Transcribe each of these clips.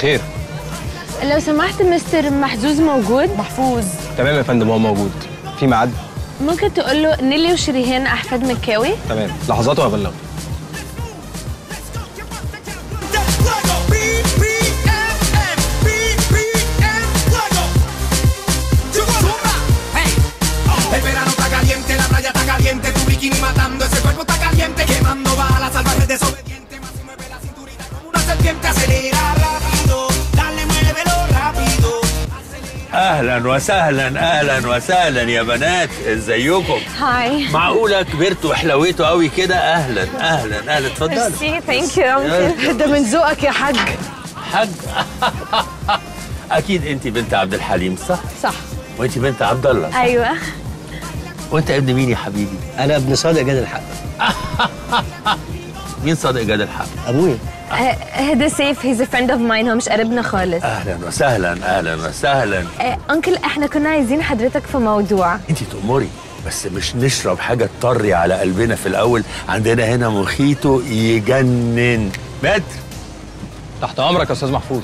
خير. لو سمحت مستر محظوظ موجود؟ محفوظ. تمام يا فندم هو موجود. في ميعاد؟ ممكن تقول له نيلي وشريهان احفاد مكاوي؟ تمام، لحظاته هبلغه. اهلا وسهلا اهلا وسهلا يا بنات، ازيكم؟ هاي. معقوله كبرتوا وحلويتوا قوي كده؟ اهلا اهلا اهلا، اتفضلي. ميرسي، ثانك يو يا انكل. ده من ذوقك يا حاج. حاج اكيد انت بنت عبد الحليم صح؟ صح. وانت بنت عبد الله صح؟ ايوه. وانت ابن مين يا حبيبي؟ انا ابن صادق جاد الحق. مين صادق جاد الحق؟ ابويا. ده سيف، هيز فريند اوف ماين، هو مش قريبنا خالص. اهلا وسهلا اهلا وسهلا. انكل احنا كنا عايزين حضرتك في موضوع. انت تأمري، بس مش نشرب حاجه تطري على قلبنا في الاول، عندنا هنا مخيطه يجنن. متر تحت امرك يا استاذ محفوظ.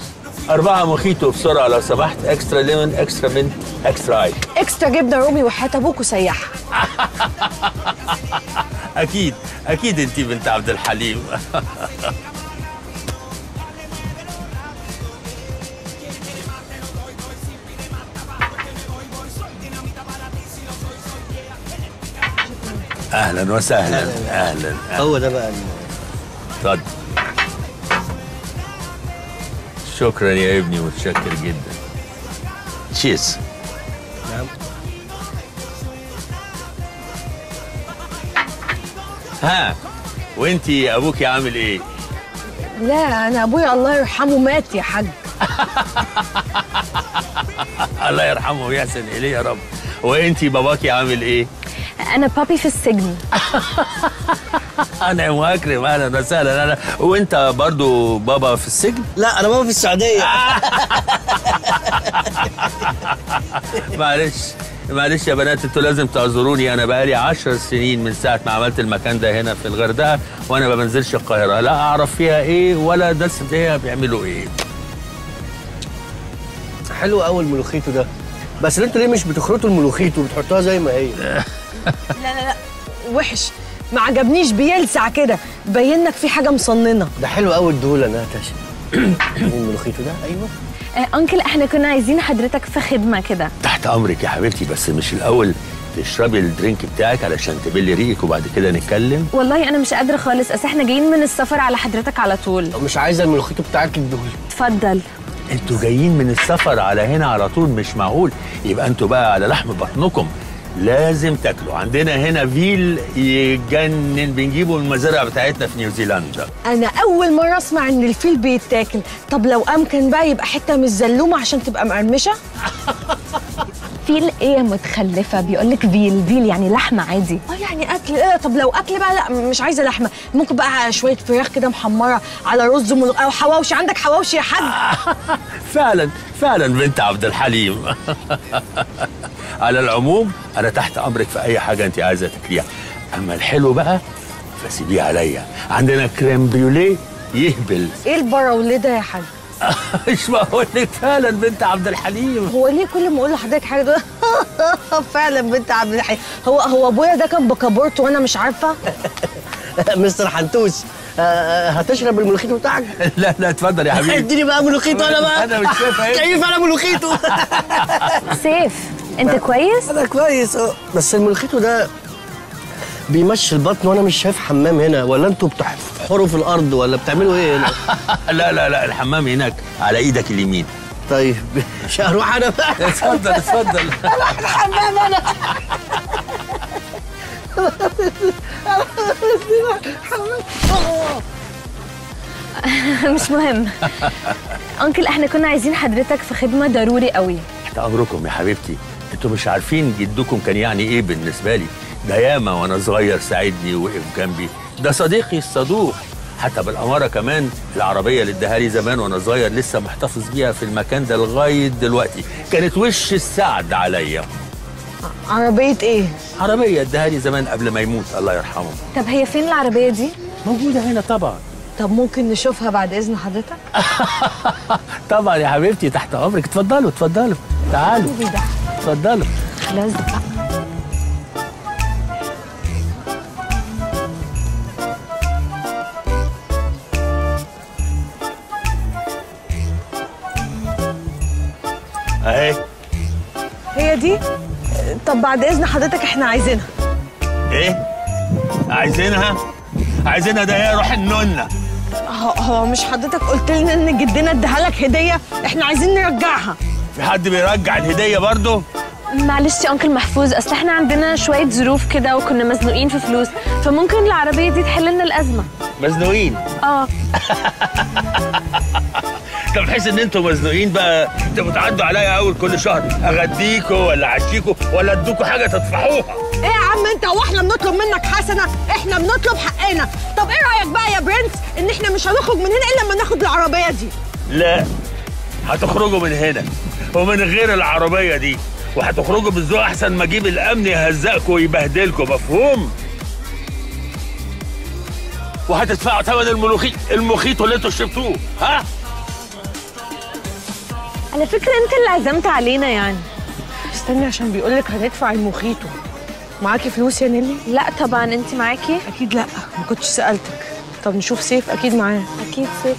4 مخيطه بسرعه لو سمحت، اكسترا ليمون اكسترا من اكسترا عايش، اكسترا جبنه رومي وحياه ابوك وسيح. اكيد اكيد انت بنت عبد الحليم. اهلا وسهلا اهلا. هو ده بقى. اتفضل. شكرا يا ابني، متشكر جدا. تشيس. نعم. ها وانتي ابوكي عامل ايه؟ لا انا ابويا الله يرحمه مات يا حاج. الله يرحمه ويحسن اليه يا رب. وانتي باباكي عامل ايه؟ أنا بابي في السجن. أنا أم أكرم، أهلا وسهلا. أنا وأنت برضو بابا في السجن؟ لا أنا بابا في السعودية. معلش يا بنات، أنتوا لازم تعذروني، أنا بقالي 10 سنين من ساعة ما عملت المكان ده هنا في الغردقة وأنا ما بنزلش القاهرة، لا أعرف فيها إيه ولا درس فيها بيعملوا إيه. حلو أول ملوخيته ده، بس أنتوا ليه مش بتخرطوا الملوخيته وبتحطوها زي ما هي؟ لا لا لا وحش، ما عجبنيش، بيلسع كده، بين لك في حاجه مصننه. ده حلو قوي الدوله ده يا تاشا. الملوخيته ده ايوه. انكل احنا كنا عايزين حضرتك في خدمه كده. تحت امرك يا حبيبتي، بس مش الاول تشربي الدرينك بتاعك علشان تبلي ريقك وبعد كده نتكلم. والله انا مش قادره خالص، اصل احنا جايين من السفر على حضرتك على طول. مش عايزه الملوخيته بتاعك الدوله. اتفضل. انتوا جايين من السفر على هنا على طول؟ مش معقول. يبقى انتوا بقى على لحم بطنكم، لازم تاكلوا. عندنا هنا فيل يجنن، بنجيبه من المزارع بتاعتنا في نيوزيلندا. انا اول مره اسمع ان الفيل بيتاكل. طب لو امكن بقى يبقى حته من الزلومه عشان تبقى مقرمشه. فيل ايه متخلفه؟ بيقول لك فيل يعني لحمه عادي. يعني اكل. طب لو اكل بقى، لا مش عايزه لحمه، ممكن بقى شويه فراخ كده محمره على رز او حواوشي. عندك حواوشي يا حاج؟ فعلا فعلا بنت عبد الحليم. على العموم انا تحت امرك في اي حاجه انت عايزه تاكليها، اما الحلو بقى فسيبيه عليا. عندنا كريم بريوليه يهبل. ايه البراوليه ده يا حاج؟ مش بقول لك فعلا بنت عبد الحليم. هو ليه كل ما اقول لحضرتك حاجه ده فعلا بنت عبد الحليم؟ هو ابويا ده كان بكابورته وانا مش عارفه. مستر حنتوس، هتشرب الملوخيته بتاعك؟ لا لا اتفضل يا حبيبي. اديني بقى ملوخيته انا بقى. انا مش شايفه ايه كيف انا ملوخيته. سيف انت كويس؟ انا كويس بس الملوخيته ده بيمشي البطن وانا مش شايف حمام هنا، ولا انتوا بتحفروا في الارض ولا بتعملوا ايه هنا؟ لا لا لا الحمام هناك على ايدك اليمين. طيب مش هروح انا بقى. اتفضل اتفضل. اروح الحمام انا. مش مهم. انكل احنا كنا عايزين حضرتك في خدمه ضروري قوي. تحت امركم يا حبيبتي، انتوا مش عارفين جدكم كان يعني ايه بالنسبه لي. ده ياما وانا صغير ساعدني ووقف جنبي، ده صديقي الصدوق، حتى بالاماره كمان. العربيه اللي اداها لي زمان وانا صغير لسه محتفظ بيها في المكان ده لغايه دلوقتي، كانت وش السعد عليا. عربيه ايه؟ عربيه اداها لي زمان قبل ما يموت الله يرحمه. طب هي فين العربيه دي؟ موجوده هنا طبعا. طب ممكن نشوفها بعد إذن حضرتك؟ طبعا يا حبيبتي، تحت أمرك. اتفضلوا اتفضلوا، تعالوا اتفضلوا. خلاص اهي هي دي. طب بعد إذن حضرتك احنا عايزينها. ايه؟ عايزينها؟ عايزينها ده ايه؟ روح النونة. هو مش حضرتك قلت لنا ان جدنا اداها لك هدية؟ احنا عايزين نرجعها. في حد بيرجع الهدية برضه؟ معلش يا انكل محفوظ، اصل احنا عندنا شوية ظروف كده وكنا مزنوقين في فلوس، فممكن العربية دي تحل لنا الأزمة. مزنوقين؟ اه. طب بحيث ان انتوا مزنوقين بقى، انتوا بتعدوا عليا اول كل شهر اغديكوا ولا اعشيكوا ولا ادوكوا حاجة تدفعوها. ايه يا عم انت، هو احنا بنطلب منك حسنه؟ احنا بنطلب حقنا. طب ايه رايك بقى يا برنس ان احنا مش هنخرج من هنا الا لما ناخد العربيه دي؟ لا، هتخرجوا من هنا ومن غير العربيه دي، وهتخرجوا بالذوق احسن ما اجيب الامن يهزقكم ويبهدلكم، مفهوم؟ وهتدفعوا ثمن المخيط اللي انتوا شربتوه. ها؟ على فكره انت اللي عزمت علينا يعني. استني عشان بيقول لك هندفع المخيطه. معاكي فلوس يا نيلي؟ لا طبعا. انت معاكي؟ اكيد لا، ما كنتش سالتك. طب نشوف سيف، اكيد معاه. اكيد سيف.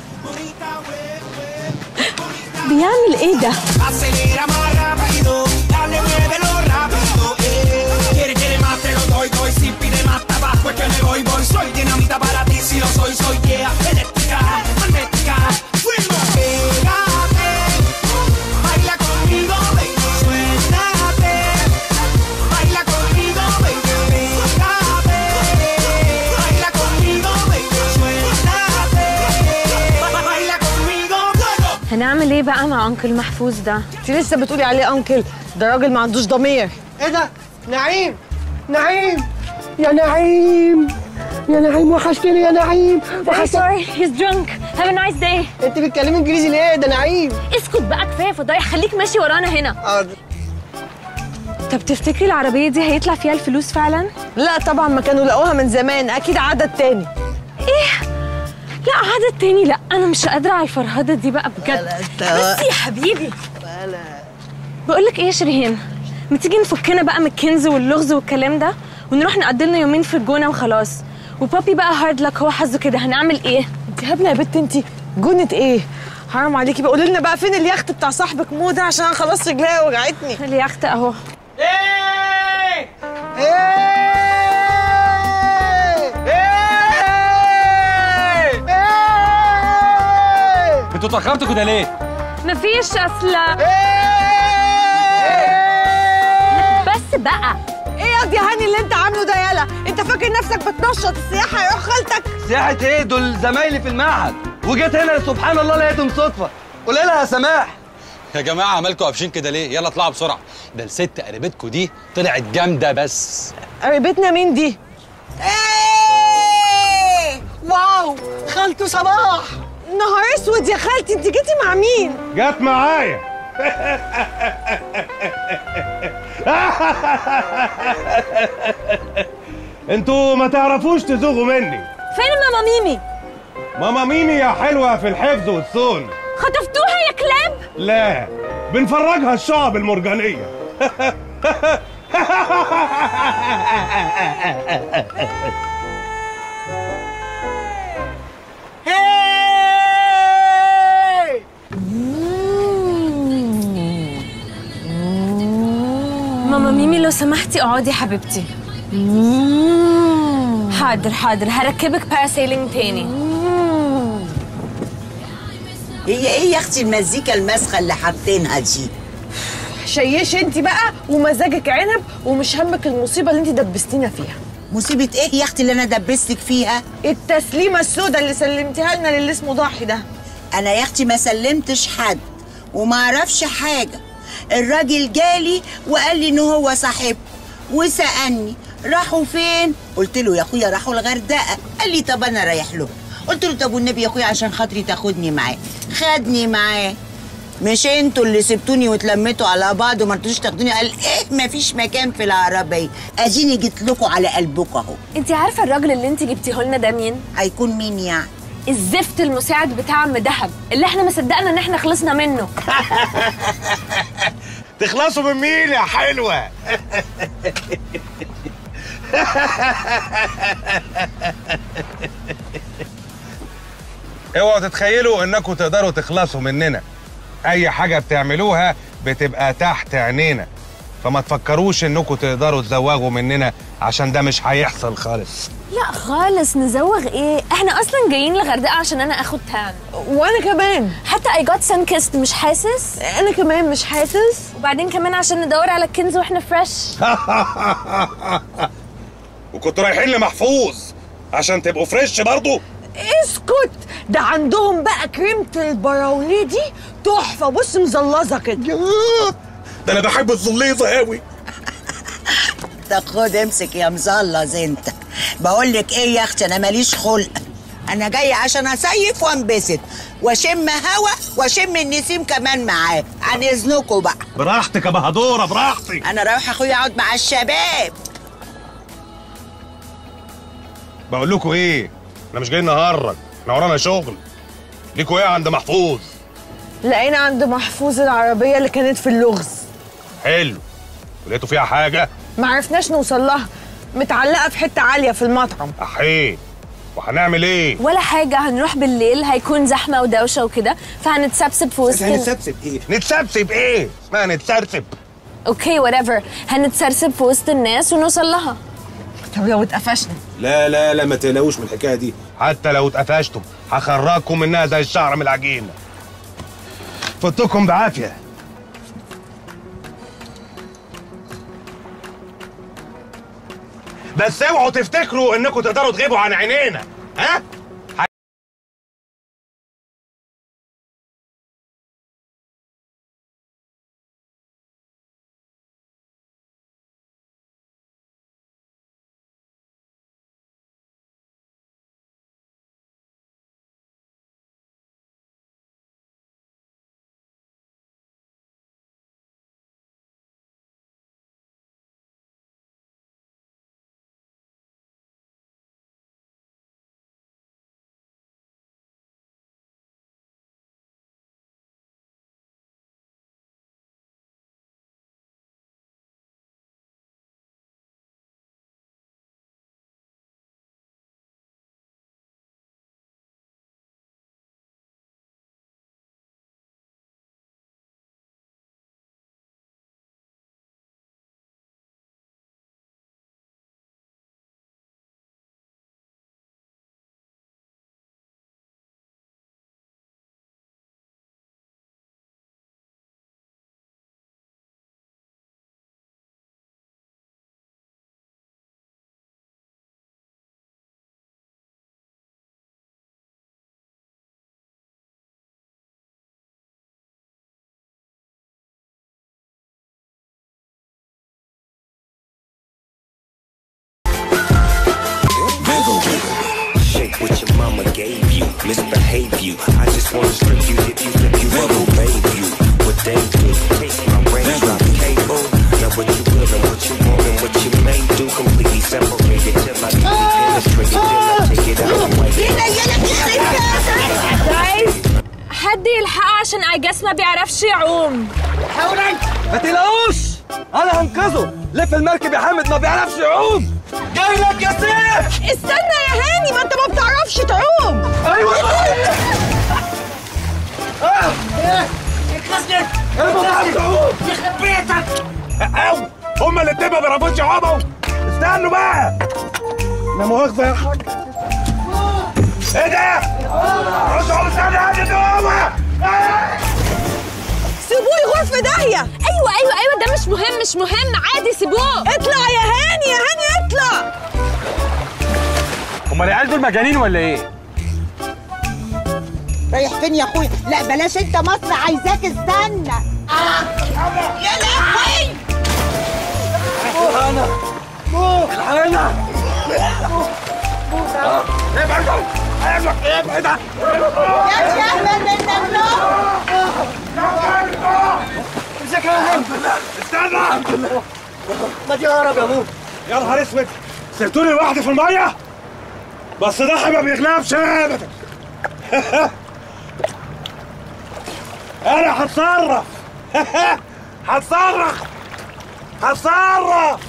بيعمل ايه ده؟ هنعمل ايه بقى مع انكل محفوظ ده؟ انت لسه بتقولي عليه انكل؟ ده راجل ما عندوش ضمير. ايه ده؟ نعيم، نعيم يا نعيم، يا نعيم وحشتني يا نعيم. سوري، هيز درانك. هاف ا نايس داي. انت بتتكلمي انجليزي ليه؟ ده نعيم. اسكت بقى، كفايه فضايح، خليك ماشي ورانا هنا. حاضر. طب تفتكري العربيه دي هيطلع فيها الفلوس فعلا؟ لا طبعا، ما كانوا لقوها من زمان، اكيد عدد تاني. ايه؟ لا عدد تاني لا، انا مش قادره على الفرهده دي بقى بجد. بس يا حبيبي، بقول لك ايه يا شريهان، ما تيجي نفكنا بقى من الكنز واللغز والكلام ده ونروح نقضي لنا يومين في الجونه وخلاص. وبابي بقى هارد لك، هو حظه كده. هنعمل ايه؟ انت هبله يا بنت، انت جونه ايه؟ حرام عليكي بقى. قولي لنا بقى فين اليخت بتاع صاحبك مو ده، عشان خلاص رجليا وجعتني. اليخت اهو. ايه ايه انتوا اتأخرتوا كده ليه؟ مفيش اصلا. بس بقى ايه يا هاني اللي انت عامله ده؟ يلا انت فاكر نفسك بتنشط السياحه يا اخ خالتك؟ سياحه ايه؟ دول زمايلي في المعهد، وجيت هنا سبحان الله لقيتهم صدفه. قولي لها يا سماح. يا جماعه مالكوا قافشين كده ليه؟ يلا اطلعوا بسرعه، ده الست قريبتكوا دي طلعت جامده. بس قريبتنا مين دي؟ ايه؟ واو، خالته صباح. نهار اسود يا خالتي، انت جيتي مع مين؟ جت معايا. انتوا ما تعرفوش تزوغوا مني. فين ماما ميمي؟ ماما ميمي يا حلوه في الحفظ والصون. خطفتوها يا كلاب؟ لا، بنفرجها الشعب المرجانيه. ماما ميمي لو سمحتي اقعدي حبيبتي. حاضر حاضر، هركبك باراسيلينج تاني. هي ايه يا اختي المزيكا المسخه اللي حاطينها دي؟ شيش انت بقى ومزاجك عنب ومش همك المصيبه اللي انت دبستينا فيها. مصيبه ايه يا اختي اللي انا دبستك فيها؟ التسليمه السوداء اللي سلمتيها لنا للي اسمه ضاحي ده. انا يا اختي ما سلمتش حد وما اعرفش حاجه. الراجل جالي وقال لي ان هو صاحبكم وسألني راحوا فين؟ قلت له يا اخويا راحوا الغردقه. قال لي طب انا رايح لهم. قلت له طب والنبي يا اخويا عشان خاطري تاخدني معاه. خدني معاه. مش انتوا اللي سبتوني واتلمتوا على بعض وما رضيتوش تاخدوني. قال ايه مفيش مكان في العربيه. اديني جيت لكم على قلبكم اهو. انت عارفه الراجل اللي انت جبتيه لنا ده مين؟ هيكون مين يعني؟ الزفت المساعد بتاع عم دهب اللي احنا ما صدقنا ان احنا خلصنا منه. تخلصوا من مين يا حلوه؟ اوعوا تتخيلوا انكم تقدروا تخلصوا مننا. اي حاجه بتعملوها بتبقى تحت عينينا، فما تفكروش انكم تقدروا تزوغوا مننا عشان ده مش هيحصل خالص. لا خالص، نزوغ ايه؟ احنا اصلا جايين الغردقه عشان انا اخد تان. وانا كمان حتى اي جوت سان كيست مش حاسس. انا كمان مش حاسس. وبعدين كمان عشان ندور على الكنز واحنا فريش. وكنتوا رايحين لمحفوظ عشان تبقوا فريش برضه؟ اسكت، ده عندهم بقى كريمه البراونيه دي تحفه. بص مزلظه كده. ده انا بحب الزليظه قوي. طب خد امسك يا مزلظ انت. بقول لك ايه يا اختي، انا ماليش خلق. انا جايه عشان اصيف وانبسط واشم هوا واشم النسيم كمان معاه. عن اذنكم بقى. براحتك يا بهدوره براحتك. انا رايح اخويا اقعد مع الشباب. بقول لكم ايه، احنا مش جايين نهرج، احنا ورانا شغل. ليكوا ايه عند محفوظ؟ لقينا عند محفوظ العربيه اللي كانت في اللغز. حلو، ولقيتوا فيها حاجه؟ ما عرفناش نوصل لها، متعلقه في حته عاليه في المطعم. احيه، وهنعمل ايه؟ ولا حاجه، هنروح بالليل هيكون زحمه ودوشه وكده، فهنتسبسب في وسط. هنتسبسب ايه؟ نتسبسب ايه؟ اسمها نتسرسب. اوكي وات ايفر، هنتسرسب في وسط الناس ونوصل لها. طب لو اتقفشنا؟ لا لا لا، ما تقلقوش من الحكايه دي. حتى لو اتقفشتم هخرجكم منها زي الشعر من العجينه. فوتكم بعافيه. بس اوعوا تفتكروا انكم تقدروا تغيبوا عن عينينا، ها؟ What your mama gave you, misbehave you. I just wanna strip you, dip you, flip you, bubble babe you. What they do, take my raindrop cable. Now what you will and what you want and what you may do, completely separated till I penetrate it, till I take it out of my way. Guys, حد يلحقه عشان اجاس ما بيعرفش يعوم. حاولك ما تلاقوش، انا هنقذه. لف المركب يا حامد، ما بيعرفش يعوم. جاي لك يا سيف. استنى يا هاني، ما انت ما بتعرفش تعوم. ايوه ايه اتخزنت، انا ما بعرفش اعوم. يخرب بيتك. او هما الاتنين ما بيعرفوش يعوموا. استنوا بقى، لا مؤاخذه يا حاج. ايه ده؟ رجعوا استنى هاني جوه. سيبوه يغوص في داهيه. ايوه ايوه ايوه، ده مش مهم مش مهم، عادي سيبوه. اطلع يا هاني يا هاني اطلع. امال العيال دول مجانين ولا ايه؟ رايح فين يا اخويا؟ لا بلاش انت، مصر عايزاك. استنى يا لهوي. انا الحقنا ابعد ابعد ابعد يا شهبل منك. امسكها يا هند. استنى الحمد لله. ما دي هرب يا ابوك. يا نهار اسود، سبتوني لوحدي في الميه؟ بس ده ما بيغلبش ابدا. انا هتصرف هتصرف هتصرف.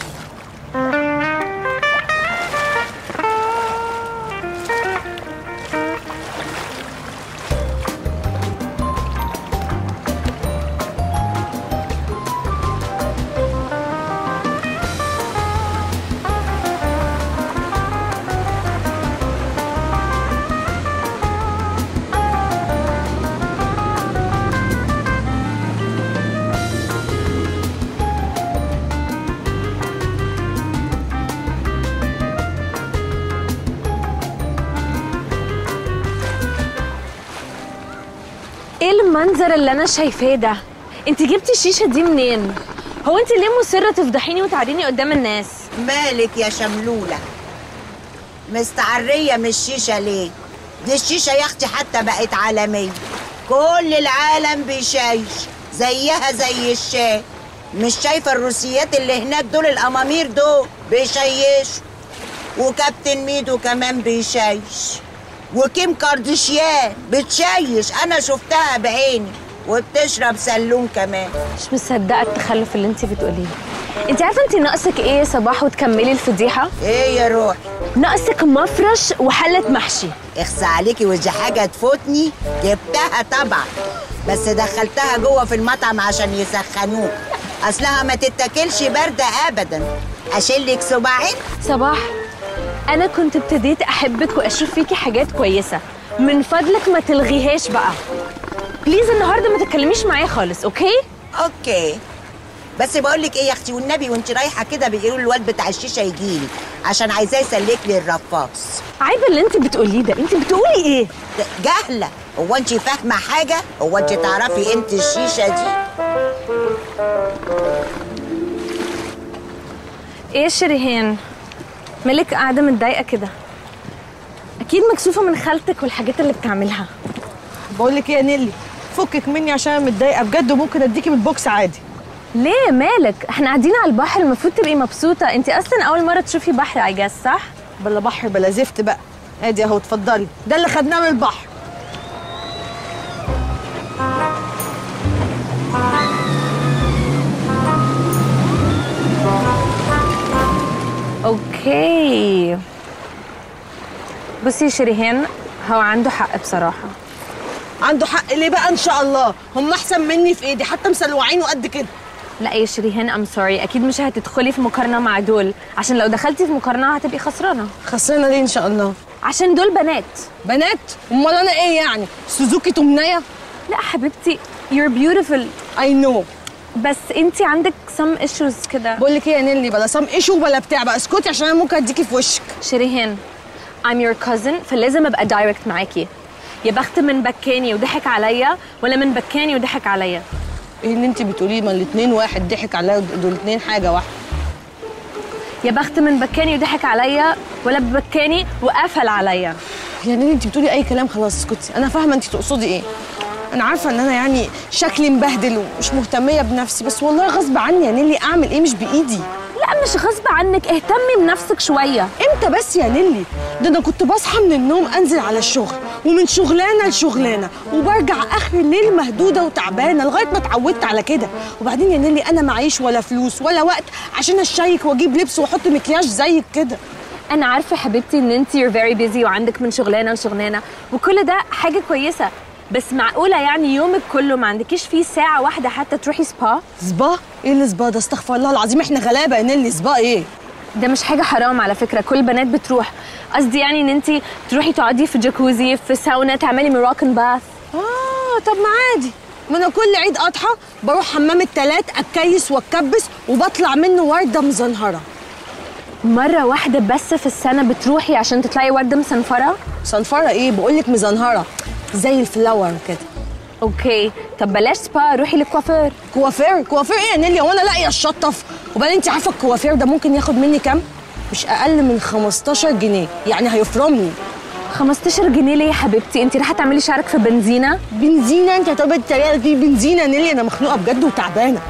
المنظر اللي انا شايفاه ده، انت جبتي الشيشه دي منين؟ هو انت ليه مصره تفضحيني وتعريني قدام الناس؟ مالك يا شملوله؟ مستعريه من الشيشه ليه؟ دي الشيشه يا اختي حتى بقت عالميه، كل العالم بيشايش زيها زي الشاي. مش شايفه الروسيات اللي هناك دول، الامامير دول بيشيشوا، وكابتن ميدو كمان بيشيش، وكيم كارديشيان بتشيش، انا شفتها بعيني، وبتشرب سلوم كمان. مش مصدقه التخلف اللي انت بتقوليه. انت عارفه انت ناقصك ايه يا صباح وتكملي الفضيحه؟ ايه يا روحي؟ ناقصك مفرش وحله محشي. اخس عليكي، ودي حاجه تفوتني؟ جبتها طبعا، بس دخلتها جوه في المطعم عشان يسخنوك، اصلها ما تتاكلش بارده ابدا. اشيلك صباعين؟ صباح، أنا كنت ابتديت أحبك وأشوف فيكي حاجات كويسة، من فضلك ما تلغيهاش بقى. بليز النهارده ما تتكلميش معايا خالص، أوكي؟ أوكي. بس بقول لك إيه يا أختي، والنبي وأنت رايحة كده بيقولوا الواد بتاع الشيشة يجيلي عشان عايزاه يسلك لي الرفاص. عيب اللي أنت بتقوليه ده، أنت بتقولي إيه؟ جهلة، هو أنت فاهمة حاجة؟ هو أنت تعرفي أنت الشيشة دي؟ إيه يا شريهان؟ مالك قاعدة متضايقة كده؟ أكيد مكسوفة من خالتك والحاجات اللي بتعملها. بقول لك إيه يا نيلي، فكك مني عشان أنا متضايقة بجد، وممكن أديكي بالبوكس عادي. ليه مالك؟ إحنا قاعدين على البحر، المفروض تبقي مبسوطة، أنت أصلاً أول مرة تشوفي بحر عجاز صح؟ بلا بحر بلا زفت بقى، أدي أهو اتفضلي، ده اللي خدناه من البحر. اوكي بصي يا شريهان، هو عنده حق بصراحه. عنده حق ليه بقى؟ ان شاء الله هم احسن مني في ايدي، حتى مسلوعين وقد كده. لا يا شريهان ام سوري، اكيد مش هتدخلي في مقارنه مع دول، عشان لو دخلتي في مقارنه هتبقي خسرانه. خسرانه ليه ان شاء الله؟ عشان دول بنات. بنات؟ امال انا ايه يعني؟ سوزوكي تمنيه؟ لا حبيبتي، you're beautiful. I know. بس انتي عندك some issues كده. بقول لك ايه يا نيلي، بلا some issue ولا بتاع بقى، اسكتي عشان انا ممكن اديكي في وشك. شريهان I'm your cousin، فلازم ابقى دايركت معاكي. يا بخت من بكاني وضحك عليا، ولا من بكاني وضحك عليا. ايه اللي انتي بتقوليه؟ ما الاثنين واحد، ضحك عليا دول الاثنين حاجه واحده. يا بخت من بكاني وضحك عليا، ولا ببكاني وقفل عليا. يا نيلي انتي بتقولي اي كلام، خلاص اسكتي. انا فاهمه انتي تقصدي ايه، أنا عارفة إن أنا يعني شكلي مبهدل ومش مهتمية بنفسي، بس والله غصب عني يا نيلي، أعمل إيه؟ مش بإيدي. لا مش غصب عنك، اهتمي بنفسك شوية. إمتى بس يا نيلي؟ ده أنا كنت بصحى من النوم أنزل على الشغل، ومن شغلانة لشغلانة، وبرجع آخر الليل مهدودة وتعبانة، لغاية ما اتعودت على كده. وبعدين يا نيلي أنا معيش ولا فلوس ولا وقت عشان أشيك وأجيب لبس وأحط مكياج زيك كده. أنا عارفة حبيبتي إن أنت you're very busy وعندك من شغلانة لشغلانة، وكل ده حاجة كويسة، بس معقولة يعني يومك كله ما عندكيش فيه ساعة واحدة حتى تروحي سبا؟ سبا؟ ايه اللي سبا ده؟ استغفر الله العظيم، احنا غلابة يا نيلي. سبا ايه؟ ده مش حاجة حرام على فكرة، كل البنات بتروح. قصدي يعني ان انت تروحي تقعدي في جاكوزي، في ساونا، تعملي مراكن باث. اه طب ما عادي، ما انا كل عيد اضحى بروح حمام التلات اتكيس واتكبس وبطلع منه وردة مزنهرة. مرة واحدة بس في السنة بتروحي عشان تطلعي وردة مصنفرة؟ مصنفرة ايه؟ بقول لك مزنهرة زي الفلاور كده. اوكي طب بلاش سبا، روحي للكوافير. كوافير؟ كوافير ايه يا نيلي؟ هو انا لاقيه الشطف؟ وبعدين انت عارفه الكوافير ده ممكن ياخد مني كام؟ مش اقل من 15 جنيه، يعني هيفرمني. 15 جنيه ليه يا حبيبتي؟ انت رايحه تعملي شعرك في بنزينه؟ بنزينه؟ انت هتقعدي تتريقي في بنزينه يا نيلي؟ انا مخنوقه بجد وتعبانه.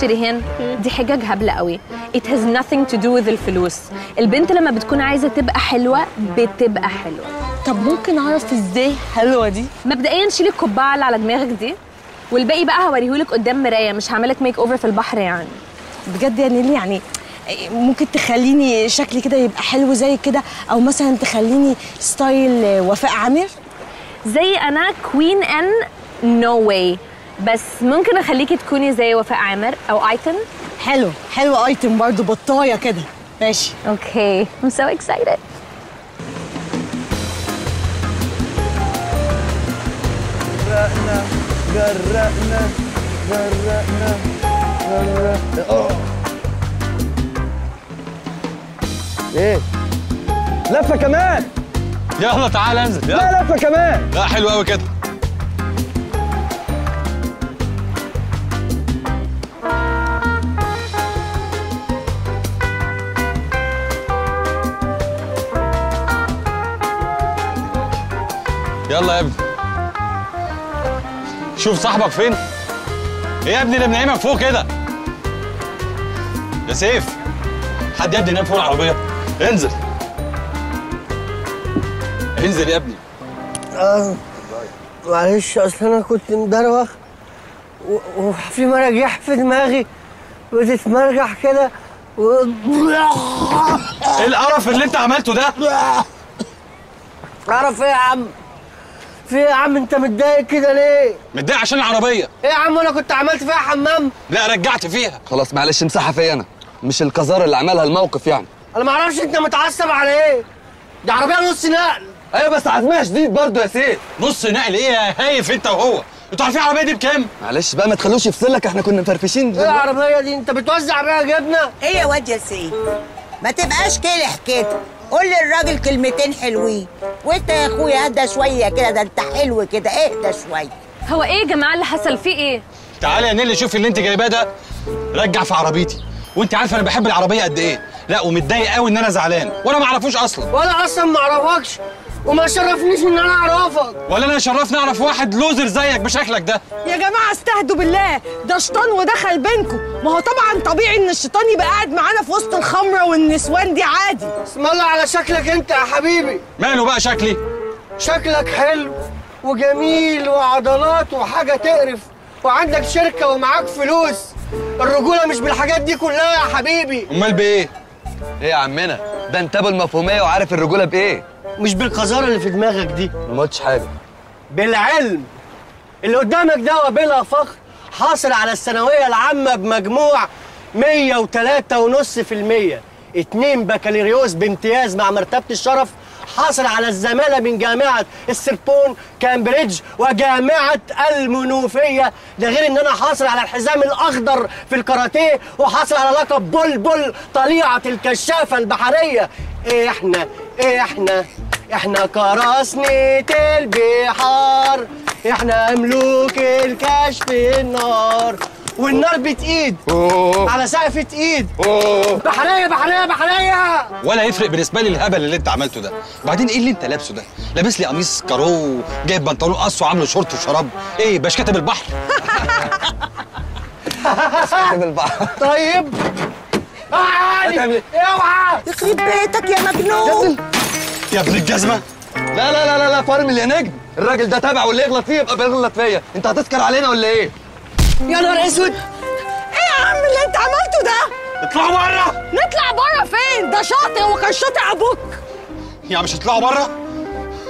شريهان دي حاجه جهبله قوي. It has nothing to do with الفلوس. البنت لما بتكون عايزه تبقى حلوه بتبقى حلوه. طب ممكن اعرف ازاي حلوه دي؟ مبدئيا شيلي القبعه اللي على دماغك دي، والباقي بقى هوريهولك قدام مرايه، مش هعملك ميك اوفر في البحر يعني. بجد يا نيلي يعني ممكن تخليني شكلي كده يبقى حلو زي كده، او مثلا تخليني ستايل وفاء عامر زي انا كوين ان نو واي، بس ممكن اخليكي تكوني زي وفاء عامر او ايتم. حلو حلو ايتم برضه بطايه كده. ماشي اوكي. I'm so excited. غرقنا غرقنا غرقنا غرقنا. ايه لفه كمان؟ يلا تعال انزل. لا لفه كمان. لا حلو قوي كده. يلا يا ابني شوف صاحبك فين. ايه يا ابني اللي بنعيمك فوق كده يا سيف؟ حد يا ابني نام فوق العربيه. انزل انزل يا ابني. معلش اصل انا كنت مدروخ وفي مراجيح في دماغي بتتمرجح كده ايه القرف اللي انت عملته ده؟ قرف ايه يا عم؟ في ايه يا عم انت متضايق كده ليه؟ متضايق عشان العربيه. ايه يا عم انا كنت عملت فيها حمام؟ لا رجعت فيها. خلاص معلش امسحها فيا انا، مش القذاره اللي عملها الموقف يعني. انا ما اعرفش انت متعصب على ايه؟ دي عربيه نص نقل. ايوه بس عزمها شديد برضه يا سيف. نص نقل ايه يا هايف انت وهو؟ انتوا عارفين العربيه دي بكام؟ معلش بقى ما تخلوش يفصلك، احنا كنا مفرفشين. ايه العربيه دي انت بتوزع بيها جبنه؟ ايه يا واد يا سيف؟ ما تبقاش كده حكايتك، قول للراجل كلمتين حلوين. وانت يا اخويا اهدى شويه كده، ده انت حلو كده اهدى شويه. هو ايه يا جماعه اللي حصل فيه ايه؟ تعالي يا نيلي شوفي اللي انت جايباه ده رجع في عربيتي، وانت عارفه انا بحب العربيه قد ايه. لا ومتضايق قوي ان انا زعلان وانا ما اعرفوش اصلا. وانا اصلا ما اعرفكش وما شرفنيش ان انا اعرفك. ولا انا شرفني اعرف واحد لوزر زيك بشكلك ده. يا جماعه استهدوا بالله، ده شيطان ودخل بينكم. ما هو طبعا طبيعي ان الشيطان يبقى قاعد معانا في وسط الخمره والنسوان دي عادي. اسم الله على شكلك انت يا حبيبي. ماله بقى شكلي؟ شكلك حلو وجميل وعضلات وحاجه تقرف وعندك شركه ومعاك فلوس. الرجوله مش بالحاجات دي كلها يا حبيبي. امال بايه؟ ايه يا عمنا ده انت ابو المفهوميه وعارف الرجوله بايه. مش بالقذاره اللي في دماغك دي. ما قلتش حاجه. بالعلم اللي قدامك ده وبلا فخر حاصل على الثانويه العامه بمجموع 103.5%، 2 بكالوريوس بامتياز مع مرتبه الشرف، حاصل على الزماله من جامعه السربون كامبريدج وجامعه المنوفيه، ده غير ان انا حاصل على الحزام الاخضر في الكاراتيه وحاصل على لقب بلبل طليعه الكشافه البحريه. احنا قراصنة البحار، احنا ملوك الكشف النار، والنار بتقيد على سقفة ايد. بحرية بحرية بحرية. ولا يفرق بالنسبة لي الهبل اللي انت عملته ده. وبعدين ايه اللي انت لابسه ده؟ لابس لي قميص كارو، جايب بنطلون قص وعامله شورت وشراب، ايه باش كاتب البحر؟ باش كاتب البحر. طيب اوعى اوعى يخرب بيتك يا مجنون يا ابن الجزمه. لا لا لا لا فارمل يا نجم، الراجل ده تابع واللي يغلط فيه يبقى بيغلط فيا. انت هتسكر علينا ولا ايه؟ يا نهار اسود ايه يا عم اللي انت عملته ده؟ اطلعوا بره. نطلع بره فين؟ ده شاطئ وكان شاطئ ابوك. يعني مش هتطلعوا بره؟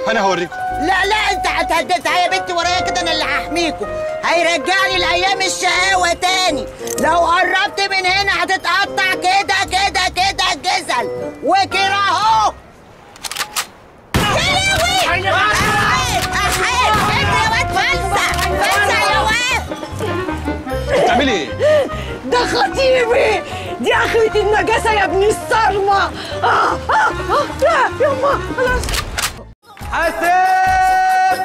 انا هوريكم. لا لا انت هتهدد يا بنتي ورايا كده، انا اللي هحميكم. هيرجعني لايام الشقاوه تاني، لو قربت من هنا هتتقطع كده كده كده الجزل وكده اهو. يا لهوي احيد يا واد فلسه فلسه يا واد. بتعملي ايه؟ ده خطيبي، دي اخرة النجاسه يا ابن الصرمه. لا يما خلاص. حاسب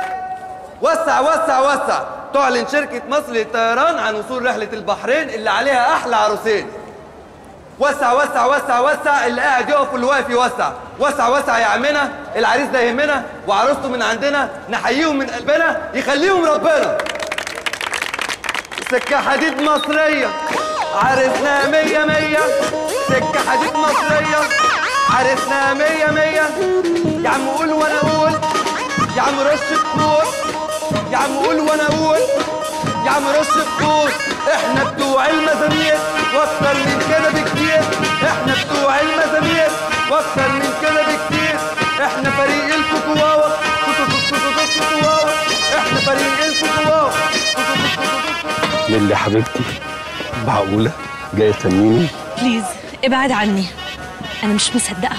وسع وسع وسع. تعلن شركة مصر للطيران عن وصول رحلة البحرين اللي عليها أحلى عروسين. وسع وسع وسع وسع. اللي قاعد يقف واللي واقف يوسع. وسع وسع يا عمنا، العريس ده يهمنا وعروسته من عندنا، نحييهم من قلبنا يخليهم ربنا. سكة حديد مصرية عرسنا 100 100. سكة حديد مصرية عرسنا 100 100. يا عم قول وأنا أقول. يا عم رص الكوس، يا عم قول وانا اقول، يا عم رص الكوس، احنا بتوع المزامير واكتر من كده بكتير، احنا بتوع المزامير واكتر من كده بكتير، احنا فريق الكوكواوا، كوكواوا، احنا فريق الكوكواوا. للي حبيبتي معقولة جاية تسميني؟ بليز ابعد عني، أنا مش مصدقة،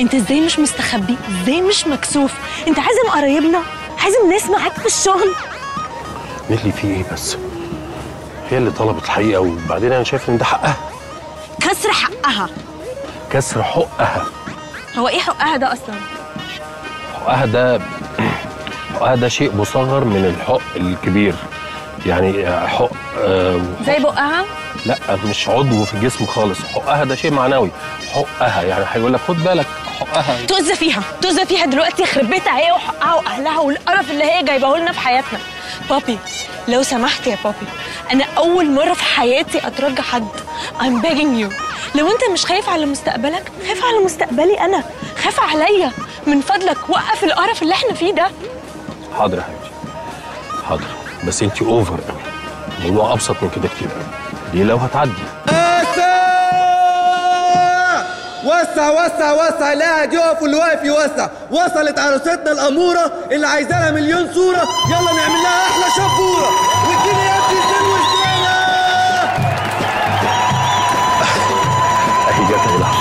أنت إزاي مش مستخبي؟ إزاي مش مكسوف؟ أنت عازم قرايبنا؟ عازم ناس معاك في الشغل؟ نيلي في إيه بس؟ هي اللي طلبت الحقيقة، وبعدين أنا شايف إن ده حقها. كسر حقها، كسر حقها. هو إيه حقها ده أصلاً؟ حقها ده شيء مصغر من الحق الكبير، يعني حق زي بقها؟ لا مش عضو في الجسم خالص، حقها ده شيء معنوي، حقها يعني هيقول لك خد بالك حقها تؤذى فيها، تؤذى فيها دلوقتي، يخرب بيتها هي وحقها واهلها والقرف اللي هي جايباه لنا في حياتنا. بابي لو سمحت يا بابي، انا اول مره في حياتي اترجى حد. I'm begging you، لو انت مش خايف على مستقبلك خاف على مستقبلي انا، خاف عليا من فضلك، وقف القرف اللي احنا فيه ده. حاضر يا حبيبتي، حاضر، بس انت اوفر قوي، الموضوع ابسط من كده كتير قوي. دي لو هتعدي وسع وسع وسع، لا هتقف واللي واقف يوسع. وصلت عروستنا الاموره اللي عايزه لها مليون صوره، يلا نعمل لها احلى شبوره، واديني يا ابني الزين والزينه. اهي جت اهي العروسه.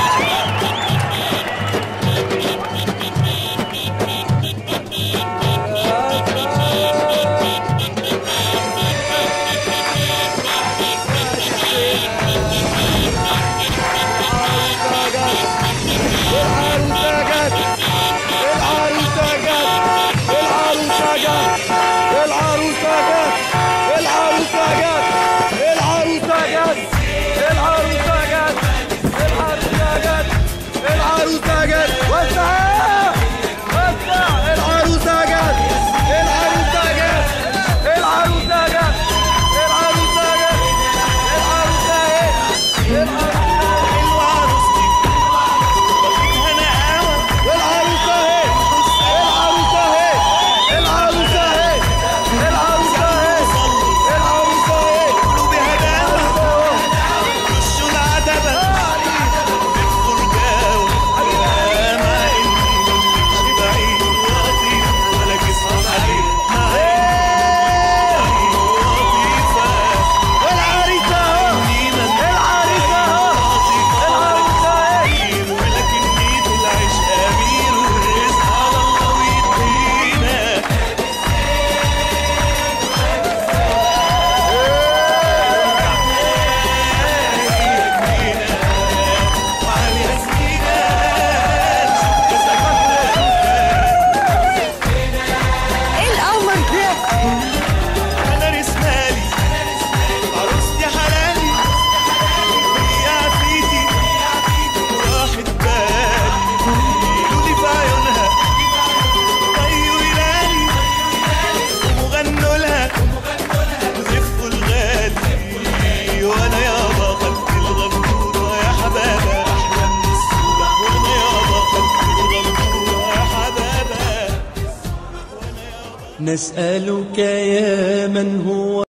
نسألك يا من هو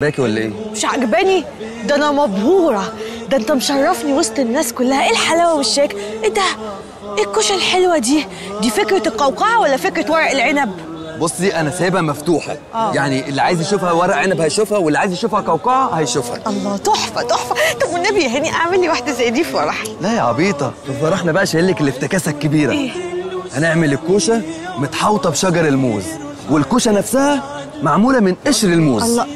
باكي ولا ايه؟ مش عجباني؟ ده انا مبهورة، ده انت مشرفني وسط الناس كلها، ايه الحلاوة والشيك؟ ايه ده؟ ايه الكوشه الحلوه دي؟ دي فكره القوقعه ولا فكره ورق العنب؟ بصي انا سايبها مفتوحه، يعني اللي عايز يشوفها ورق عنب هيشوفها، واللي عايز يشوفها قوقعه هيشوفها. الله تحفه تحفه. طب والنبي يا هاني اعمل لي واحده زي دي في فرحي. لا يا عبيطه، في فرحنا بقى شايل لك الافتكاسه الكبيره. إيه؟ هنعمل الكوشه متحوطه بشجر الموز، والكوشه نفسها معموله من قشر الموز. الله،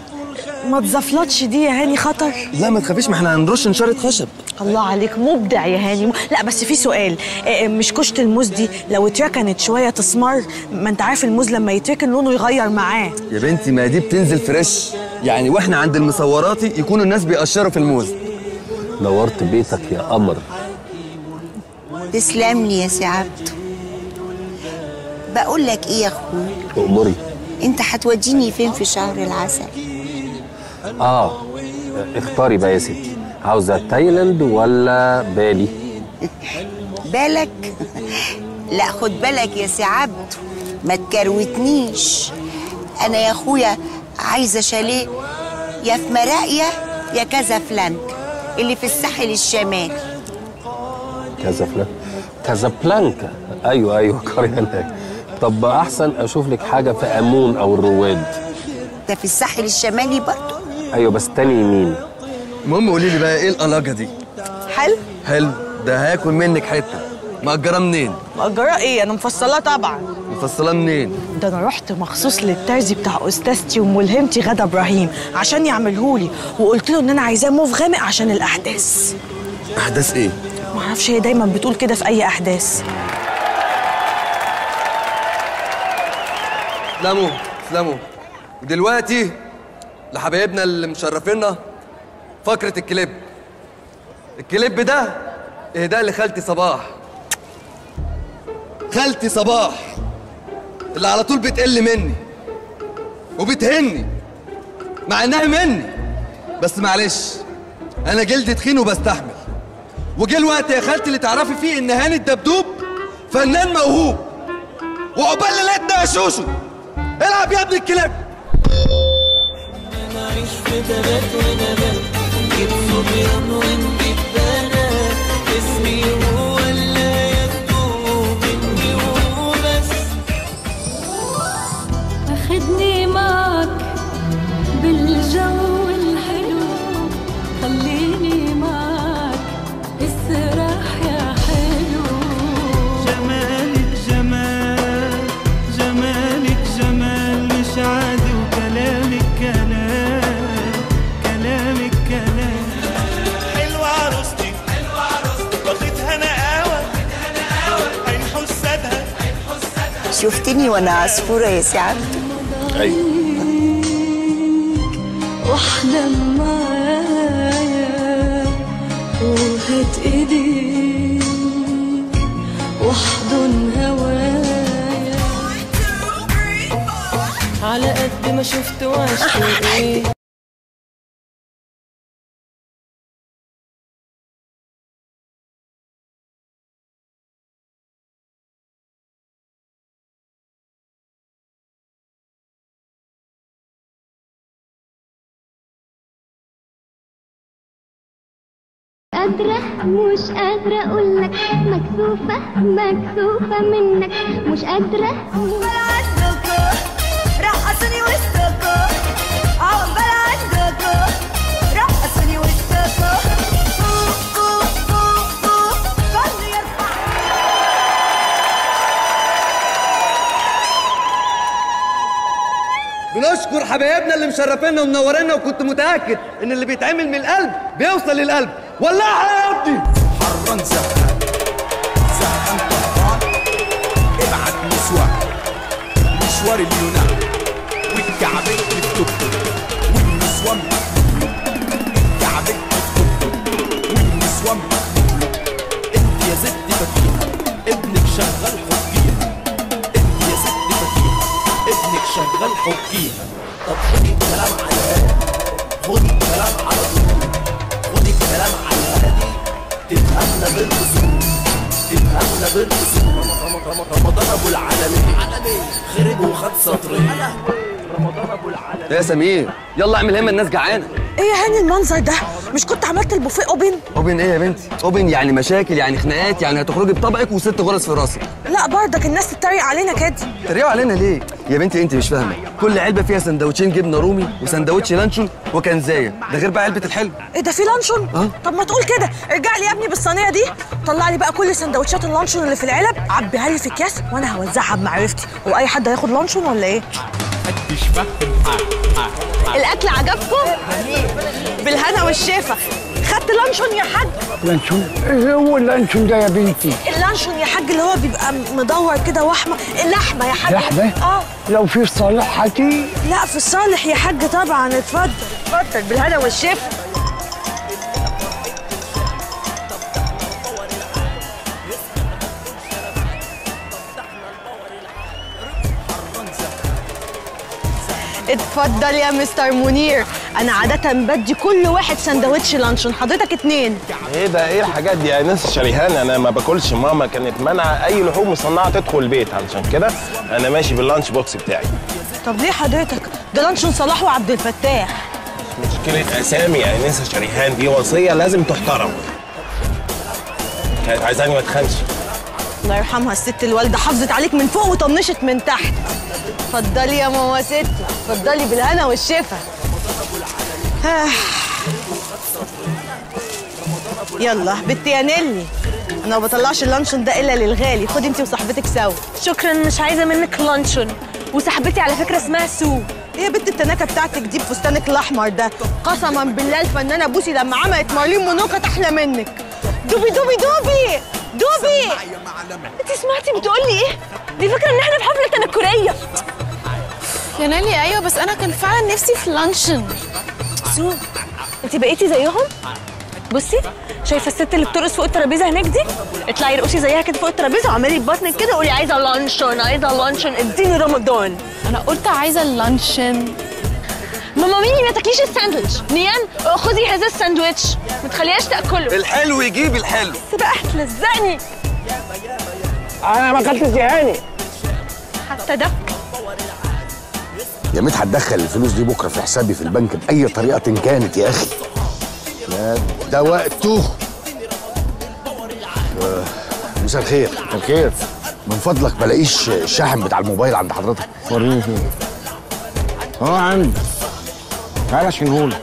ما تزفلطش دي يا هاني، خطر. لا ما تخافيش، ما احنا هنرش نشاره خشب. الله عليك مبدع يا هاني. لا بس في سؤال، مش كشت الموز دي لو اتركنت شويه تسمر؟ ما انت عارف الموز لما يتركن لونه يغير معاه. يا بنتي ما دي بتنزل فريش، يعني واحنا عند المصوراتي يكونوا الناس بيقشروا في الموز. نورت بيتك يا قمر. تسلملي يا سي عبده. بقول لك ايه يا اخويا؟ اقدري. انت هتوديني فين في شهر العسل؟ اختاري بقى يا ستي، عاوزه تايلاند ولا بالي؟ بالك؟ لا خد بالك يا سي عبده، ما تكروتنيش. انا يا اخويا عايزه شاليه يا في مراقيه يا كازابلانكا اللي في الساحل الشمالي. كازابلانكا؟ كازابلانكا، ايوه قريه هناك. طب احسن اشوف لك حاجه في امون او الرواد. ده في الساحل الشمالي برضه؟ ايوه بس تاني يمين. المهم قولي لي بقى ايه القلاجه دي؟ حلو؟ حلو، ده هاكل منك حته. مأجرة منين؟ مأجرة ايه؟ أنا مفصلة طبعا. مفصلة منين؟ ده أنا رحت مخصوص للترزي بتاع أستاذتي وملهمتي غادة إبراهيم عشان يعملهولي، وقلت له إن أنا عايزاه موف غامق عشان الأحداث. أحداث إيه؟ معرفش، هي دايما بتقول كده في أي أحداث. اسلموا اسلموا. ودلوقتي لحبايبنا اللي مشرفينا فقرة الكليب. الكليب ده إهداء لخالتي صباح. خالتي صباح اللي على طول بتقل مني وبتهني مع انها مني، بس معلش انا جلدي تخين وبستحمل. وجه الوقت يا خالتي اللي تعرفي فيه ان هاني الدبدوب فنان موهوب، وعقبال ليلتنا يا شوشو العب يا ابن الكلاب. خدني معك بالجو الحلو، خليني معك السراح يا حلو. جمالك جمال، جمالك جمال، مش عادي، وكلامك كلام، كلامك كلام. حلوة عروستي، حلوة عروستي، واخدها انا قهوة، واخدها انا قهوة، هنحوس سادها، هنحوس سادها. شفتني وانا عصفورة يا سي عبده؟ واحلم معايا وهات ايديك واحضن هوايا على قد ما شفت واشتاق. مش قادرة اقولك، مكسوفة مكسوفة منك، مش قادرة. عقبال عندكو رقصوني وسطكو، عقبال عندكو رقصوني وسطكو، فوق فوق فوق فوق فن يرفع. بنشكر حبايبنا اللي مشرفينا ومنورينا، وكنت متأكد ان اللي بيتعمل من القلب بيوصل للقلب. ولعها يا ابني. حران زهقان، زهقان طهقان، ابعت مشوار، مشوار اليونان، والكعبات بتكتب، والنسوان مقبول، الكعبات بتكتب، والنسوان مقبول. انت يا ست بكير ابنك شغال حكيها، انت يا ست بكير ابنك شغال حكيها. طب خدي الكلام على الهادي، خدي الكلام على طول، خدي الكلام على تبقانا بالرسوم، تبقانا بالرسوم. رمضان ابو العالمين خرج وخد سطرين. رمضان ابو العالمين. يا سمير يلا اعمل همه، الناس جعانه. ايه يا هاني المنظر ده؟ مش كنت عملت البوفيه اوبن؟ اوبن ايه يا بنتي؟ اوبن يعني مشاكل، يعني خناقات، يعني هتخرجي بطبقك وست غرز في راسك. لا برضك الناس تتريق علينا كده. تتريقوا علينا ليه؟ يا بنتي انت مش فاهمه، كل علبه فيها سندوتشين جبنه رومي وسندوتش لانشون وكنزايه، ده غير بقى علبه الحلو. ايه ده في لانشون؟ طب ما تقول كده، ارجع لي يا ابني بالصينيه دي، طلع لي بقى كل سندوتشات اللانشون اللي في العلب، عبيها لي في اكياس وانا هوزعها بمعرفتي. هو اي حد هياخد لانشون ولا ايه؟ محدش فاهم. الاكل عجبكم؟ بالهنا والشفا. خدت لانشون يا حاج. لانشون؟ ايه هو اللانشون ده يا بنتي؟ اللانشون يا حاج اللي هو بيبقى مدور كده واحمر، اللحمه يا حاج. لحمه؟ لو في صالحتي. لا في الصالح يا حاج طبعا. اتفضل اتفضل بالهنا والشفا. اتفضل يا مستر منير. انا عاده بدي كل واحد سندوتش لانشون، حضرتك اتنين. ايه ده؟ ايه الحاجات دي يا ناس شريهان؟ انا ما باكلش، ماما كانت منع اي لحوم مصنعه تدخل البيت، علشان كده انا ماشي باللانش بوكس بتاعي. طب ليه حضرتك؟ ده لانشون صلاح وعبد الفتاح. مشكله اسامي يا ناس شريهان، دي وصيه لازم تحترم. كانت عايزاني ما اتخنش. الله يرحمها الست الوالده، حافظت عليك من فوق وطنشت من تحت. اتفضلي يا ماما ست، اتفضلي بالهنا والشفا. يلا بالتيانيلي، انا ما بطلعش اللانشون ده الا للغالي، خدي انت وصاحبتك سوا. شكرا، مش عايزه منك لانشون. وصاحبتي على فكره اسمها سو. ايه يا بنت التناكه بتاعتك دي بفستانك الاحمر ده؟ قسما بالله الفنانه بوسي لما عملت مارلين مونوكا تحلى منك. دوبي دوبي دوبي دوبي. انت سمعتي بتقولي ايه؟ دي فكره ان احنا في حفله تنكريه يا نيلي. ايوه بس انا كان فعلا نفسي في لانشن. سو انت بقيتي زيهم؟ بصي شايفه الست اللي بترقص فوق الترابيزه هناك دي؟ اطلعي رقصي زيها كده فوق الترابيزه وعملي ببطنك كده وقولي عايزه لانشن عايزه لانشن، اديني رمضان. انا قلت عايزه لانشن. ماما ميني ما تاكليش الساندوتش، نيان خذي هذا الساندوتش ما تخليهاش تاكله. الحلو يجيب الحلو. بس بقى هتلزقني. انا ما اكلتش يا هاني. حتى ده يا ميت هتدخل الفلوس دي بكره في حسابي في البنك باي طريقه إن كانت يا اخي. يا ده وقته. مساء الخير. مساء الخير. من فضلك بلاقيش الشاحن بتاع الموبايل عند حضرتك. وريني فين. اه عندي. تعالى اشحنهولك.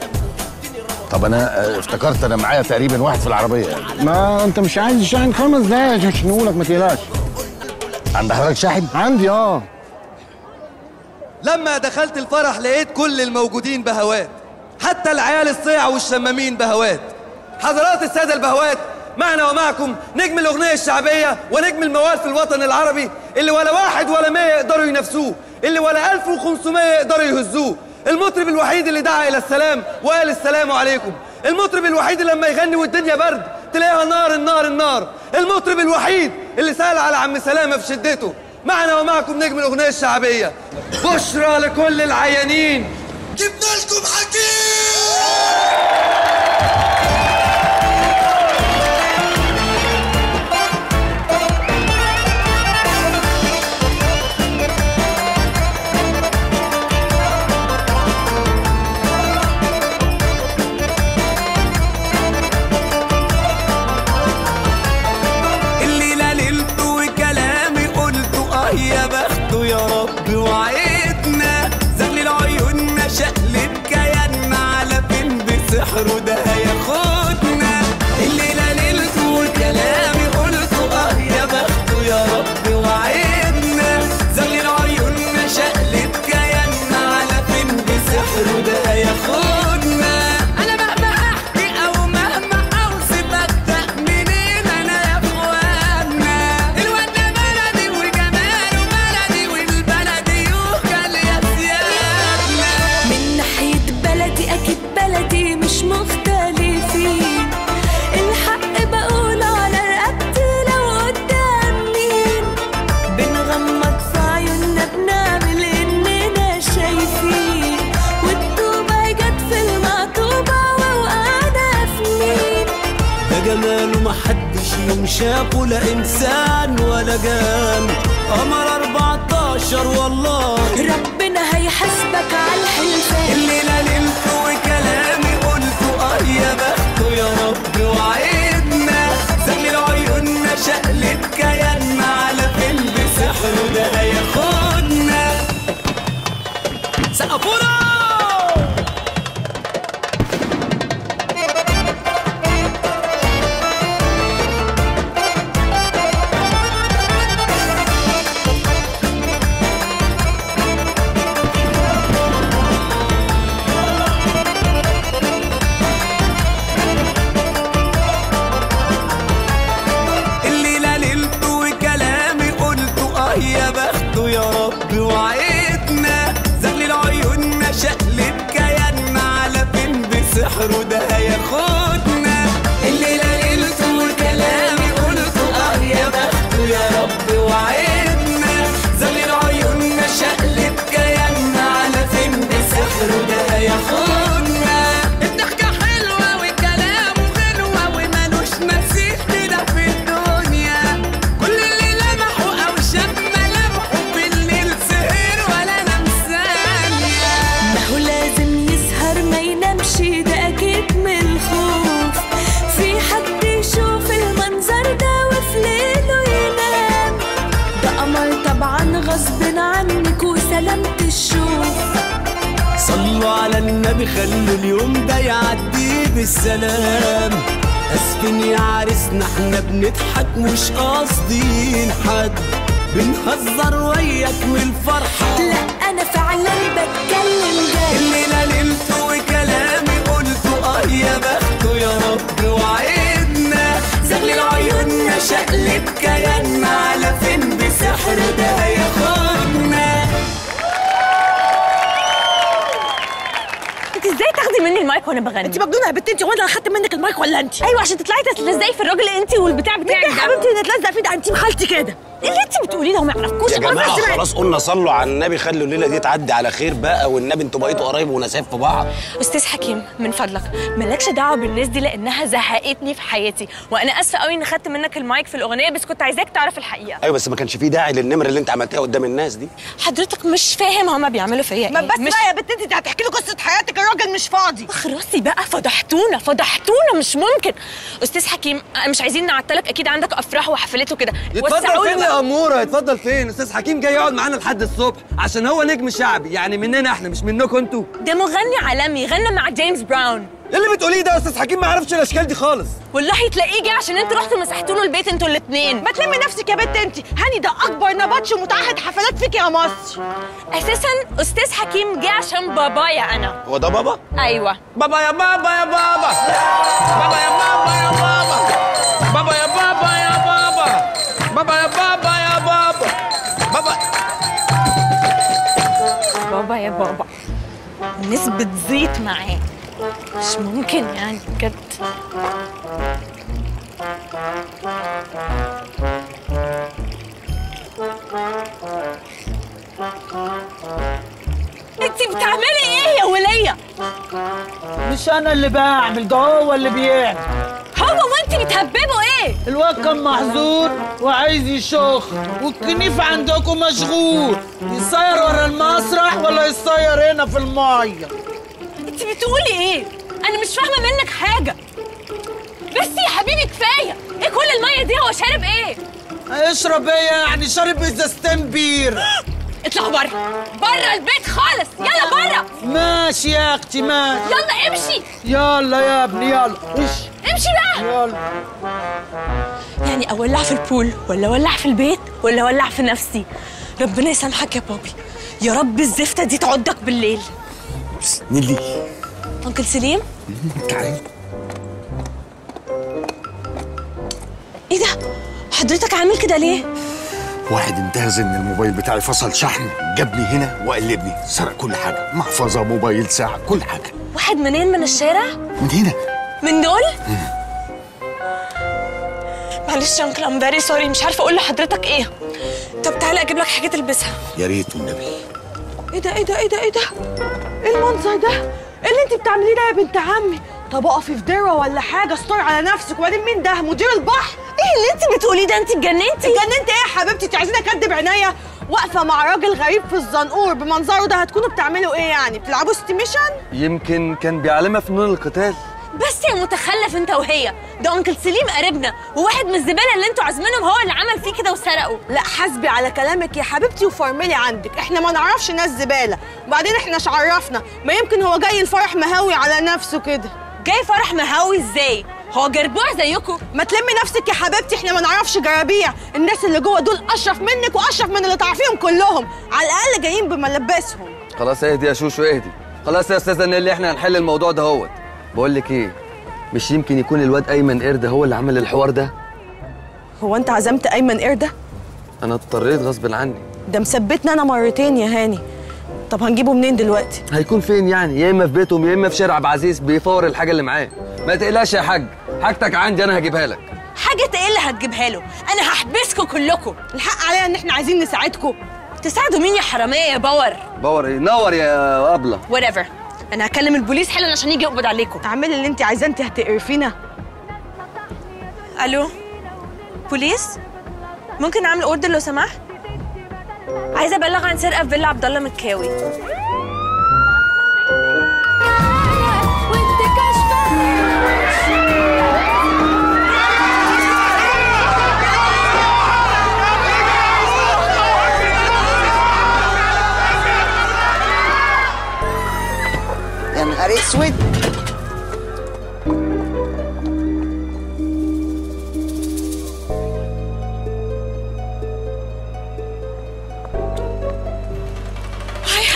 طب انا افتكرت انا معايا تقريبا واحد في العربيه. ما انت مش عايز الشاحن 5 دقايق هشحنهولك ما تقلقش. عند حضرتك شاحن؟ عندي اه. لما دخلت الفرح لقيت كل الموجودين بهوات، حتى العيال الصيع والشمامين بهوات. حضرات الساده البهوات، معنا ومعكم نجم الاغنيه الشعبيه ونجم الموال في الوطن العربي، اللي ولا 1 ولا 100 يقدروا ينافسوه، اللي ولا 1500 يقدروا يهزوه. المطرب الوحيد اللي دعا الى السلام وقال السلام عليكم. المطرب الوحيد اللي لما يغني والدنيا برد تلاقيها نار النار النار. المطرب الوحيد اللي سال على عم سلامه في شدته. معنا ومعكم نجم الاغنيه الشعبيه. بشرى لكل العيانين، جبنا لكم حكيم. ده هياخدنا الليله ليلته وكلامي قلته اه يا بخته يا رب وعدنا زغلل عيوننا شقلب كياننا على فين بسحره ده هياخدنا. انا مهما احكي او مهما اوصف ابدا منين انا يا اخوانا؟ الواد ده بلدي وجماله بلدي والبلدي يوكل يا سيادنا. من ناحيه بلدي اكيد بلدي مش مختلفين، الحق بقول على رقبتي لو قدام مين بنغمض في عيوننا بنعمل اننا شايفين، والطوبة جت في المقطوبة ووقعنا في مين؟ ده جماله محدش يمشاكه لا انسان ولا جان، قمر 14 والله ربنا هيحاسبك على الحلفان. الليلة نمت وكلامي يا بخته يا رب وعدنا زغلل عيوننا شقلب كياننا على فين بسحره ده هياخدنا. سقفونا ده هياخدنا الليله ليلته وكلامي قلته اه يا بخته يا رب وعدنا زغلل عيوننا شقلب كياننا على فين صلوا على النبي خلوا اليوم ده يعدي بالسلام. اسفين يا عريسنا احنا بنضحك مش قاصدين حد، بنهزر وياك والفرحة لا أنا فعلا بتكلم جد. اللي أنا نمته وكلامي قلته اه يا بخته يا رب، وعدنا زغلل عيوننا شقلب كياننا على فين بسحر ده هياخدنا. ازاي تاخدي مني المايك وانا بغني؟ انت مجنونه يا بنت، انت وانا اخدت منك المايك ولا انت؟ ايوه عشان تطلعي تتلزقي في الراجل انت والبتاع بتاعك ده. يا حبيبتي نتلزق فيه، ده انت بحالتي كده. ايه اللي انت بتقوليه ده؟ هو ما يعرفكوش يا جماعه. خلاص قلنا صلوا على النبي خلوا الليله دي تعدي على خير بقى، والنبي انتوا بقيتوا قرايب ونسايب في بعض. استاذ حكيم من فضلك مالكش دعوه بالناس دي لانها زهقتني في حياتي، وانا اسفه قوي اني خدت منك المايك في الاغنيه بس كنت عايزاك تعرف الحقيقه. ايوه بس ما كانش في داعي للنمره اللي انت عملتها قدام الناس دي. حضرتك مش فاهم هما بيعملوا فيا ايه. ما بس بقى يا بنت انت هتحكي له قصه حياتك، الراجل مش فاضي. خراسي بقى فضحتونا فضحتونا مش ممكن. استاذ حكيم مش عايزين نعطلك، اكيد عندك افراح وحفلات وكده. اتفضل يا اموره اتفضل. فين استاذ حكيم؟ جاي يقعد معانا لحد الصبح عشان هو نجم شعبي، يعني مننا احنا مش منكم انتوا. ده مغني عالمي غنى مع جيمس براون. ايه اللي بتقوليه ده يا استاذ حكيم؟ ما عرفتش الاشكال دي خالص والله. تلاقيه جه عشان انتوا رحتوا مسحتوا له البيت انتوا الاثنين. ما تلمي نفسك يا بنت انت، هاني ده اكبر نبطش ومتعهد حفلات فيك يا مصر. اساسا استاذ حكيم جه عشان بابايا انا. هو ده بابا؟ ايوه بابا يا بابا يا بابا بابا يا بابا يا بابا بابا يا بابا يا بابا بابا يا بابا يا بابا بابا بابا يا بابا. الناس بتزيد معاه مش ممكن يعني بجد. انتي بتعملي ايه يا وليه؟ مش انا اللي بعمل، ده هو اللي بيعمل. هو وانت بتهببوا ايه؟ الواد كان محظور وعايز يشخ، والكنيف عندكم مشغول، يصير ورا المسرح ولا يصير هنا في الميه. انت بتقولي ايه؟ انا مش فاهمه منك حاجه. بس يا حبيبي كفايه، ايه كل الميه دي؟ هو شارب ايه؟ هيشرب ايه يعني؟ شارب ازازتين بير. اطلعوا بره بره البيت خالص، يلا بره. ماشي يا اختي ماشي. يلا امشي. يلا يا ابني يلا امشي. امشي بقى يلا. يعني اولع في البول ولا اولع في البيت ولا اولع في نفسي؟ ربنا يسامحك يا بابي، يا رب الزفته دي تعضك بالليل. نيلي انكل سليم تعالي. ايه ده؟ حضرتك عامل كده ليه؟ واحد انتهز ان الموبايل بتاعي فصل شحن، جابني هنا وقلبني، سرق كل حاجه، محفظه موبايل ساعه كل حاجه. واحد منين؟ من الشارع؟ من هنا من دول؟ معلش يا انكل ام فيري سوري، مش عارفه اقول لحضرتك ايه. طب تعالى اجيب لك حاجه تلبسها. يا ريت والنبي. ايه ده ايه ده ايه ده ايه ده؟ ايه المنظر ده؟ ايه اللي انت بتعمليه ده يا بنت عمي؟ طب اقفي في ديره ولا حاجه، استري على نفسك. وبعدين مين ده؟ مدير البحر؟ ايه اللي انت بتقوليه ده؟ انت اتجننتي؟ اتجننت ايه يا حبيبتي؟ انت عايزين اكدب عينيا؟ واقفه مع راجل غريب في الزنقور بمنظره ده، هتكونوا بتعملوا ايه يعني؟ بتلعبوا ستيميشن؟ يمكن كان بيعلمها فنون القتال. بس يا متخلف انت وهي، ده انكل سليم قريبنا وواحد من الزباله اللي انتوا عازمينهم هو اللي عمل فيه كده وسرقه. لا حاسبي على كلامك يا حبيبتي وفرملي عندك، احنا ما نعرفش ناس زباله، وبعدين احنا اش عرفنا؟ ما يمكن هو جاي الفرح مهوي على نفسه كده. جاي فرح مهوي ازاي؟ هو جربوع زيكم؟ ما تلمي نفسك يا حبيبتي، احنا ما نعرفش جرابيع، الناس اللي جوه دول اشرف منك واشرف من اللي تعرفيهم كلهم، على الاقل جايين بملبسهم. خلاص اهدي يا شوشو اهدي، خلاص يا استاذه نيلي احنا هنحل الموضوع ده اهوت. بقول لك ايه، مش يمكن يكون الواد ايمن قرده هو اللي عمل الحوار ده؟ هو انت عزمت ايمن قرده؟ انا اضطريت غصب عني، ده مثبتنا انا مرتين يا هاني. طب هنجيبه منين دلوقتي؟ هيكون فين يعني؟ يا اما في بيتهم يا اما في شارع عبد العزيز بيفور الحاجه اللي معاه. ما تقلقش يا حاج، حاجتك عندي انا هجيبها لك. حاجه ايه اللي هتجيبها له؟ انا هحبسكم كلكم. الحق عليا ان احنا عايزين نساعدكم. تساعدوا مين يا حراميه يا باور؟ باور ايه؟ نور يا ابله. وات ايفر، انا هكلم البوليس حالا عشان يجي يقبض عليكم. اعملي اللي انت عايزاه، انت هتقرفينا. الو بوليس، ممكن اعمل اوردر لو سمحت؟ عايزه ابلغ عن سرقه في فيلا عبد الله مكاوي. شعر اسود.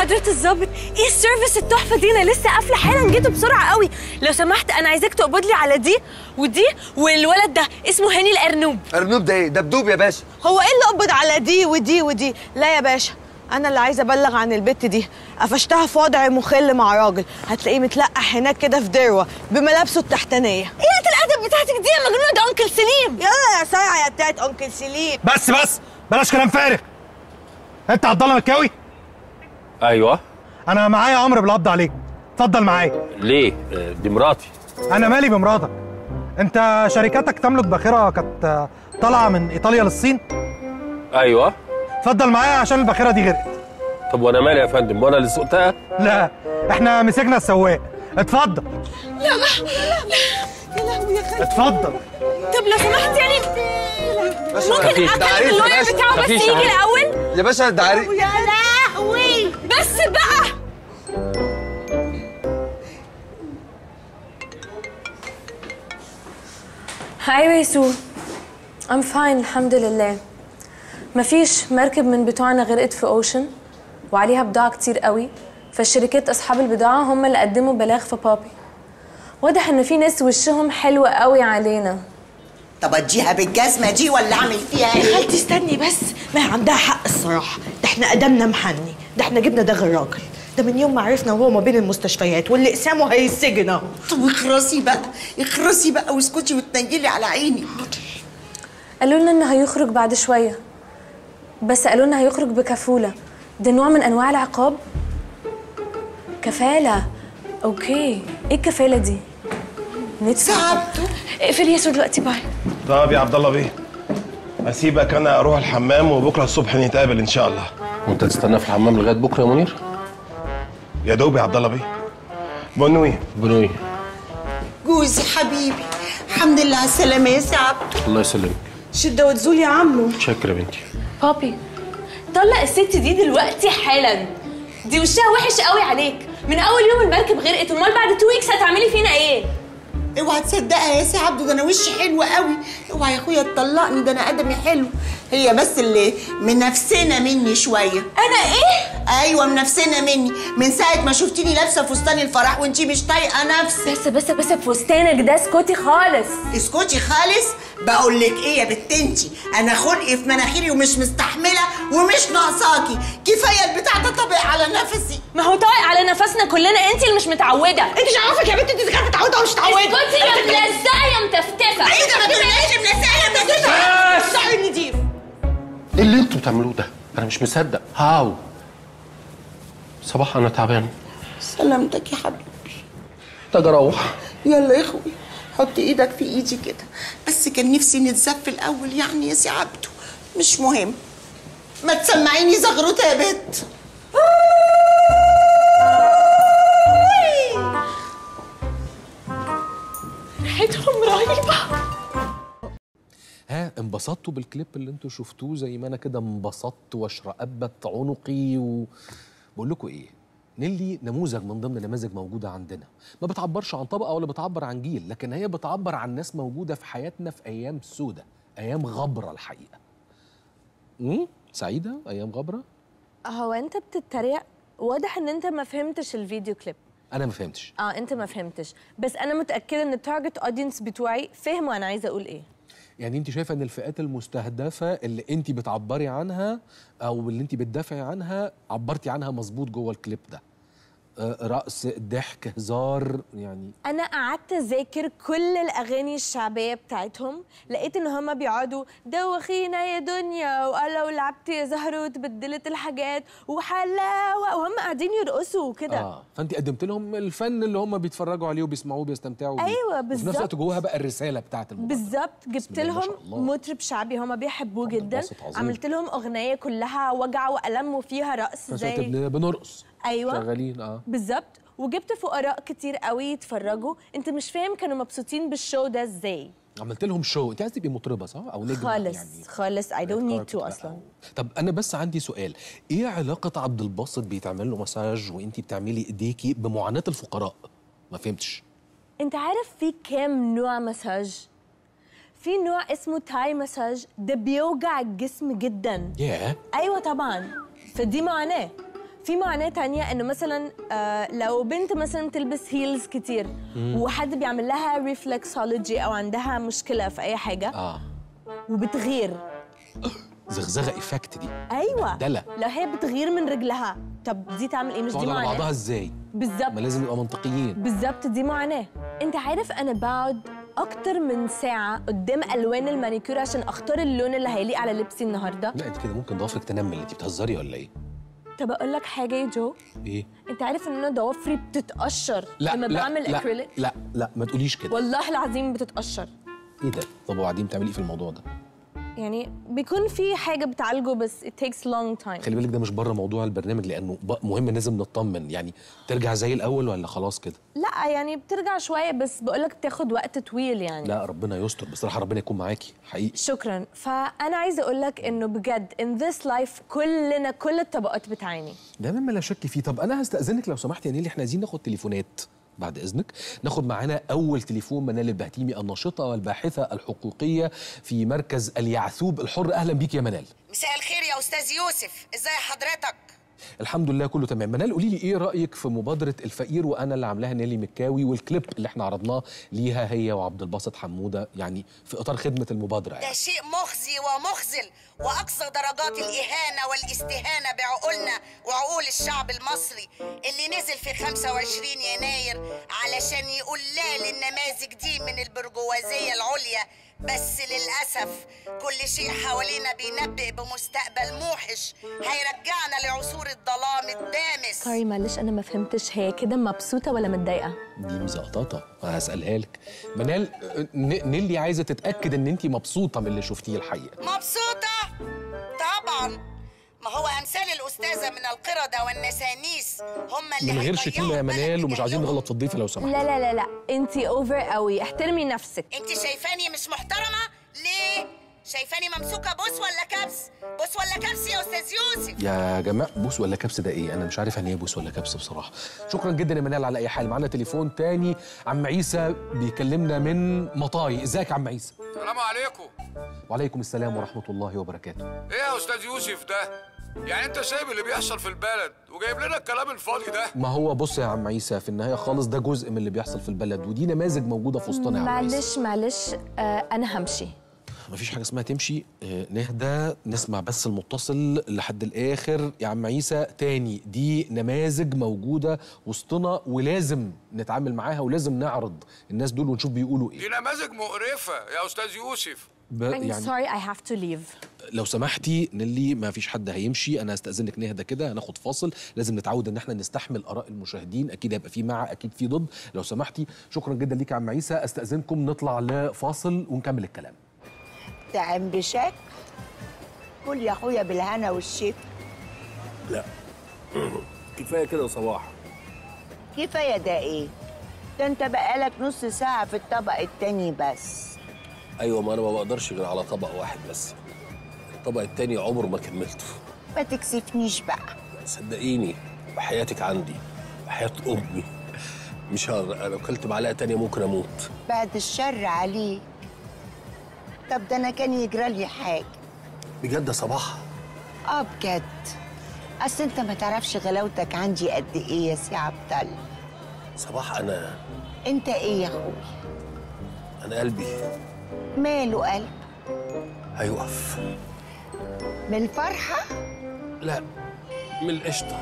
حضرة الظابط، ايه السيرفيس التحفه دي؟ انا لسه قافله حالا، جيتوا بسرعه قوي. لو سمحت انا عايزاك تقبض لي على دي ودي والولد ده اسمه هاني الارنوب. ارنوب ده ايه؟ دبدوب يا باشا. هو ايه اللي اقبض على دي ودي ودي؟ لا يا باشا، انا اللي عايزه ابلغ عن البت دي، قفشتها في وضع مخل مع راجل، هتلاقيه متلقح هناك كده في دروه بملابسه التحتانيه. ايه الادب بتاعتك دي يا مجنونه؟ ده انكل سليم. يلا يا ساعه يا بتاعت انكل سليم. بس بلاش كلام فارغ. انت عبد الله مكاوي؟ ايوه. انا معايا امر بالقبض عليك، اتفضل معايا. ليه؟ دي مراتي. انا مالي بمراتك؟ انت شركتك تملك باخره كانت طالعه من ايطاليا للصين. ايوه. اتفضل معايا عشان الباخره دي غرقت. طب وانا مالي يا فندم؟ وانا اللي سوقتها؟ لا، احنا مسكنا السواق. اتفضل. لا لا لا، يا لهوي يا خالد. اتفضل. طب لو سمحت يعني ممكن اكلم اللويا بتاعه بس يجي الاول يا باشا. ده عريس. يا لهوي بس بقى. ايوه يا سو، ام فاين الحمد لله. مفيش مركب من بتوعنا غرقت في اوشن وعليها بضاعه كتير قوي، فالشركات اصحاب البضاعه هم اللي قدموا بلاغ في بابي. واضح ان في ناس وشهم حلو قوي علينا. طب اديها بالجزمه دي ولا اعمل فيها ايه؟ يا خالتي استني بس، ما هي عندها حق الصراحه، ده احنا قدمنا محني، ده احنا جبنا ده غير راجل، ده من يوم ما عرفنا وهو ما بين المستشفيات واللي اقسامه هيسجن اهو. طب اخرسي بقى، اخرسي بقى واسكتي وتنجلي على عيني. قالوا لنا انه هيخرج بعد شويه، بس قالوا لنا هيخرج بكفوله، ده نوع من انواع العقاب. كفاله؟ اوكي، ايه الكفاله دي؟ تعبته. اقفل يا سود دلوقتي، باي. طب يا عبد الله بيه، اسيبك انا اروح الحمام وبكره الصبح نتقابل ان شاء الله. وانت تستنى في الحمام لغايه بكره يا منير؟ يا دوب يا عبد الله بيه. بنوي بنوي جوزي حبيبي، الحمد لله على السلامه يا سي عبده. الله يسلمك. شده وتزول يا عمو. شكرا بنتي. بابي طلق الست دي دلوقتي حالا، دي وشها وحش قوي عليك من اول يوم المركب غرقت. امال بعد 2 ويكس هتعملي فينا ايه؟ اوعى تصدقها يا سي عبده، ده انا وشي حلو قوي. اوعى يا اخويا تطلقني، ده انا قدمي حلو. هي بس اللي منافسنا مني شويه. انا ايه؟ ايوه منافسنا مني، من ساعه ما شفتيني لابسه فستان الفرح وانتي مش طايقه نفسك. بس فستانك ده، اسكتي خالص، اسكتي خالص. بقول لك ايه يا بت انتي، انا خلقي في مناخيري ومش مستحمله ومش ناقصاكي، كفايه البتاع ده طابق على نفسي. ما هو طايق على نفسنا كلنا، انتي اللي مش متعوده. انتي مش عارفه يا بنت انتي اذا كانت متعوده ومش متعوده. اسكتي يا ملزقه يا متفتفه. ايه ده؟ ما تقوليش ملزقه يا متفتفه. بس صحي النضيف. ايه اللي انتوا بتعملوه ده؟ انا مش مصدق. هاو صباح، انا تعبان. سلامتك يا حبيبي. محتاج اروح. يلا يا اخوي حط ايدك في ايدي كده، بس كان نفسي نتزف الاول يعني يا سي عبده. مش مهم، ما تسمعيني زغروطه يا بت. ريحتهم رهيبه. ها انبسطتوا بالكليب اللي انتوا شفتوه؟ زي ما انا كده انبسطت واشرقبت عنقي. بقول لكم ايه، نيلي نموذج من ضمن نماذج موجوده عندنا، ما بتعبرش عن طبقه ولا بتعبر عن جيل، لكن هي بتعبر عن ناس موجوده في حياتنا في ايام سودة، ايام غبره الحقيقه. سعيده ايام غبره. هو انت بتتريق، واضح ان انت ما فهمتش الفيديو كليب. انا ما فهمتش. انت ما فهمتش، بس انا متاكده ان التارجت اودينس بتوعي فهموا انا عايزه اقول ايه. يعني انت شايفه ان الفئات المستهدفه اللي انت بتعبري عنها او اللي انت بتدافعي عنها عبرتي عنها مظبوط جوه الكليب ده. رقص، ضحك، هزار. يعني انا قعدت اذاكر كل الاغاني الشعبيه بتاعتهم، لقيت ان هم بيقعدوا دوخينا يا دنيا، ولو لعبت يا زهره وتبدلت الحاجات وحلاوه، وهم قاعدين يرقصوا وكده. فانت قدمت لهم الفن اللي هم بيتفرجوا عليه وبيسمعوه وبيستمتعوا بيه. ايوه بالظبط. وفي نفس الوقت جوها بقى الرساله بتاعت الموضوع بالظبط. جبت لهم مطرب شعبي هم بيحبوه جدا، عملت لهم اغنيه كلها وجع والم وفيها رقص زي بنرقص. ايوه شغالين. بالظبط. وجبت فقراء كتير قوي يتفرجوا، انت مش فاهم كانوا مبسوطين بالشو ده ازاي. عملت لهم شو. انت عايزه تبقي مطربه صح او نجمه؟ خالص يعني خالص، اي دونت نيد تو اصلا. طب انا بس عندي سؤال، ايه علاقه عبد الباسط بيتعمل له مساج وانت بتعملي ايديكي بمعاناه الفقراء؟ ما فهمتش. انت عارف في كام نوع مساج؟ في نوع اسمه تاي مساج، ده بيوجع الجسم جدا. ياه. ايوه طبعا، فدي معاناه. في معاناه تانية انه مثلا لو بنت مثلا بتلبس هيلز كتير وحد بيعمل لها ريفلكسولوجي او عندها مشكله في اي حاجه وبتغير زغزغه ايفكت دي. ايوه دلة. لو هي بتغير من رجلها، طب دي تعمل ايه؟ مش دي معاناه؟ بعضها ازاي؟ بالظبط، ما لازم نبقى منطقيين. بالظبط دي معاناه. انت عارف انا بقعد اكتر من ساعه قدام الوان المانيكير عشان اختار اللون اللي هيليق على لبسي النهارده. لا انت كده ممكن ضوافرك تنمل. انت بتهزري ولا ايه؟ طب اقول لك حاجه يا جو. ايه؟ انت عارف ان انا ضوافري بتتقشر لما بعمل اكريليك؟ لا لا ما تقوليش كده، والله العظيم بتتقشر. ايه ده؟ طب وبعدين بتعملي ايه في الموضوع ده؟ يعني بيكون في حاجه بتعالجه بس it takes long time. خلي بالك ده مش بره موضوع البرنامج لانه مهم، لازم نطمن. يعني ترجع زي الاول ولا خلاص كده؟ لا يعني بترجع شويه بس بقول لك بتاخد وقت طويل يعني. لا ربنا يستر بصراحه، ربنا يكون معاكي حقيقي. شكرا. فانا عايزه اقول لك انه بجد in this life كلنا كل الطبقات بتعاني، ده مما لا شك فيه. طب انا هستاذنك لو سمحت يا نيلي، احنا عايزين ناخد تليفونات بعد إذنك. ناخد معانا أول تليفون منال البهتيمي الناشطة والباحثة الحقوقية في مركز اليعثوب الحر. أهلا بيك يا منال. مساء الخير يا أستاذ يوسف، إزاي حضرتك؟ الحمد لله كله تمام. منال قولي لي إيه رأيك في مبادرة الفقير وأنا اللي عاملاها نيلي مكاوي، والكليب اللي إحنا عرضناه ليها هي وعبد الباسط حمودة يعني في إطار خدمة المبادرة يعني. ده شيء مخزي ومخزل وأقصى درجات الإهانة والاستهانة بعقولنا وعقول الشعب المصري اللي نزل في 25 يناير علشان يقول لا للنماذج دي من البرجوازية العليا. بس للأسف كل شيء حوالينا بينبئ بمستقبل موحش هيرجعنا لعصور الظلام الدامس. سوري معلش أنا ما فهمتش، هي كده مبسوطة ولا متضايقة؟ دي مزقططة، هسألها لك. منال نيلي عايزة تتأكد إن أنت مبسوطة من اللي شفتيه الحقيقة. مبسوطة؟ طبعًا، ما هو أمثال الأستاذة من القردة والنسانيس هم اللي من غير شتيمة يا منال، ومش عايزين نغلط في الضيفة لو سمحت. لا لا لا لا أنت أوفر قوي، احترمي نفسك. أنت شايفاني مش محترمة؟ ليه؟ شايفاني ممسوكة بوس ولا كبس؟ بوس ولا كبس يا أستاذ يوسف؟ يا جماعة بوس ولا كبس ده إيه؟ أنا مش عارف يعني إيه بوس ولا كبس بصراحة. شكرا جدا يا منال على أي حال. معانا تليفون تاني، عم عيسى بيكلمنا من مطاي. إزيك يا عم عيسى؟ السلام عليكم. وعليكم السلام ورحمة الله وبركاته. إيه يا أستاذ يوسف ده؟ يعني انت سايب اللي بيحصل في البلد وجايب لنا الكلام الفاضي ده؟ ما هو بص يا عم عيسى، في النهايه خالص ده جزء من اللي بيحصل في البلد، ودي نماذج موجوده في وسطنا يا عم عيسى. معلش انا همشي. مفيش حاجه اسمها تمشي. نهدى نسمع بس المتصل لحد الاخر. يا عم عيسى تاني، دي نماذج موجوده وسطنا ولازم نتعامل معاها ولازم نعرض الناس دول ونشوف بيقولوا ايه. دي نماذج مقرفه يا استاذ يوسف. I'm sorry I have to leave. لو سمحتي نيلي، ما فيش حد هيمشي، انا هستأذنك نهدى كده، هناخد فاصل. لازم نتعود ان احنا نستحمل اراء المشاهدين، اكيد هيبقى في مع اكيد في ضد. لو سمحتي شكرا جدا ليك يا عم عيسى. استأذنكم نطلع لفاصل ونكمل الكلام. تعم بشك كل يا اخويا بالهنا والشفا. لا كفايه كده يا صباح. كفايه ده ايه؟ ده انت بقالك نص ساعه في الطبق التاني بس. ايوه ما انا ما بقدرش غير على طبق واحد بس، الطبق التاني عمر ما كملته. ما تكسفنيش بقى. صدقيني بحياتك عندي، بحياة امي، مش هقدر. لو اكلت معلقه تانيه ممكن اموت. بعد الشر عليك. طب ده انا كان يجرى لي حاجه. بجد يا صباح؟ اه بجد. اصل انت ما تعرفش غلاوتك عندي قد ايه يا سي عبد الله. صباح انا. انت ايه يا اخويا؟ انا قلبي. ماله قلب؟ هيقف. من الفرحة؟ لا من القشطة.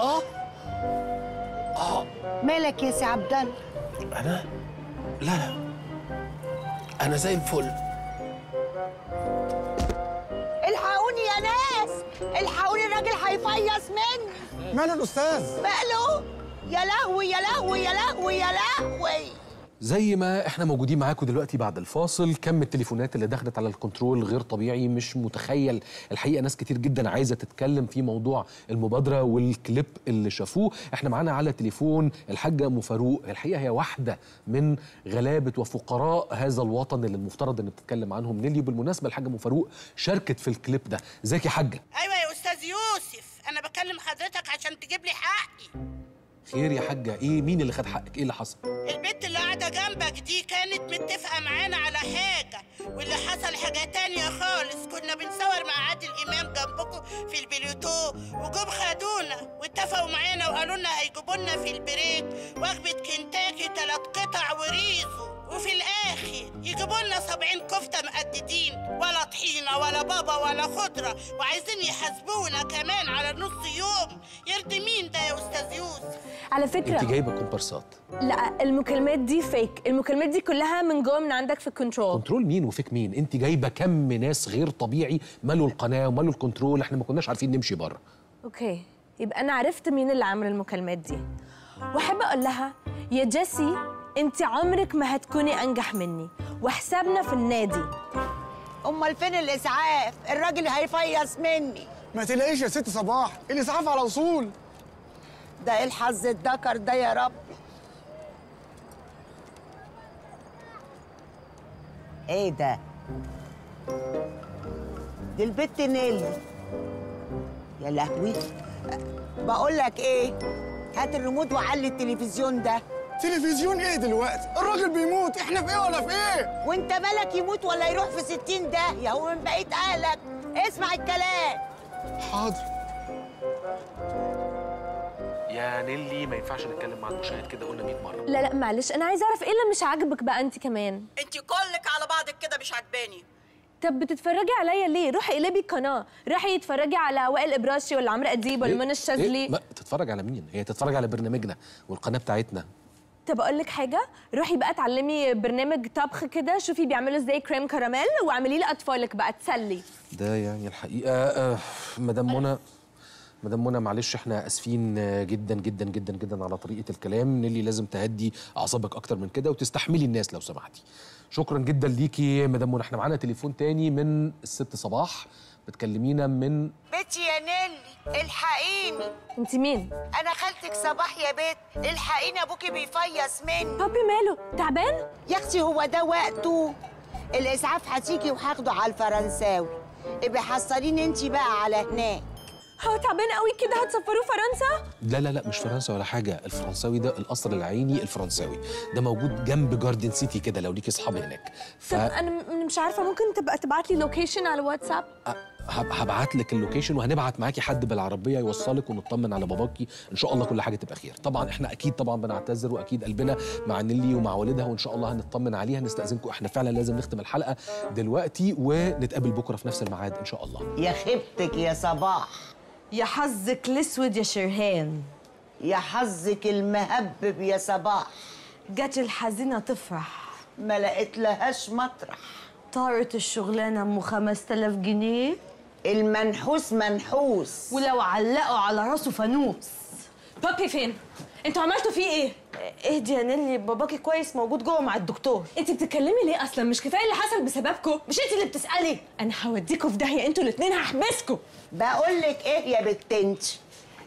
اه اه. مالك يا سي عبد الله؟ أنا؟ لا أنا زي الفل. الحقوني يا ناس، الحقوني الراجل هيفيص مني. ماله الأستاذ؟ ماله؟ يا لهوي يا لهوي يا لهوي يا لهوي. زي ما احنا موجودين معاكم دلوقتي بعد الفاصل، كم التليفونات اللي دخلت على الكنترول غير طبيعي، مش متخيل الحقيقه. ناس كتير جدا عايزه تتكلم في موضوع المبادره والكليب اللي شافوه. احنا معانا على تليفون الحاجه ام فاروق. الحقيقه هي واحده من غلابه وفقراء هذا الوطن اللي المفترض ان بتتكلم عنهم نيلي. بالمناسبه الحاجه ام فاروق شاركت في الكليب ده. ازيك يا حاجه؟ ايوه يا استاذ يوسف، انا بكلم حضرتك عشان تجيب لي حقي. خير يا حاجه؟ ايه مين اللي خد حقك؟ ايه اللي حصل؟ البنت اللي قاعده جنبك دي كانت متفقه معانا على حاجه، واللي حصل حاجه تانية خالص. كنا بنصور مع عادل امام جنبكم في البليوتو، وجم خدونا واتفقوا معانا وقالوا لنا هيجيبوا لنا في البريك وجبه كنتاكي 3 قطع وريزو، وفي الاخر يجيبوا لنا 70 كفته مقددين، ولا طحينه ولا بابا ولا خضره، وعايزين يحاسبونا كمان على نص يوم. يرضي مين ده يا استاذ يوسف؟ على فكره انت جايبه كومبارسات. لا المكالمات دي فيك، المكالمات دي كلها من جوه من عندك في الكنترول. كنترول مين وفيك مين؟ انت جايبه كم ناس غير طبيعي مالوا القناه ومالوا الكنترول، احنا ما كناش عارفين نمشي بره. اوكي يبقى انا عرفت مين اللي عامل المكالمات دي، واحب اقول لها يا جيسي انت عمرك ما هتكوني انجح مني، وحسابنا في النادي. امال فين الاسعاف؟ الراجل هيفيص مني. ما تلاقيش يا ست صباح، الاسعاف على وصول. ده ايه الحظ الدكر ده يا رب؟ ايه ده؟ دي البت نيلي. يا لهوي، بقول لك ايه، هات الريموت وعلي التلفزيون ده. تلفزيون ايه دلوقتي؟ الراجل بيموت، احنا في ايه ولا في ايه؟ وانت مالك يموت ولا يروح في 60 ده؟ يا هو من بقية اهلك، اسمع الكلام. حاضر. يا نيلي ما ينفعش نتكلم مع المشاهد كده، قلنا 100 مرة. لا لا معلش، انا عايزة اعرف ايه اللي مش عاجبك بقى انت كمان؟ انت كلك على بعضك كده مش عاجباني. طب بتتفرجي عليا ليه؟ روحي اقلبي القناه، روحي اتفرجي على وائل ابراشي ولا عمرو اديب ولا منى الشاذلي. ما تتفرج على مين؟ هي تتفرج على برنامجنا والقناه بتاعتنا. طب اقول لك حاجه، روحي بقى اتعلمي برنامج طبخ كده، شوفي بيعملوا ازاي كريم كراميل واعمليه لاطفالك بقى تسلي. ده يعني الحقيقه مدام منى معلش احنا اسفين جدا جدا جدا جدا على طريقه الكلام. نيلي لازم تهدي اعصابك اكتر من كده وتستحملي الناس لو سمحتي. شكرا جدا ليكي مدام منى. احنا معانا تليفون تاني من الست صباح، بتكلمينا من بيتي يا نيلي. الحقيني. انت مين؟ انا خالتك صباح يا بيت. الحقيني ابوكي بيفيص مني. بابي ماله؟ تعبان؟ يا اختي هو ده وقته، الاسعاف هتيجي وهاخده على الفرنساوي. ابقي حصليني انت بقى على هناك. هو تعبان قوي كده هتسفروه فرنسا؟ لا لا لا مش فرنسا ولا حاجه، الفرنساوي ده القصر العيني الفرنساوي ده موجود جنب جاردن سيتي كده لو ليكي اصحاب هناك. طب انا مش عارفه، ممكن تبقى تبعت لي لوكيشن على الواتساب؟ هبعت لك اللوكيشن وهنبعت معاكي حد بالعربيه يوصلك ونطمن على باباكي ان شاء الله كل حاجه تبقى خير. طبعا احنا اكيد طبعا بنعتذر واكيد قلبنا مع نيلي ومع والدها وان شاء الله هنطمن عليها. هنستأذنكم، احنا فعلا لازم نختم الحلقه دلوقتي ونتقابل بكره في نفس الميعاد ان شاء الله. يا خيبتك يا صباح، يا حظك الاسود يا شريهان، يا حظك المهبب يا صباح. جت الحزينه تفرح ما لقيت لهاش مطرح، طارت الشغلانه ام 5000 جنيه، المنحوس منحوس ولو علقوا على راسه فانوس. بابي فين؟ انتوا عملتوا فيه ايه؟ اهدي يا نيلي، باباكي كويس موجود جوه مع الدكتور. انت بتتكلمي ليه اصلا؟ مش كفايه اللي حصل بسببكم؟ مش انت اللي بتسالي؟ انا هوديكوا في داهيه انتوا الاثنين، هحبسكم. بقول لك ايه يا بت انت،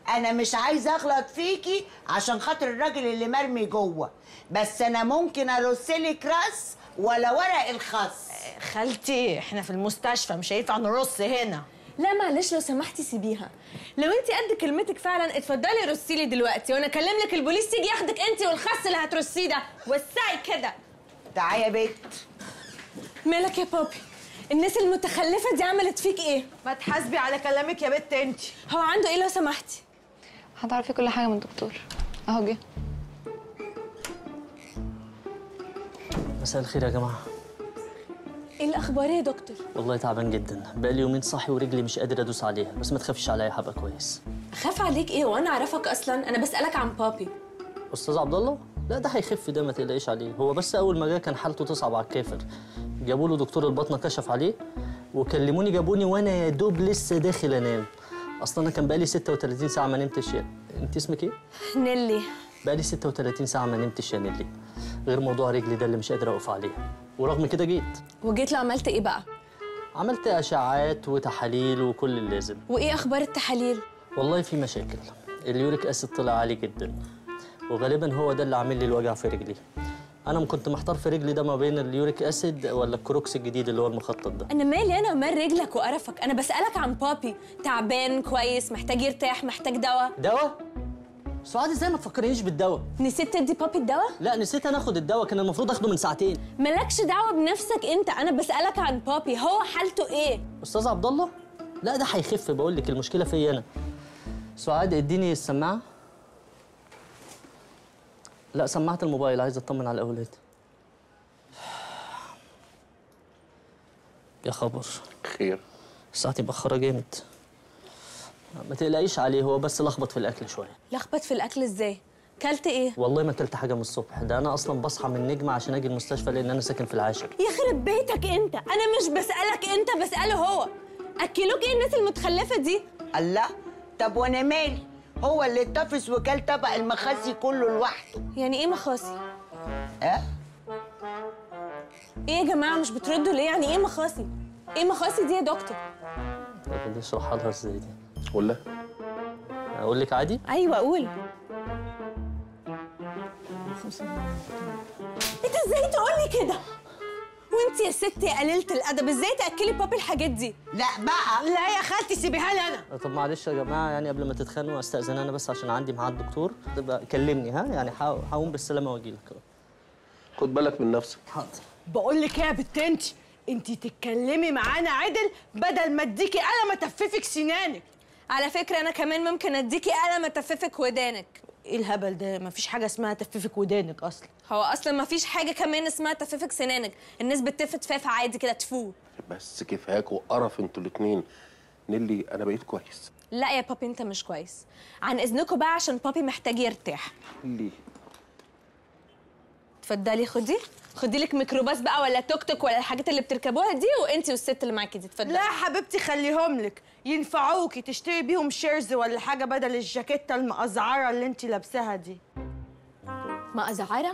انا مش عايزه اغلط فيكي عشان خاطر الراجل اللي مرمي جوه، بس انا ممكن ارسلك راس ولا ورق الخس. خالتي احنا في المستشفى مش هينفع نرص هنا. لا معلش لو سمحتي سيبيها، لو انت قد كلمتك فعلا اتفضلي رصي لي دلوقتي وانا اكلم لك البوليس تيجي ياخدك انت والخس اللي هترصيه ده. وسعي كده. تعالي يا بت. مالك يا بابي؟ الناس المتخلفه دي عملت فيك ايه؟ ما تحاسبي على كلامك يا بت انت. هو عنده ايه لو سمحتي؟ هتعرفي كل حاجه من الدكتور اهو جه. مساء الخير يا جماعه. ايه الاخبار يا دكتور؟ والله تعبان جدا، بقالي يومين صاحي ورجلي مش قادر ادوس عليها، بس ما تخافيش عليا هبقى كويس. اخاف عليك ايه وانا اعرفك اصلا؟ انا بسالك عن بابي. استاذ عبد الله؟ لا ده هيخف، ده ما تقلقيش عليه، هو بس اول ما جه كان حالته تصعب على الكافر. جابوا له دكتور الباطنه كشف عليه وكلموني جابوني وانا يا دوب لسه داخل انام. اصلا انا كان بقالي 36 ساعه ما نمتش. انت اسمك ايه؟ نيلي. بقالي 36 ساعه ما نمتش يا نيلي، غير موضوع رجلي ده اللي مش قادر اقف عليه، ورغم كده جيت. وجيت لو عملت ايه بقى؟ عملت اشعاعات وتحاليل وكل اللازم. وايه اخبار التحاليل؟ والله في مشاكل، اليوريك اسيد طلع عالي جدا، وغالبا هو ده اللي عامل لي الوجع في رجلي. انا كنت محتار في رجلي ده ما بين اليوريك اسيد ولا الكروكس الجديد اللي هو المخطط ده. انا مالي انا ومال رجلك وقرفك، انا بسالك عن بابي، تعبان كويس محتاج يرتاح محتاج دواء. دواء؟ سعاد ازاي ما تفكرنيش بالدواء؟ نسيت تدي بابي الدواء؟ لا نسيت انا اخد الدواء، كان المفروض اخده من ساعتين. مالكش دعوه بنفسك انت، انا بسالك عن بابي هو حالته ايه؟ استاذ عبد الله؟ لا ده هيخف، بقول لك المشكله فيا انا. سعاد اديني السماعه. لا سماعه الموبايل، عايز اطمن على الاولاد. يا خبر خير، الساعه متاخره جامد. ما تقلقيش عليه، هو بس لخبط في الاكل شويه. لخبط في الاكل ازاي؟ كلت ايه؟ والله ما كلت حاجه من الصبح، ده انا اصلا بصحى من النجمه عشان اجي المستشفى لان انا ساكن في العاشر. يخرب بيتك انت، انا مش بسالك انت بساله هو. اكلوك ايه الناس المتخلفه دي؟ الله، طب وانا مالي؟ هو اللي اتفس وكل طبق المخاسي كله لوحده. يعني ايه مخاسي؟ اه؟ ايه يا جماعه مش بتردوا ليه؟ يعني ايه مخاسي؟ ايه مخاسي دي يا دكتور؟ طب دي اشرحها لها ازاي دي؟ ولا اقول لك عادي؟ ايوه قول. انت ازاي تقولي كده؟ وانت يا ستي يا قليله الادب ازاي تاكلي بابي الحاجات دي؟ لا بقى، لا يا خالتي سيبيها لي انا. طب معلش يا جماعه، يعني قبل ما تتخانقوا استاذن انا بس عشان عندي ميعاد الدكتور. تبقى كلمني، ها يعني هقوم بالسلامه واجي لك. خد بالك من نفسك. حاضر. بقول لك ايه يا بنتي، انت تتكلمي معانا عدل بدل ما اديكي قلم اتففك سنانك. على فكره انا كمان ممكن اديكي قلم اتففك ودانك. ايه الهبل ده؟ مفيش حاجه اسمها تففك ودانك اصلا. هو اصلا مفيش حاجه كمان اسمها تففك سنانك، الناس بتف تفاف عادي كده تفو. بس كفاك وقرف انتوا الاثنين. نيلي انا بقيت كويس. لا يا بابي انت مش كويس، عن اذنكم بقى عشان بابي محتاج يرتاح. ليه؟ اتفضلي خدي، خدي لك ميكروباص بقى ولا توك توك ولا الحاجات اللي بتركبوها دي، وانتي والست اللي معاكي دي اتفضلي. لا يا حبيبتي خليهم لك، ينفعوكي تشتري بيهم شيرز ولا حاجه بدل الجاكيته المقزعره اللي انتي لابساها دي. مقزعره؟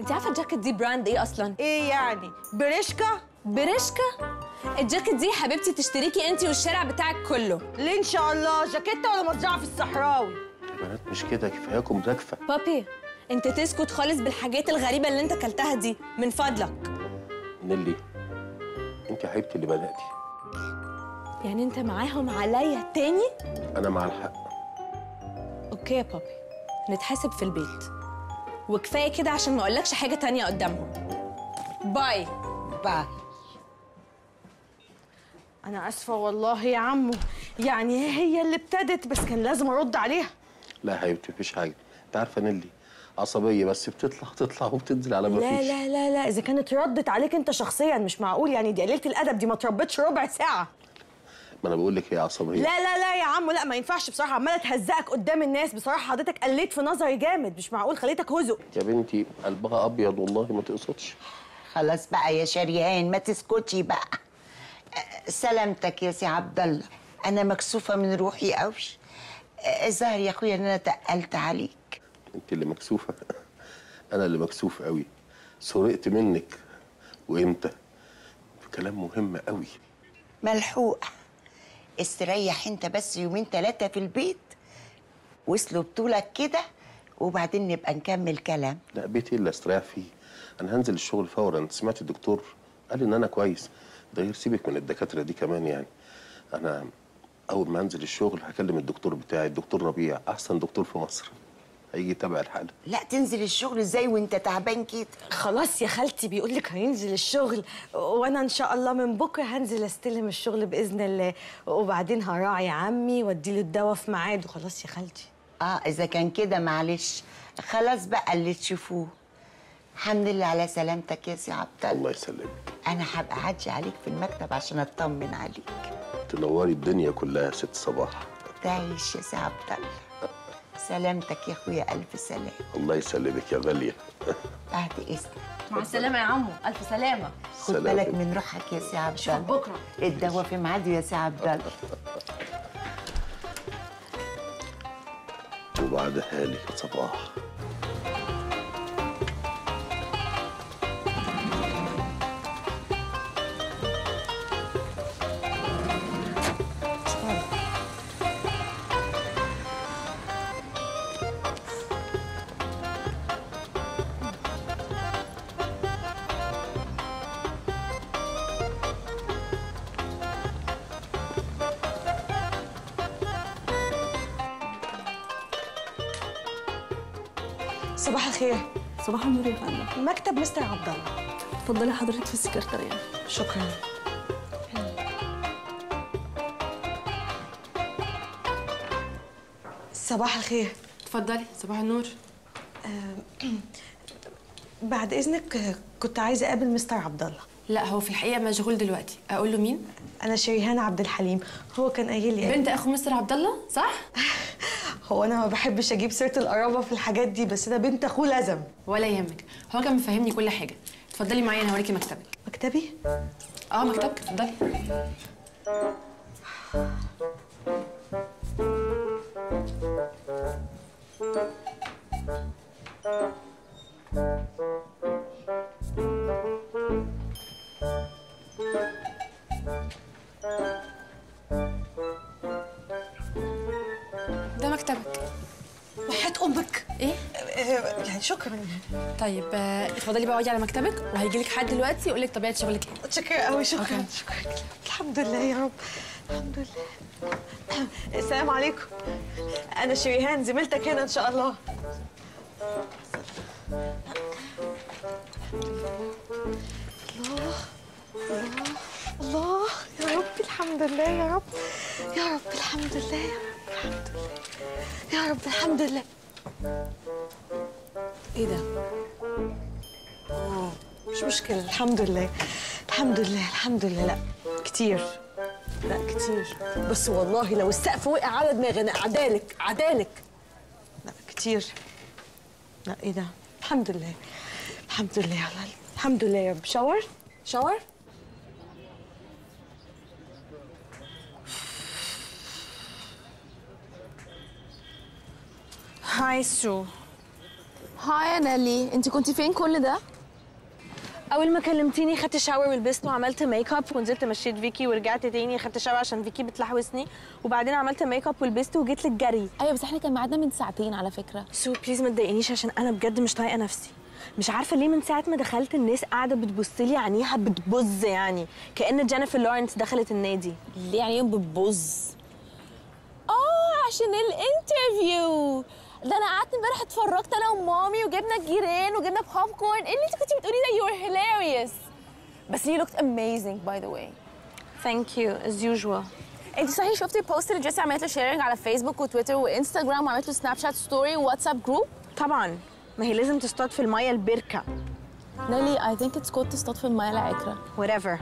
انتي عارفه الجاكيت دي براند ايه اصلا؟ ايه يعني؟ بريشكا؟ بريشكا؟ الجاكيت دي يا حبيبتي تشتريكي انتي والشارع بتاعك كله. ليه ان شاء الله؟ جاكيته ولا مزرعه في الصحراوي؟ يا بنات مش كده، كفاياكم راكفه. بابي انت تسكت خالص بالحاجات الغريبه اللي انت كلتها دي من فضلك. نيلي انت عيبتي اللي بداتي. يعني انت معاهم عليا تاني؟ انا مع الحق. اوكي يا بابي، نتحاسب في البيت وكفايه كده عشان ما اقولكش حاجه تانيه قدامهم. باي باي. انا اسفه والله يا عمو، يعني هي اللي ابتدت بس كان لازم ارد عليها. لا يا حبيبتي مفيش حاجه، انت عارفه نيلي عصبيه بس بتطلع وبتنزل على ما فيش. لا لا لا، اذا كانت ردت عليك انت شخصيا مش معقول، يعني دي قليله الادب دي ما تربتش ربع ساعه. ما انا بقول لك هي عصبيه. لا لا لا يا عمو لا، ما ينفعش بصراحه، عماله تهزقك قدام الناس بصراحه، حضرتك قليت في نظري جامد، مش معقول خليتك هزق. يا بنتي قلبها ابيض والله ما تقصدش. خلاص بقى يا شريهان ما تسكتي بقى. سلامتك يا سي عبد الله، انا مكسوفه من روحي قوي. الظاهر يا اخويا ان انا تقلت عليك. انت اللي مكسوفه، انا اللي مكسوف قوي، سرقت منك. وامتى؟ كلام مهم قوي. ملحوقه، استريح انت بس يومين ثلاثه في البيت واسلب طولك كده وبعدين نبقى نكمل كلام. لا بيتي اللي استريح فيه، انا هنزل الشغل فورا. سمعت الدكتور قال ان انا كويس. ده غير سيبك من الدكاتره دي كمان، يعني انا اول ما انزل الشغل هكلم الدكتور بتاعي، الدكتور ربيع، احسن دكتور في مصر، هيجي يتابع الحاله. لا تنزل الشغل ازاي وانت تعبان كده؟ خلاص يا خالتي بيقول لك هينزل الشغل، وانا ان شاء الله من بكره هنزل استلم الشغل باذن الله، وبعدين هراعي عمي وادي له الدواء في ميعاده. خلاص يا خالتي. اه اذا كان كده معلش، خلاص بقى اللي تشوفوه. الحمد لله على سلامتك يا سي عبد الله. الله يسلمك. انا هبقى اعدي عليك في المكتب عشان اطمن عليك. تنوري الدنيا كلها يا ست صباح. تعيش يا سي عبد الله. سلامتك يا اخويا، الف سلامه. الله يسلمك يا غاليه. بعد اذنك. مع السلامه يا عمو، الف سلامه. خد بالك من روحك يا سي عبد الله. شوف بكره الدواء في ميعاده يا سي عبد الله. وبعدها لي يا صباح. صباح الخير. صباح النور يا فندم. مكتب مستر عبد الله. اتفضلي حضرتك في السكرتارية. شكرا. صباح الخير. اتفضلي. صباح النور. بعد اذنك كنت عايزه اقابل مستر عبد الله. لا هو في الحقيقه مشغول دلوقتي. اقول له مين؟ انا شريهان عبد الحليم. هو كان قايل لي بنت اخو مستر عبد الله صح؟ هو انا ما بحبش اجيب سيره القرابه في الحاجات دي، بس انا بنت اخوه لازم. ولا يهمك، هو كان مفهمني كل حاجه. اتفضلي معايا انا هوريكي مكتبك. مكتبي؟ اه مكتبك. اتفضلي. ده مكتبك. وحياة أمك. إيه؟ يعني شكراً. طيب اتفضلي بقى اقعدي على مكتبك وهيجي لك حد دلوقتي يقول لك طبيعة شغلك إيه. شكراً أوي. شكراً. شكراً. الحمد لله يا رب. الحمد لله. السلام عليكم. أنا شريهان زميلتك هنا إن شاء الله. الله الله الله يا رب. الحمد لله يا رب. يا رب الحمد لله يا رب. الحمد لله يا رب. الحمد لله. ايه ده؟ مش مشكلة. الحمد لله الحمد لله الحمد لله. لا كتير، لا كتير، بس والله لو السقف وقع على دماغي انا عدالك عدالك. لا كتير. لا ايه ده؟ الحمد لله الحمد لله يا رب. الحمد لله يا رب. شاور شاور. هاي سو. هاي يا نيلي، انت كنت فين كل ده؟ اول ما كلمتيني خدت شاور ولبست وعملت ميك اب ونزلت مشيت فيكي ورجعت تاني خدت شاور عشان فيكي بتلحوسني، وبعدين عملت ميك اب ولبست وجيت لك جري. ايوه بس احنا كان ميعادنا من ساعتين على فكره. سو بليز ما تضايقنيش عشان انا بجد مش طايقه نفسي. مش عارفه ليه من ساعه ما دخلت الناس قاعده بتبص لي عينيها بتبز، يعني كأن جينيفر لورنس دخلت النادي. ليه يعني بتبز؟ عشان الانترفيو ده انا قعدت امبارح اتفرجت انا ومامي وجبنا جيران وجبنا بوب كورن. ايه اللي انت كنت بتقولي ده؟ يو ار هيلاريوس. بس يو لوكت اميزنج باي ذا واي. ثانك يو از يوجوال. انت صحيح شفتي البوست اللي جيسي عملت له شيرنج على فيسبوك وتويتر وانستجرام وعملت له سناب شات ستوري وواتساب جروب؟ طبعا ما هي لازم تصطاد في الميه البركه. نيلي اي ثينك اتس كود تصطاد في الميه العكره. وات ايفر.